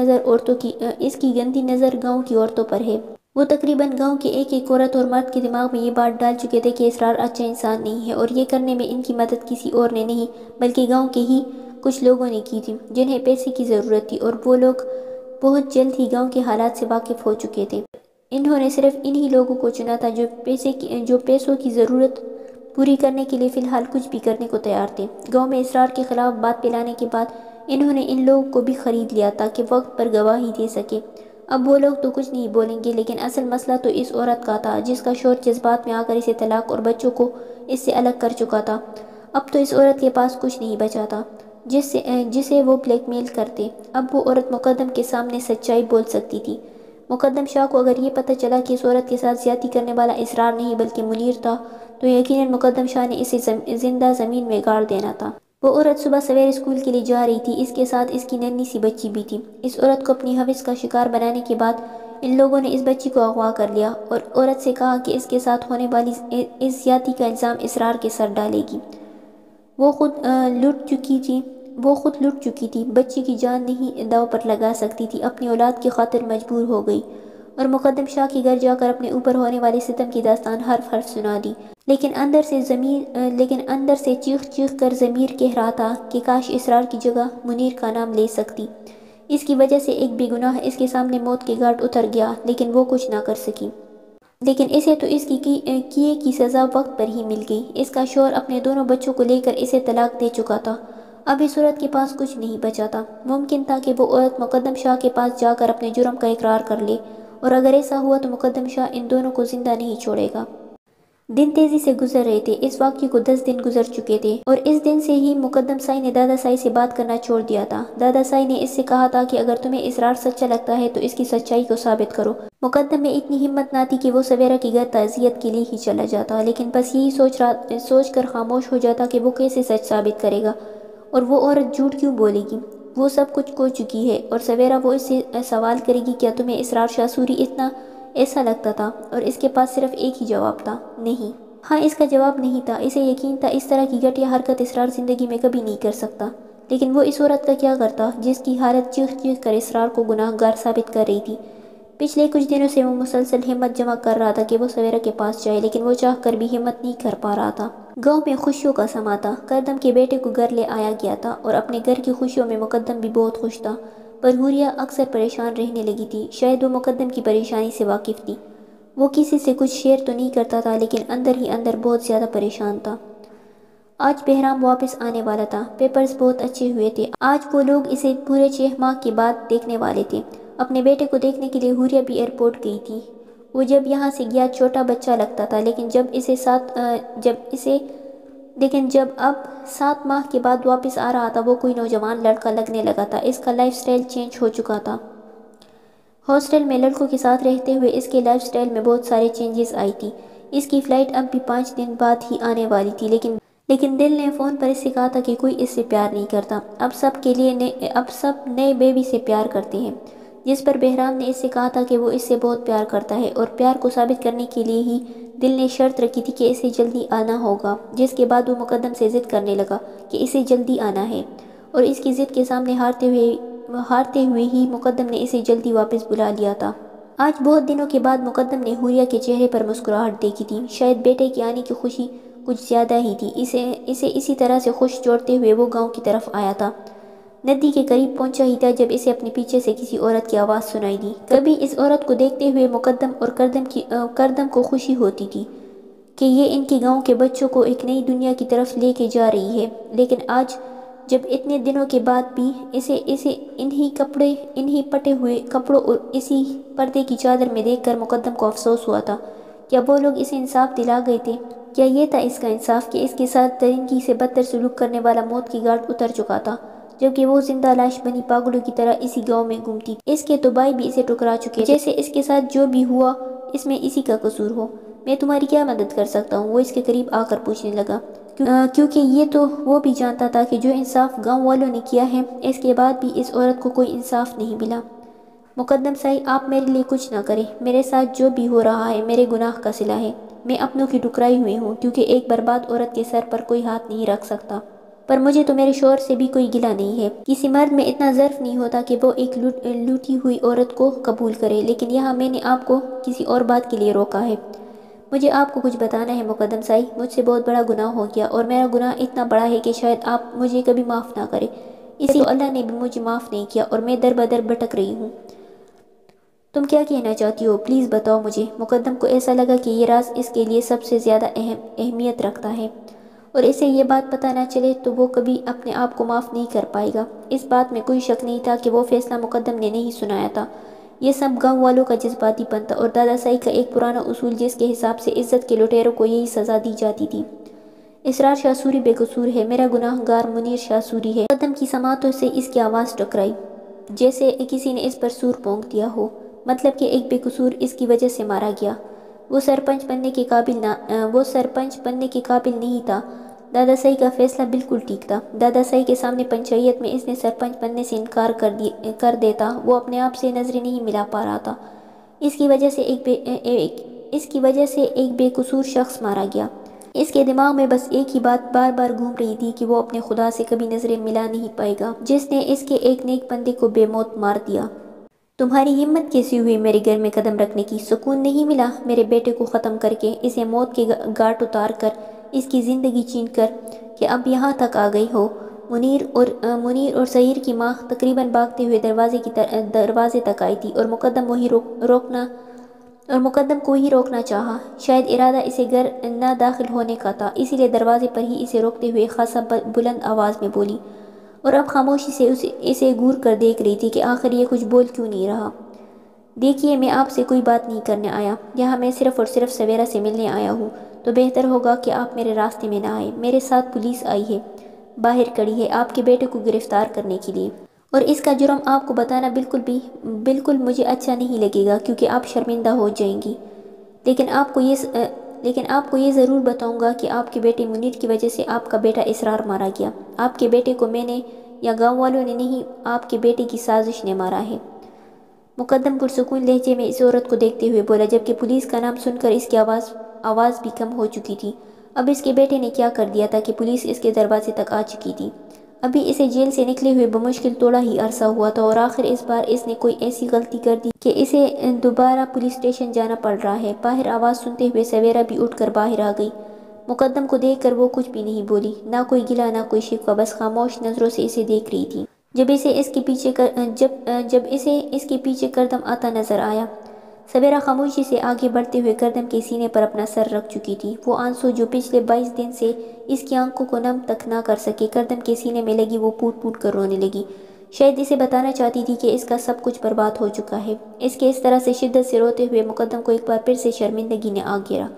नज़र गाँव की औरतों पर है। वो तकरीबन गांव के एक एक औरत और मर्द के दिमाग में ये बात डाल चुके थे कि इसरार अच्छा इंसान नहीं है, और ये करने में इनकी मदद किसी और ने नहीं बल्कि गांव के ही कुछ लोगों ने की थी जिन्हें पैसे की ज़रूरत थी, और वो लोग बहुत जल्द ही गांव के हालात से वाकिफ़ हो चुके थे। इन्होंने सिर्फ इन्हीं लोगों को चुना था जो पैसों की ज़रूरत पूरी करने के लिए फ़िलहाल कुछ भी करने को तैयार थे। गांव में इसरार के ख़िलाफ़ बात फैलाने के बाद इन्होंने इन लोगों को भी ख़रीद लिया ताकि वक्त पर गवाही दे सके। अब वो लोग तो कुछ नहीं बोलेंगे, लेकिन असल मसला तो इस औरत का था जिसका शोहर जज्बात में आकर इसे तलाक और बच्चों को इससे अलग कर चुका था। अब तो इस औरत के पास कुछ नहीं बचा था जिसे वो ब्लैकमेल करते। अब वो औरत मुक़द्दम के सामने सच्चाई बोल सकती थी। मुक़द्दम शाह को अगर ये पता चला कि इस औरत के साथ ज़्यादती करने वाला इसरार नहीं बल्कि मुनीर था, तो यकीनन मुक़द्दम शाह ने इसे ज़िंदा ज़मीन में गाड़ देना था। वो औरत सुबह सवेरे स्कूल के लिए जा रही थी, इसके साथ इसकी नन्ही सी बच्ची भी थी। इस औरत को अपनी हवस का शिकार बनाने के बाद इन लोगों ने इस बच्ची को अगवा कर लिया और औरत से कहा कि इसके साथ होने वाली इस ज़्यादती का इल्ज़ाम इसरार के सर डालेगी। वो खुद लुट चुकी थी, बच्ची की जान नहीं दाव पर लगा सकती थी, अपनी औलाद की खातिर मजबूर हो गई और मुक़द्दम शाह के घर जाकर अपने ऊपर होने वाले सितम की दास्तान हर्फ हर्फ सुना दी। लेकिन अंदर से चीख कर ज़मीर कह रहा था कि काश इसरार की जगह मुनीर का नाम ले सकती। इसकी वजह से एक बेगुनाह इसके सामने मौत के घाट उतर गया, लेकिन वो कुछ ना कर सकी। लेकिन इसे तो इसकी किए की सज़ा वक्त पर ही मिल गई। इसका शोहर अपने दोनों बच्चों को लेकर इसे तलाक दे चुका था। अब इस औरत के पास कुछ नहीं बचा था। मुमकिन था कि वो औरत मुक़द्दम शाह के पास जाकर अपने जुर्म का इकरार कर ले, और अगर ऐसा हुआ तो मुक़द्दम शाह इन दोनों को ज़िंदा नहीं छोड़ेगा। दिन तेज़ी से गुजर रहे थे। इस वाक़े को 10 दिन गुजर चुके थे, और इस दिन से ही मुक़द्दम साई ने दादा साई से बात करना छोड़ दिया था। दादा साई ने इससे कहा था कि अगर तुम्हें इसरार सच्चा लगता है तो इसकी सच्चाई को साबित करो। मुक़द्दम में इतनी हिम्मत ना थी कि वो सवेरा की घर ताज़ियत के लिए ही चला जाता, लेकिन बस यही सोच कर खामोश हो जाता कि वो कैसे सच साबित करेगा और वो औरत झूठ क्यों बोलेगी। वो सब कुछ खो चुकी है, और सवेरा वो इससे सवाल करेगी क्या तुम्हें इसरार शाह सूरी इतना ऐसा लगता था, और इसके पास सिर्फ एक ही जवाब था, नहीं। हाँ, इसका जवाब नहीं था। इसे यकीन था इस तरह की घटिया हरकत इसरार ज़िंदगी में कभी नहीं कर सकता, लेकिन वो इस औरत का क्या करता जिसकी हालत चीख चीख कर इसरार को गुनाहगार साबित कर रही थी। पिछले कुछ दिनों से वो मुसलसल हिम्मत जमा कर रहा था कि वो सवेरा के पास जाए, लेकिन वो चाह कर भी हिम्मत नहीं कर पा रहा था। गाँव में खुशियों का समा था। करदम के बेटे को घर ले आया गया था, और अपने घर की खुशियों में मुक़द्दम भी बहुत खुश था, पर हुरिया अक्सर परेशान रहने लगी थी। शायद वो मुक़द्दम की परेशानी से वाकिफ़ थी। वो किसी से कुछ शेयर तो नहीं करता था, लेकिन अंदर ही अंदर बहुत ज़्यादा परेशान था। आज बहराम वापस आने वाला था। पेपर्स बहुत अच्छे हुए थे। आज वो लोग इसे पूरे 6 माह के बाद देखने वाले थे। अपने बेटे को देखने के लिए हुरिया भी एयरपोर्ट गई थी। वो जब यहाँ से गया छोटा बच्चा लगता था, लेकिन जब अब 7 माह के बाद वापस आ रहा था, वो कोई नौजवान लड़का लगने लगा था। इसका लाइफस्टाइल चेंज हो चुका था। हॉस्टल में लड़कों के साथ रहते हुए इसके लाइफस्टाइल में बहुत सारे चेंजेस आई थी। इसकी फ़्लाइट अब भी 5 दिन बाद ही आने वाली थी, लेकिन दिल ने फ़ोन पर इससे कहा था कि कोई इससे प्यार नहीं करता, अब सब नए बेबी से प्यार करते हैं, जिस पर बहराम ने इससे कहा था कि वो इससे बहुत प्यार करता है, और प्यार को साबित करने के लिए ही दिल ने शर्त रखी थी कि इसे जल्दी आना होगा, जिसके बाद वो मुक़द्दम से ज़िद करने लगा कि इसे जल्दी आना है, और इसकी ज़िद के सामने हारते हुए ही मुक़द्दम ने इसे जल्दी वापस बुला लिया था। आज बहुत दिनों के बाद मुक़द्दम ने हुरिया के चेहरे पर मुस्कुराहट देखी थी। शायद बेटे के आने की खुशी कुछ ज़्यादा ही थी। इसे इसी तरह से खुश जोड़ते हुए वो गाँव की तरफ आया था। नदी के करीब पहुंचा ही था जब इसे अपने पीछे से किसी औरत की आवाज़ सुनाई दी। कभी इस औरत को देखते हुए मुक़द्दम और करदम को खुशी होती थी कि ये इनके गांव के बच्चों को एक नई दुनिया की तरफ लेके जा रही है, लेकिन आज जब इतने दिनों के बाद भी इसे इन्हीं पटे हुए कपड़ों और इसी पर्दे की चादर में देखकर मुक़द्दम को अफसोस हुआ था। क्या वो लोग इसे इंसाफ दिला गए थे? क्या ये था इसका इंसाफ कि इसके साथ दरिंदगी से बदतर सलूक करने वाला मौत की घाट उतर चुका था, जबकि वो जिंदा लाश बनी पागलों की तरह इसी गांव में घूमती थी। इसके तो भाई भी इसे टुकरा चुके, जैसे इसके साथ जो भी हुआ इसमें इसी का कसूर हो। मैं तुम्हारी क्या मदद कर सकता हूँ? वो इसके करीब आकर पूछने लगा, क्योंकि ये तो वो भी जानता था कि जो इंसाफ गांव वालों ने किया है, इसके बाद भी इस औरत को कोई इंसाफ नहीं मिला। मुक़द्दम साई, आप मेरे लिए कुछ ना करें। मेरे साथ जो भी हो रहा है मेरे गुनाह का सिला है। मैं अपनों की टुकराई हुई हूँ, क्योंकि एक बर्बाद औरत के सर पर कोई हाथ नहीं रख सकता। पर मुझे तो मेरे शोहर से भी कोई गिला नहीं है। किसी मर्द में इतना ज़र्फ नहीं होता कि वो एक लूटी हुई औरत को कबूल करे, लेकिन यहाँ मैंने आपको किसी और बात के लिए रोका है। मुझे आपको कुछ बताना है मुक़द्दम साई, मुझसे बहुत बड़ा गुनाह हो गया और मेरा गुनाह इतना बड़ा है कि शायद आप मुझे कभी माफ़ ना करें। इसी तो अल्लाह ने भी मुझे माफ़ नहीं किया और मैं दर बदर भटक रही हूँ। तुम क्या कहना चाहती हो, प्लीज़ बताओ मुझे। मुक़द्दम को ऐसा लगा कि ये राज इसके लिए सबसे ज़्यादा अहमियत रखता है और इसे ये बात पता ना चले तो वो कभी अपने आप को माफ़ नहीं कर पाएगा। इस बात में कोई शक नहीं था कि वो फ़ैसला मुक़द्दम ने नहीं सुनाया था। ये सब गांव वालों का जज्बातीपन था और दादा साई का एक पुराना उसूल जिसके हिसाब से इज़्ज़त के लुटेरों को यही सज़ा दी जाती थी। इसरार शाह सूरी बेकसूर है, मेरा गुनाहगार मुनीर शाह सूरी है। मुक़द्दम की समातों से इसकी आवाज़ टकराई जैसे किसी ने इस पर सूर पोंख दिया हो। मतलब कि एक बेकसूर इसकी वजह से मारा गया। वो सरपंच बनने के काबिल नहीं था। दादा साई का फ़ैसला बिल्कुल ठीक था। दादा साई के सामने पंचायत में इसने सरपंच बनने से इनकार कर देता वो अपने आप से नजरें नहीं मिला पा रहा था। इसकी वजह से एक बेकसूर शख्स मारा गया। इसके दिमाग में बस एक ही बात बार बार घूम रही थी कि वो अपने खुदा से कभी नजरें मिला नहीं पाएगा जिसने इसके एक नेक बंदे को बेमौत मार दिया। तुम्हारी हिम्मत कैसी हुई मेरे घर में कदम रखने की? सुकून नहीं मिला मेरे बेटे को ख़त्म करके, इसे मौत के घाट उतार कर, इसकी ज़िंदगी छीन कर कि अब यहाँ तक आ गई हो। मुनीर और सईर की माँ तकरीबन भागते हुए दरवाजे तक आई थी और मुक़द्दम को ही रोकना चाहा। शायद इरादा इसे घर ना दाखिल होने का था, इसीलिए दरवाजे पर ही इसे रोकते हुए खासा बुलंद आवाज़ में बोली और अब खामोशी से इसे घूर कर देख रही थी कि आखिर ये कुछ बोल क्यों नहीं रहा। देखिए, मैं आपसे कोई बात नहीं करने आया, यहाँ मैं सिर्फ़ और सिर्फ सवेरा से मिलने आया हूँ, तो बेहतर होगा कि आप मेरे रास्ते में ना आए। मेरे साथ पुलिस आई है, बाहर खड़ी है आपके बेटे को गिरफ़्तार करने के लिए और इसका जुर्म आपको बताना बिल्कुल मुझे अच्छा नहीं लगेगा क्योंकि आप शर्मिंदा हो जाएंगी। लेकिन आपको ये ज़रूर बताऊंगा कि आपके बेटे मुनीर की वजह से आपका बेटा इसरार मारा गया। आपके बेटे को मैंने या गांव वालों ने नहीं, आपके बेटे की साजिश ने मारा है। मुक़द्दम पुरसुकून लहजे में इस औरत को देखते हुए बोला जबकि पुलिस का नाम सुनकर इसकी आवाज़ भी कम हो चुकी थी। अब इसके बेटे ने क्या कर दिया था कि पुलिस इसके दरवाजे तक आ चुकी थी। अभी इसे जेल से निकले हुए बमुश्किल थोड़ा ही अरसा हुआ था और आखिर इस बार इसने कोई ऐसी गलती कर दी कि इसे दोबारा पुलिस स्टेशन जाना पड़ रहा है। बाहर आवाज़ सुनते हुए सवेरा भी उठकर बाहर आ गई। मुक़द्दम को देखकर वो कुछ भी नहीं बोली, ना कोई गिला ना कोई शिकवा, बस खामोश नज़रों से इसे देख रही थी। जब इसे इसके पीछे कर्दम आता नज़र आया। सवेरा खामोशी से आगे बढ़ते हुए कर्दम के सीने पर अपना सर रख चुकी थी। वो आंसू जो पिछले 22 दिन से इसकी आंखों को नम तक ना कर सके, कर्दम के सीने में लगी, वो फूट फूट कर रोने लगी। शायद इसे बताना चाहती थी कि इसका सब कुछ बर्बाद हो चुका है। इसके इस तरह से शिद्दत से रोते हुए मुक़द्दम को एक बार फिर से शर्मिंदगी ने आ घेरा।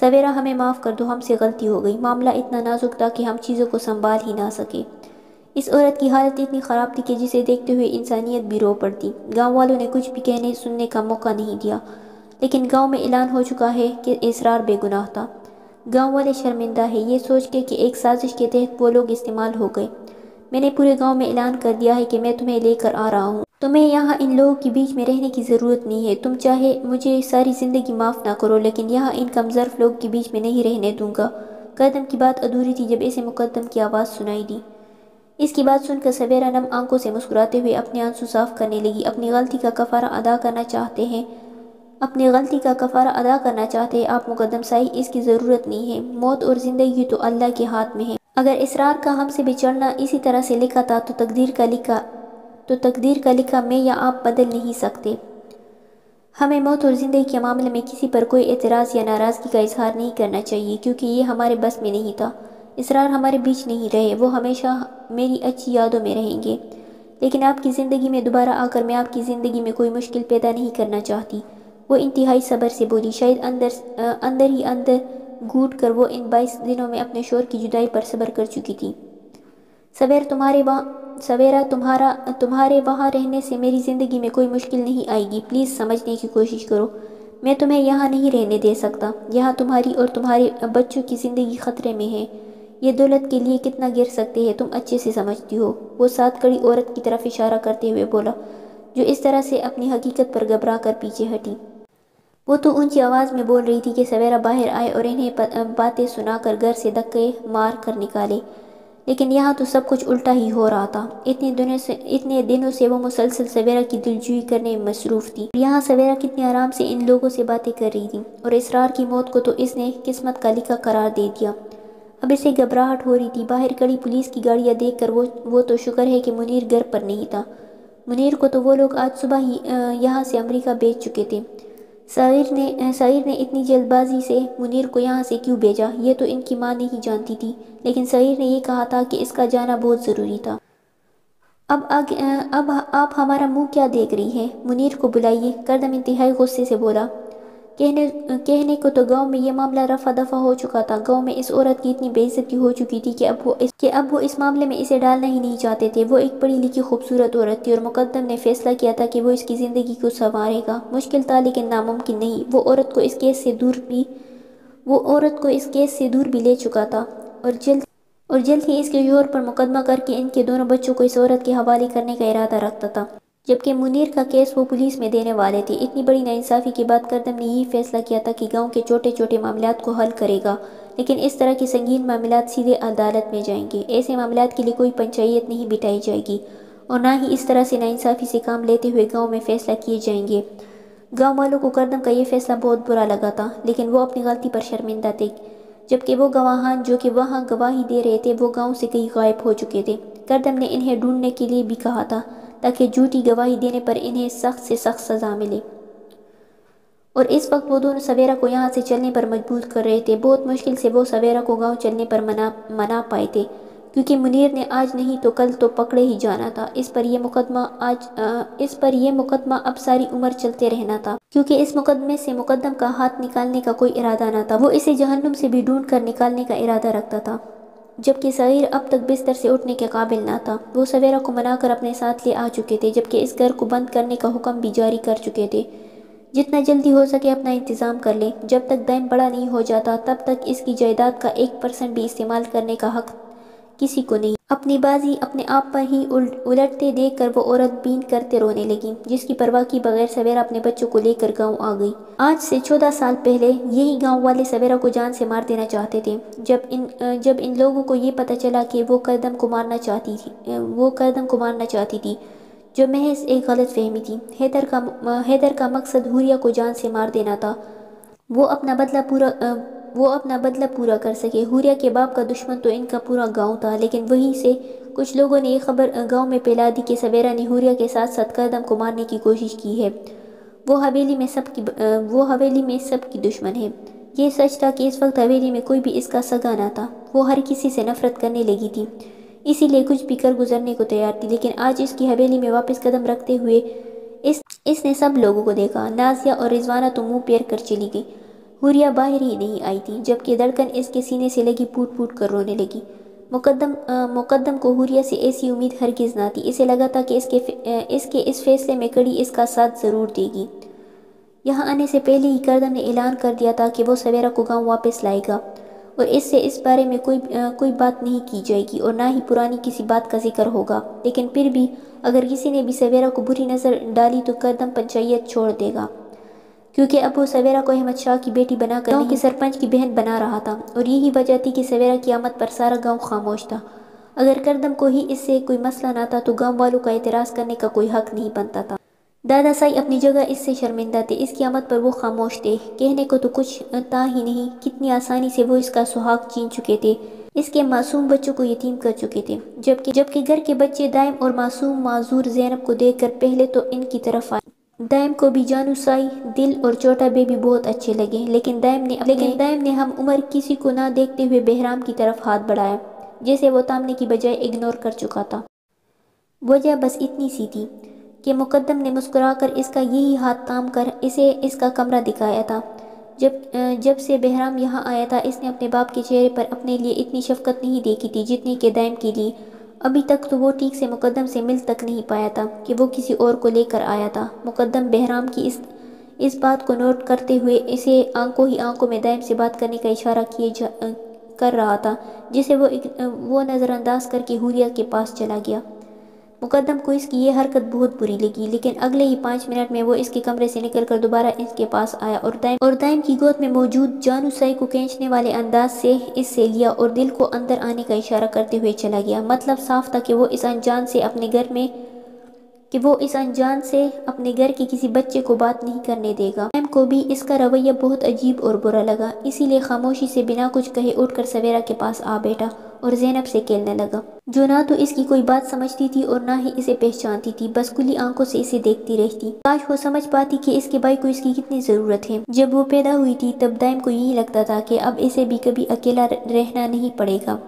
सवेरा, हमें माफ़ कर दो, हमसे गलती हो गई। मामला इतना नाजुक था कि हम चीज़ों को संभाल ही ना सके। इस औरत की हालत इतनी ख़राब थी कि जिसे देखते हुए इंसानियत भी रो पड़ती। गांव वालों ने कुछ भी कहने सुनने का मौका नहीं दिया, लेकिन गांव में ऐलान हो चुका है कि इसरार बेगुनाह था। गांव वाले शर्मिंदा है ये सोच के कि एक साजिश के तहत वो लोग इस्तेमाल हो गए। मैंने पूरे गांव में ऐलान कर दिया है कि मैं तुम्हें लेकर आ रहा हूँ। तुम्हें यहाँ इन लोगों के बीच में रहने की ज़रूरत नहीं है। तुम चाहे मुझे सारी ज़िंदगी माफ़ ना करो, लेकिन यहाँ इन कमज़र्फ लोगों के बीच में नहीं रहने दूँगा। कर्दम की बात अधूरी थी जब इसे मुक़द्दम की आवाज़ सुनाई दी। इसकी बात सुनकर सवेरा नम आंखों से मुस्कुराते हुए अपने आंसू साफ करने लगी। अपनी गलती का कफ़ारा अदा करना चाहते हैं आप मुक़द्दम साई, इसकी ज़रूरत नहीं है। मौत और ज़िंदगी तो अल्लाह के हाथ में है। अगर इसरार का हमसे बिछड़ना इसी तरह से लिखा था तो तकदीर का लिखा मैं या आप बदल नहीं सकते। हमें मौत और ज़िंदगी के मामले में किसी पर कोई एतराज़ या नाराज़गी का इजहार नहीं करना चाहिए क्योंकि ये हमारे बस में नहीं था। इसरार हमारे बीच नहीं रहे, वो हमेशा मेरी अच्छी यादों में रहेंगे। लेकिन आपकी ज़िंदगी में दोबारा आकर मैं आपकी ज़िंदगी में कोई मुश्किल पैदा नहीं करना चाहती, वो इंतहाई सब्र से बोली। शायद अंदर ही अंदर घूट कर वो इन 22 दिनों में अपने शोहर की जुदाई पर सब्र कर चुकी थी। सवेरा तुम्हारे वहाँ रहने से मेरी ज़िंदगी में कोई मुश्किल नहीं आएगी। प्लीज़ समझने की कोशिश करो, मैं तुम्हें यहाँ नहीं रहने दे सकता। यहाँ तुम्हारी और तुम्हारे बच्चों की ज़िंदगी ख़तरे में है। ये दौलत के लिए कितना गिर सकते हैं तुम अच्छे से समझती हो, वो साथ खड़ी औरत की तरफ इशारा करते हुए बोला जो इस तरह से अपनी हकीकत पर घबरा कर पीछे हटी। वो तो ऊंची आवाज़ में बोल रही थी कि सवेरा बाहर आए और इन्हें बातें सुनाकर घर से धक्के मार कर निकाले, लेकिन यहाँ तो सब कुछ उल्टा ही हो रहा था। इतने दिनों से वो मुसलसल सवेरा की दिलजोई करने में मसरूफ़ थी। यहाँ सवेरा कितने आराम से इन लोगों से बातें कर रही थी और इसरार की मौत को तो इसने किस्मत का लिखा करार दे दिया। अब इसे घबराहट हो रही थी। बाहर खड़ी पुलिस की गाड़ियाँ देख कर वो तो शुक्र है कि मुनीर घर पर नहीं था। मुनीर को तो वो लोग आज सुबह ही यहाँ से अमेरिका भेज चुके थे। साइर ने इतनी जल्दबाजी से मुनीर को यहाँ से क्यों भेजा ये तो इनकी माँ नहीं जानती थी, लेकिन साइर ने ये कहा था कि इसका जाना बहुत ज़रूरी था। अब आप हमारा मुंह क्या देख रही हैं, मुनीर को बुलाइए, कर्दम इंतहाई गुस्से से बोला। कहने को तो गांव में यह मामला रफ़ा दफ़ा हो चुका था। गांव में इस औरत की इतनी बेइज्जती हो चुकी थी कि अब वो इस मामले में इसे डालना ही नहीं चाहते थे। वो एक पढ़ी लिखी खूबसूरत औरत थी और मुक़द्दम ने फैसला किया था कि वो इसकी ज़िंदगी को संवारेगा। मुश्किल था लेकिन नामुमकिन नहीं। वो औरत को इस केस से दूर भी ले चुका था और जल्द ही इसके जोर पर मुकदमा करके इनके दोनों बच्चों को इस औरत के हवाले करने का इरादा रखता था, जबकि मुनीर का केस वो पुलिस में देने वाले थे। इतनी बड़ी नाइंसाफ़ी के बाद कर्दम ने यही फैसला किया था कि गांव के छोटे छोटे मामलात को हल करेगा, लेकिन इस तरह के संगीन मामलात सीधे अदालत में जाएंगे। ऐसे मामलात के लिए कोई पंचायत नहीं बिठाई जाएगी और ना ही इस तरह से नाइंसाफ़ी से काम लेते हुए गाँव में फ़ैसला किए जाएंगे। गाँव वालों को कर्दम का ये फैसला बहुत बुरा लगा था, लेकिन वो अपनी गलती पर शर्मिंदा थे, जबकि वो गवाहान जो कि वहाँ गवाही दे रहे थे वो गाँव से कहीं गायब हो चुके थे। कर्दम ने इन्हें ढूंढने के लिए भी कहा था ताकि झूठी गवाही देने पर इन्हें सख्त से सख्त सज़ा मिले। और इस वक्त वो दोनों सवेरा को यहाँ से चलने पर मजबूर कर रहे थे। बहुत मुश्किल से वो सवेरा को गांव चलने पर मना पाए थे, क्योंकि मुनीर ने आज नहीं तो कल तो पकड़े ही जाना था। इस पर यह मुकदमा अब सारी उम्र चलते रहना था, क्योंकि इस मुकदमे से मुक़द्दम का हाथ निकालने का कोई इरादा ना था। वो इसे जहन्नुम से भी ढूंढ कर निकालने का इरादा रखता था, जबकि साइर अब तक बिस्तर से उठने के काबिल ना था। वो सवेरा को मनाकर अपने साथ ले आ चुके थे, जबकि इस घर को बंद करने का हुक्म भी जारी कर चुके थे। जितना जल्दी हो सके अपना इंतज़ाम कर ले। जब तक दैन बड़ा नहीं हो जाता तब तक इसकी जायदाद का 1% भी इस्तेमाल करने का हक किसी को नहीं। अपनी बाजी अपने आप पर ही उलटते देख कर वो औरत बीन करते रोने लगी, जिसकी परवाह की बगैर सवेरा अपने बच्चों को लेकर गांव आ गई। आज से 14 साल पहले यही गांव वाले सवेरा को जान से मार देना चाहते थे। जब इन लोगों को ये पता चला कि वो कर्दम को मारना चाहती थी, जो महज एक गलत फहमी थी। हैदर का मकसद हुरिया को जान से मार देना था, वो अपना बदला पूरा कर सके। हुरिया के बाप का दुश्मन तो इनका पूरा गांव था, लेकिन वहीं से कुछ लोगों ने ये खबर गांव में फैला दी कि सवेरा ने हुरिया के साथ साथ कर्दम को मारने की कोशिश की है। वो हवेली में सबकी दुश्मन है। ये सच था कि इस वक्त हवेली में कोई भी इसका सगा ना था। वो हर किसी से नफरत करने लगी थी, इसीलिए कुछ भी कर गुजरने को तैयार थी। लेकिन आज इसकी हवेली में वापस कदम रखते हुए इसने सब लोगों को देखा। नाजिया और रिजवाना तो मुँह फेर कर चली गई। हुरिया बाहर ही नहीं आई थी, जबकि धड़कन इसके सीने से लगी फूट फूट कर रोने लगी। मुक़द्दम को हुरिया से ऐसी उम्मीद हरगिज़ ना थी। इसे लगा था कि इसके इस फैसले में कड़ी इसका साथ ज़रूर देगी। यहाँ आने से पहले ही कर्दम ने ऐलान कर दिया था कि वो सवेरा को गांव वापस लाएगा और इससे इस बारे में कोई बात नहीं की जाएगी और ना ही पुरानी किसी बात का जिक्र होगा। लेकिन फिर भी अगर किसी ने भी सवेरा को बुरी नज़र डाली तो कर्दम पंचायत छोड़ देगा, क्योंकि अब वो सवेरा को अहमद शाह की बेटी बनाकर गाँव के सरपंच की बहन बना रहा था। और यही वजह थी कि सवेरा की आमद पर सारा गांव खामोश था। अगर कर्दम को ही इससे कोई मसला ना था तो गांव वालों का एतराज़ करने का कोई हक नहीं बनता था। दादा साई अपनी जगह इससे शर्मिंदा थे। इसकी आमद पर वो खामोश थे। कहने को तो कुछ था ही नहीं, कितनी आसानी से वो इसका सुहाग छीन चुके थे, इसके मासूम बच्चों को यतीम कर चुके थे। जबकि घर के बच्चे दायम और मासूम माजूर ज़ैनब को देख कर पहले तो इनकी तरफ आए। दायम को भी जानू साई, दिल और छोटा बेबी बहुत अच्छे लगे, लेकिन दायम ने हम उम्र किसी को ना देखते हुए बहराम की तरफ हाथ बढ़ाया, जैसे वो तामने की बजाय इग्नोर कर चुका था। वजह बस इतनी सी थी कि मुक़द्दम ने मुस्कुराकर इसका यही हाथ थाम कर इसे इसका कमरा दिखाया था। जब से बहराम यहाँ आया था इसने अपने बाप के चेहरे पर अपने लिए इतनी शफकत नहीं देखी थी जितनी कि दायम के लिए। अभी तक तो वो ठीक से मुक़द्दम से मिल तक नहीं पाया था कि वो किसी और को लेकर आया था। मुक़द्दम बहराम की इस बात को नोट करते हुए इसे आंखों ही आंखों में दायम से बात करने का इशारा कर रहा था, जिसे वो नज़रअंदाज करके हुरिया के पास चला गया। मुक़द्दम को इसकी ये हरकत बहुत बुरी लगी, लेकिन अगले ही 5 मिनट में वो इसके कमरे से निकलकर दोबारा इसके पास आया और दायम की गोद में मौजूद जानू साई को खींचने वाले अंदाज से इससे लिया और दिल को अंदर आने का इशारा करते हुए चला गया। मतलब साफ था कि वो इस अनजान से अपने घर के किसी बच्चे को बात नहीं करने देगा। मैम को भी इसका रवैया बहुत अजीब और बुरा लगा, इसीलिए खामोशी से बिना कुछ कहे उठकर सवेरा के पास आ बैठा और ज़ैनब से खेलने लगा, जो ना तो इसकी कोई बात समझती थी और ना ही इसे पहचानती थी, बस खुली आंखों से इसे देखती रहती। काश वो समझ पाती कि इसके भाई को इसकी कितनी ज़रूरत है। जब वो पैदा हुई थी तब दायम को यही लगता था कि अब इसे भी कभी अकेला रहना नहीं पड़ेगा।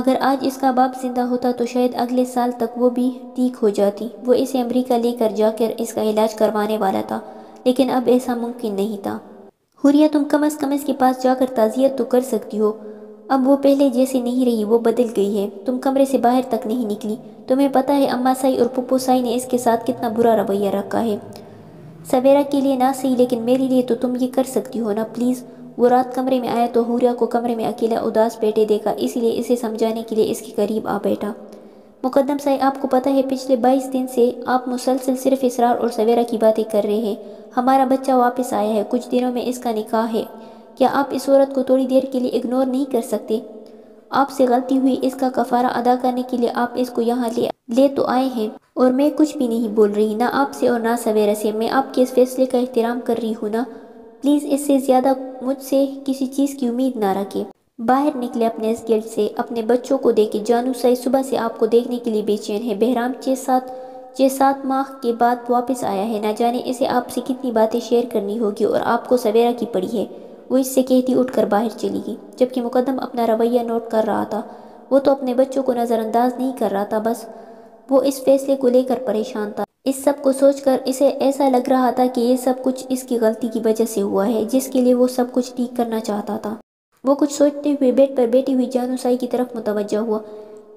अगर आज इसका बाप जिंदा होता तो शायद अगले साल तक वो भी ठीक हो जाती। वो इसे अमेरिका लेकर जाकर इसका इलाज करवाने वाला था, लेकिन अब ऐसा मुमकिन नहीं था। हुरिया, तुम कम अज़ कम इसके पास जाकर ताज़ियत तो कर सकती हो। अब वो पहले जैसे नहीं रही, वो बदल गई है। तुम कमरे से बाहर तक नहीं निकली। तुम्हें पता है अम्मा साई और पप्पो साई ने इसके साथ कितना बुरा रवैया रखा है। सवेरा के लिए ना सही, लेकिन मेरे लिए तो तुम ये कर सकती हो ना, प्लीज़। वो रात कमरे में आया तो हुरिया को कमरे में अकेला उदास बैठे देखा, इसलिए इसे समझाने के लिए इसके करीब आ बैठा। मुक़द्दम साई, आपको पता है पिछले 22 दिन से आप मुसलसल सिर्फ इसरार और सवेरा की बातें कर रहे हैं। हमारा बच्चा वापस आया है, कुछ दिनों में इसका निकाह है। क्या आप इस औरत को थोड़ी देर के लिए इग्नोर नहीं कर सकते? आपसे गलती हुई, इसका कफ़ारा अदा करने के लिए आप इसको यहाँ ले तो आए हैं। और मैं कुछ भी नहीं बोल रही, ना आपसे और ना सवेरा से। मैं आपके इस फैसले का एहतराम कर रही हूँ ना, प्लीज़ इससे ज़्यादा मुझसे किसी चीज़ की उम्मीद ना रखें। बाहर निकले अपने इस गेट से अपने बच्चों को देखे। जानू साई सुबह से आपको देखने के लिए बेचैन है। बहराम 6-7 माह के बाद वापस आया है। ना जाने इसे आपसे कितनी बातें शेयर करनी होगी और आपको सवेरा की पड़ी है। वो इससे कहती उठकर बाहर चली गई, जबकि मुक़द्दम अपना रवैया नोट कर रहा था। वो तो अपने बच्चों को नज़रअंदाज नहीं कर रहा था, बस वो इस फैसले को लेकर परेशान था। इस सब को सोचकर इसे ऐसा लग रहा था कि ये सब कुछ इसकी गलती की वजह से हुआ है, जिसके लिए वो सब कुछ ठीक करना चाहता था। वो कुछ सोचते हुए बेड पर बैठी हुई जानू साई की तरफ मुतवज्जा हुआ,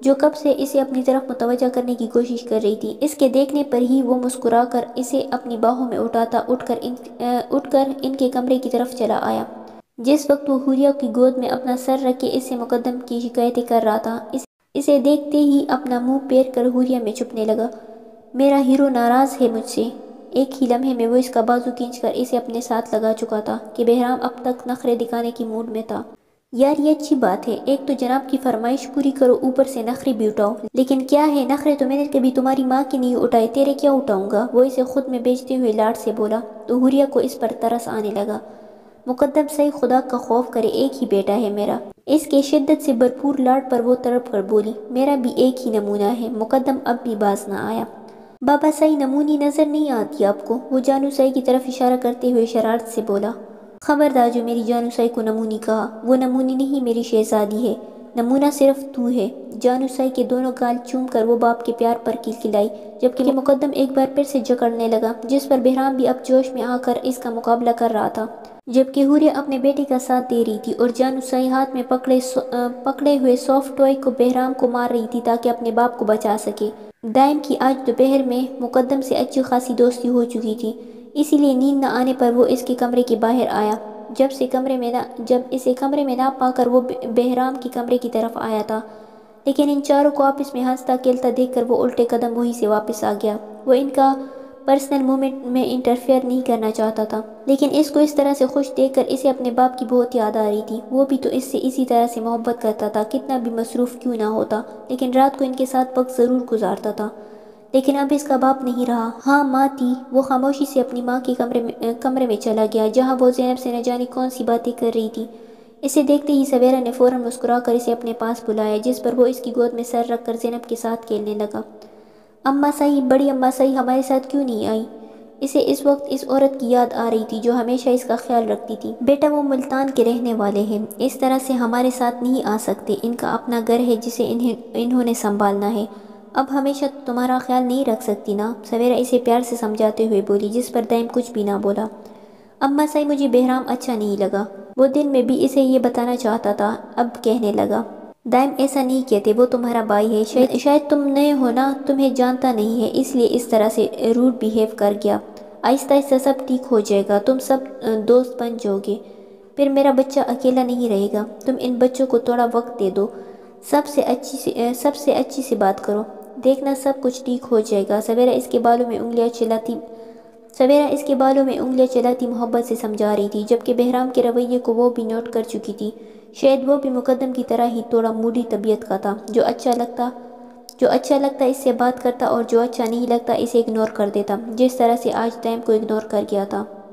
जो कब से इसे अपनी तरफ मुतवज्जा करने की कोशिश कर रही थी। इसके देखने पर ही वो मुस्कुराकर इसे अपनी बाहों में उठकर इनके कमरे की तरफ चला आया। जिस वक्त वो हुरिया की गोद में अपना सर रख के इससे मुक़द्दम की शिकायतें कर रहा था, इसे देखते ही अपना मुँह फेर कर हुरिया में छुपने लगा। मेरा हीरो नाराज़ है मुझसे। एक ही लम्हे में वो इसका बाजू खींच कर इसे अपने साथ लगा चुका था कि बहराम अब तक नखरे दिखाने की मूड में था। यार ये अच्छी बात है, एक तो जनाब की फरमाइश पूरी करो, ऊपर से नखरे भी उठाओ। लेकिन क्या है, नखरे तो मैंने कभी तुम्हारी माँ की नहीं उठाए, तेरे क्या उठाऊँगा? वो इसे खुद में बेचते हुए लाड से बोला तो हुरिया को इस पर तरस आने लगा। मुक़द्दम सही, खुदा का खौफ करे, एक ही बेटा है मेरा। इसके शिद्दत से भरपूर लाड पर वो तड़प कर बोली, मेरा भी एक ही नमूना है। मुक़द्दम अब भी बाज ना आया। बाबा साई नमूनी नज़र नहीं आती आपको? वो जानू साई की तरफ इशारा करते हुए शरारत से बोला। खबरदार जो मेरी जानू साई को नमूनी कहा, वो नमूनी नहीं मेरी शहजादी है, नमूना सिर्फ तू है। जानू साई के दोनों गाल चूम कर वो बाप के प्यार पर किलकिलाई, जबकि मुक़द्दम एक बार फिर से जकड़ने लगा, जिस पर बहराम भी अब जोश में आकर इसका मुकाबला कर रहा था, जबकि हुरिया अपने बेटे का साथ दे रही थी और जानू साई हाथ में पकड़े हुए सॉफ्ट टॉय को बहराम को मार रही थी ताकि अपने बाप को बचा सके। दायम की आज दोपहर में मुक़द्दम से अच्छी खासी दोस्ती हो चुकी थी, इसीलिए नींद न आने पर वो इसके कमरे के बाहर आया। जब इसे कमरे में ना पाकर वो बहराम के कमरे की तरफ आया था, लेकिन इन चारों को आपस में हंसता खेलता देखकर वो उल्टे कदम वहीं से वापस आ गया। वो इनका पर्सनल मोमेंट में इंटरफेयर नहीं करना चाहता था, लेकिन इसको इस तरह से खुश देखकर इसे अपने बाप की बहुत याद आ रही थी। वो भी तो इससे इसी तरह से मोहब्बत करता था, कितना भी मसरूफ़ क्यों ना होता, लेकिन रात को इनके साथ वक्त ज़रूर गुजारता था। लेकिन अब इसका बाप नहीं रहा। हाँ माँ थी। वो खामोशी से अपनी माँ के कमरे में चला गया, जहाँ वो ज़ैनब से न जाने कौन सी बातें कर रही थी। इसे देखते ही सवेरा ने फ़ौरन मुस्कुरा कर इसे अपने पास बुलाया, जिस पर वो इसकी गोद में सर रख कर ज़ैनब के साथ खेलने लगा। अम्मा साई, बड़ी अम्मा साई हमारे साथ क्यों नहीं आई? इसे इस वक्त इस औरत की याद आ रही थी जो हमेशा इसका ख्याल रखती थी। बेटा वो मुल्तान के रहने वाले हैं, इस तरह से हमारे साथ नहीं आ सकते। इनका अपना घर है जिसे इन्होंने संभालना है। अब हमेशा तुम्हारा ख्याल नहीं रख सकती ना, सवेरा इसे प्यार से समझाते हुए बोली, जिस पर दायम कुछ भी ना बोला। अम्मा साई, मुझे बहराम अच्छा नहीं लगा। वो दिल में भी इसे ये बताना चाहता था, अब कहने लगा। दायम, ऐसा नहीं कहते, वो तुम्हारा भाई है, शायद तुम नए हो ना, तुम्हें जानता नहीं है, इसलिए इस तरह से रूड बिहेव कर गया। आहिस्ता आहिस्ता सब ठीक हो जाएगा, तुम सब दोस्त बन जाओगे, फिर मेरा बच्चा अकेला नहीं रहेगा। तुम इन बच्चों को थोड़ा वक्त दे दो, सबसे अच्छी से बात करो। देखना सब कुछ ठीक हो जाएगा। सवेरा इसके बालों में उंगलियां चलाती मोहब्बत से समझा रही थी, जबकि बहराम के रवैये को वो भी नोट कर चुकी थी। शायद वो भी मुकद्दम की तरह ही थोड़ा मूडी तबीयत का था, जो अच्छा लगता इससे बात करता और जो अच्छा नहीं लगता इसे इग्नोर कर देता, जिस तरह से आज टाइम को इग्नोर कर गया था।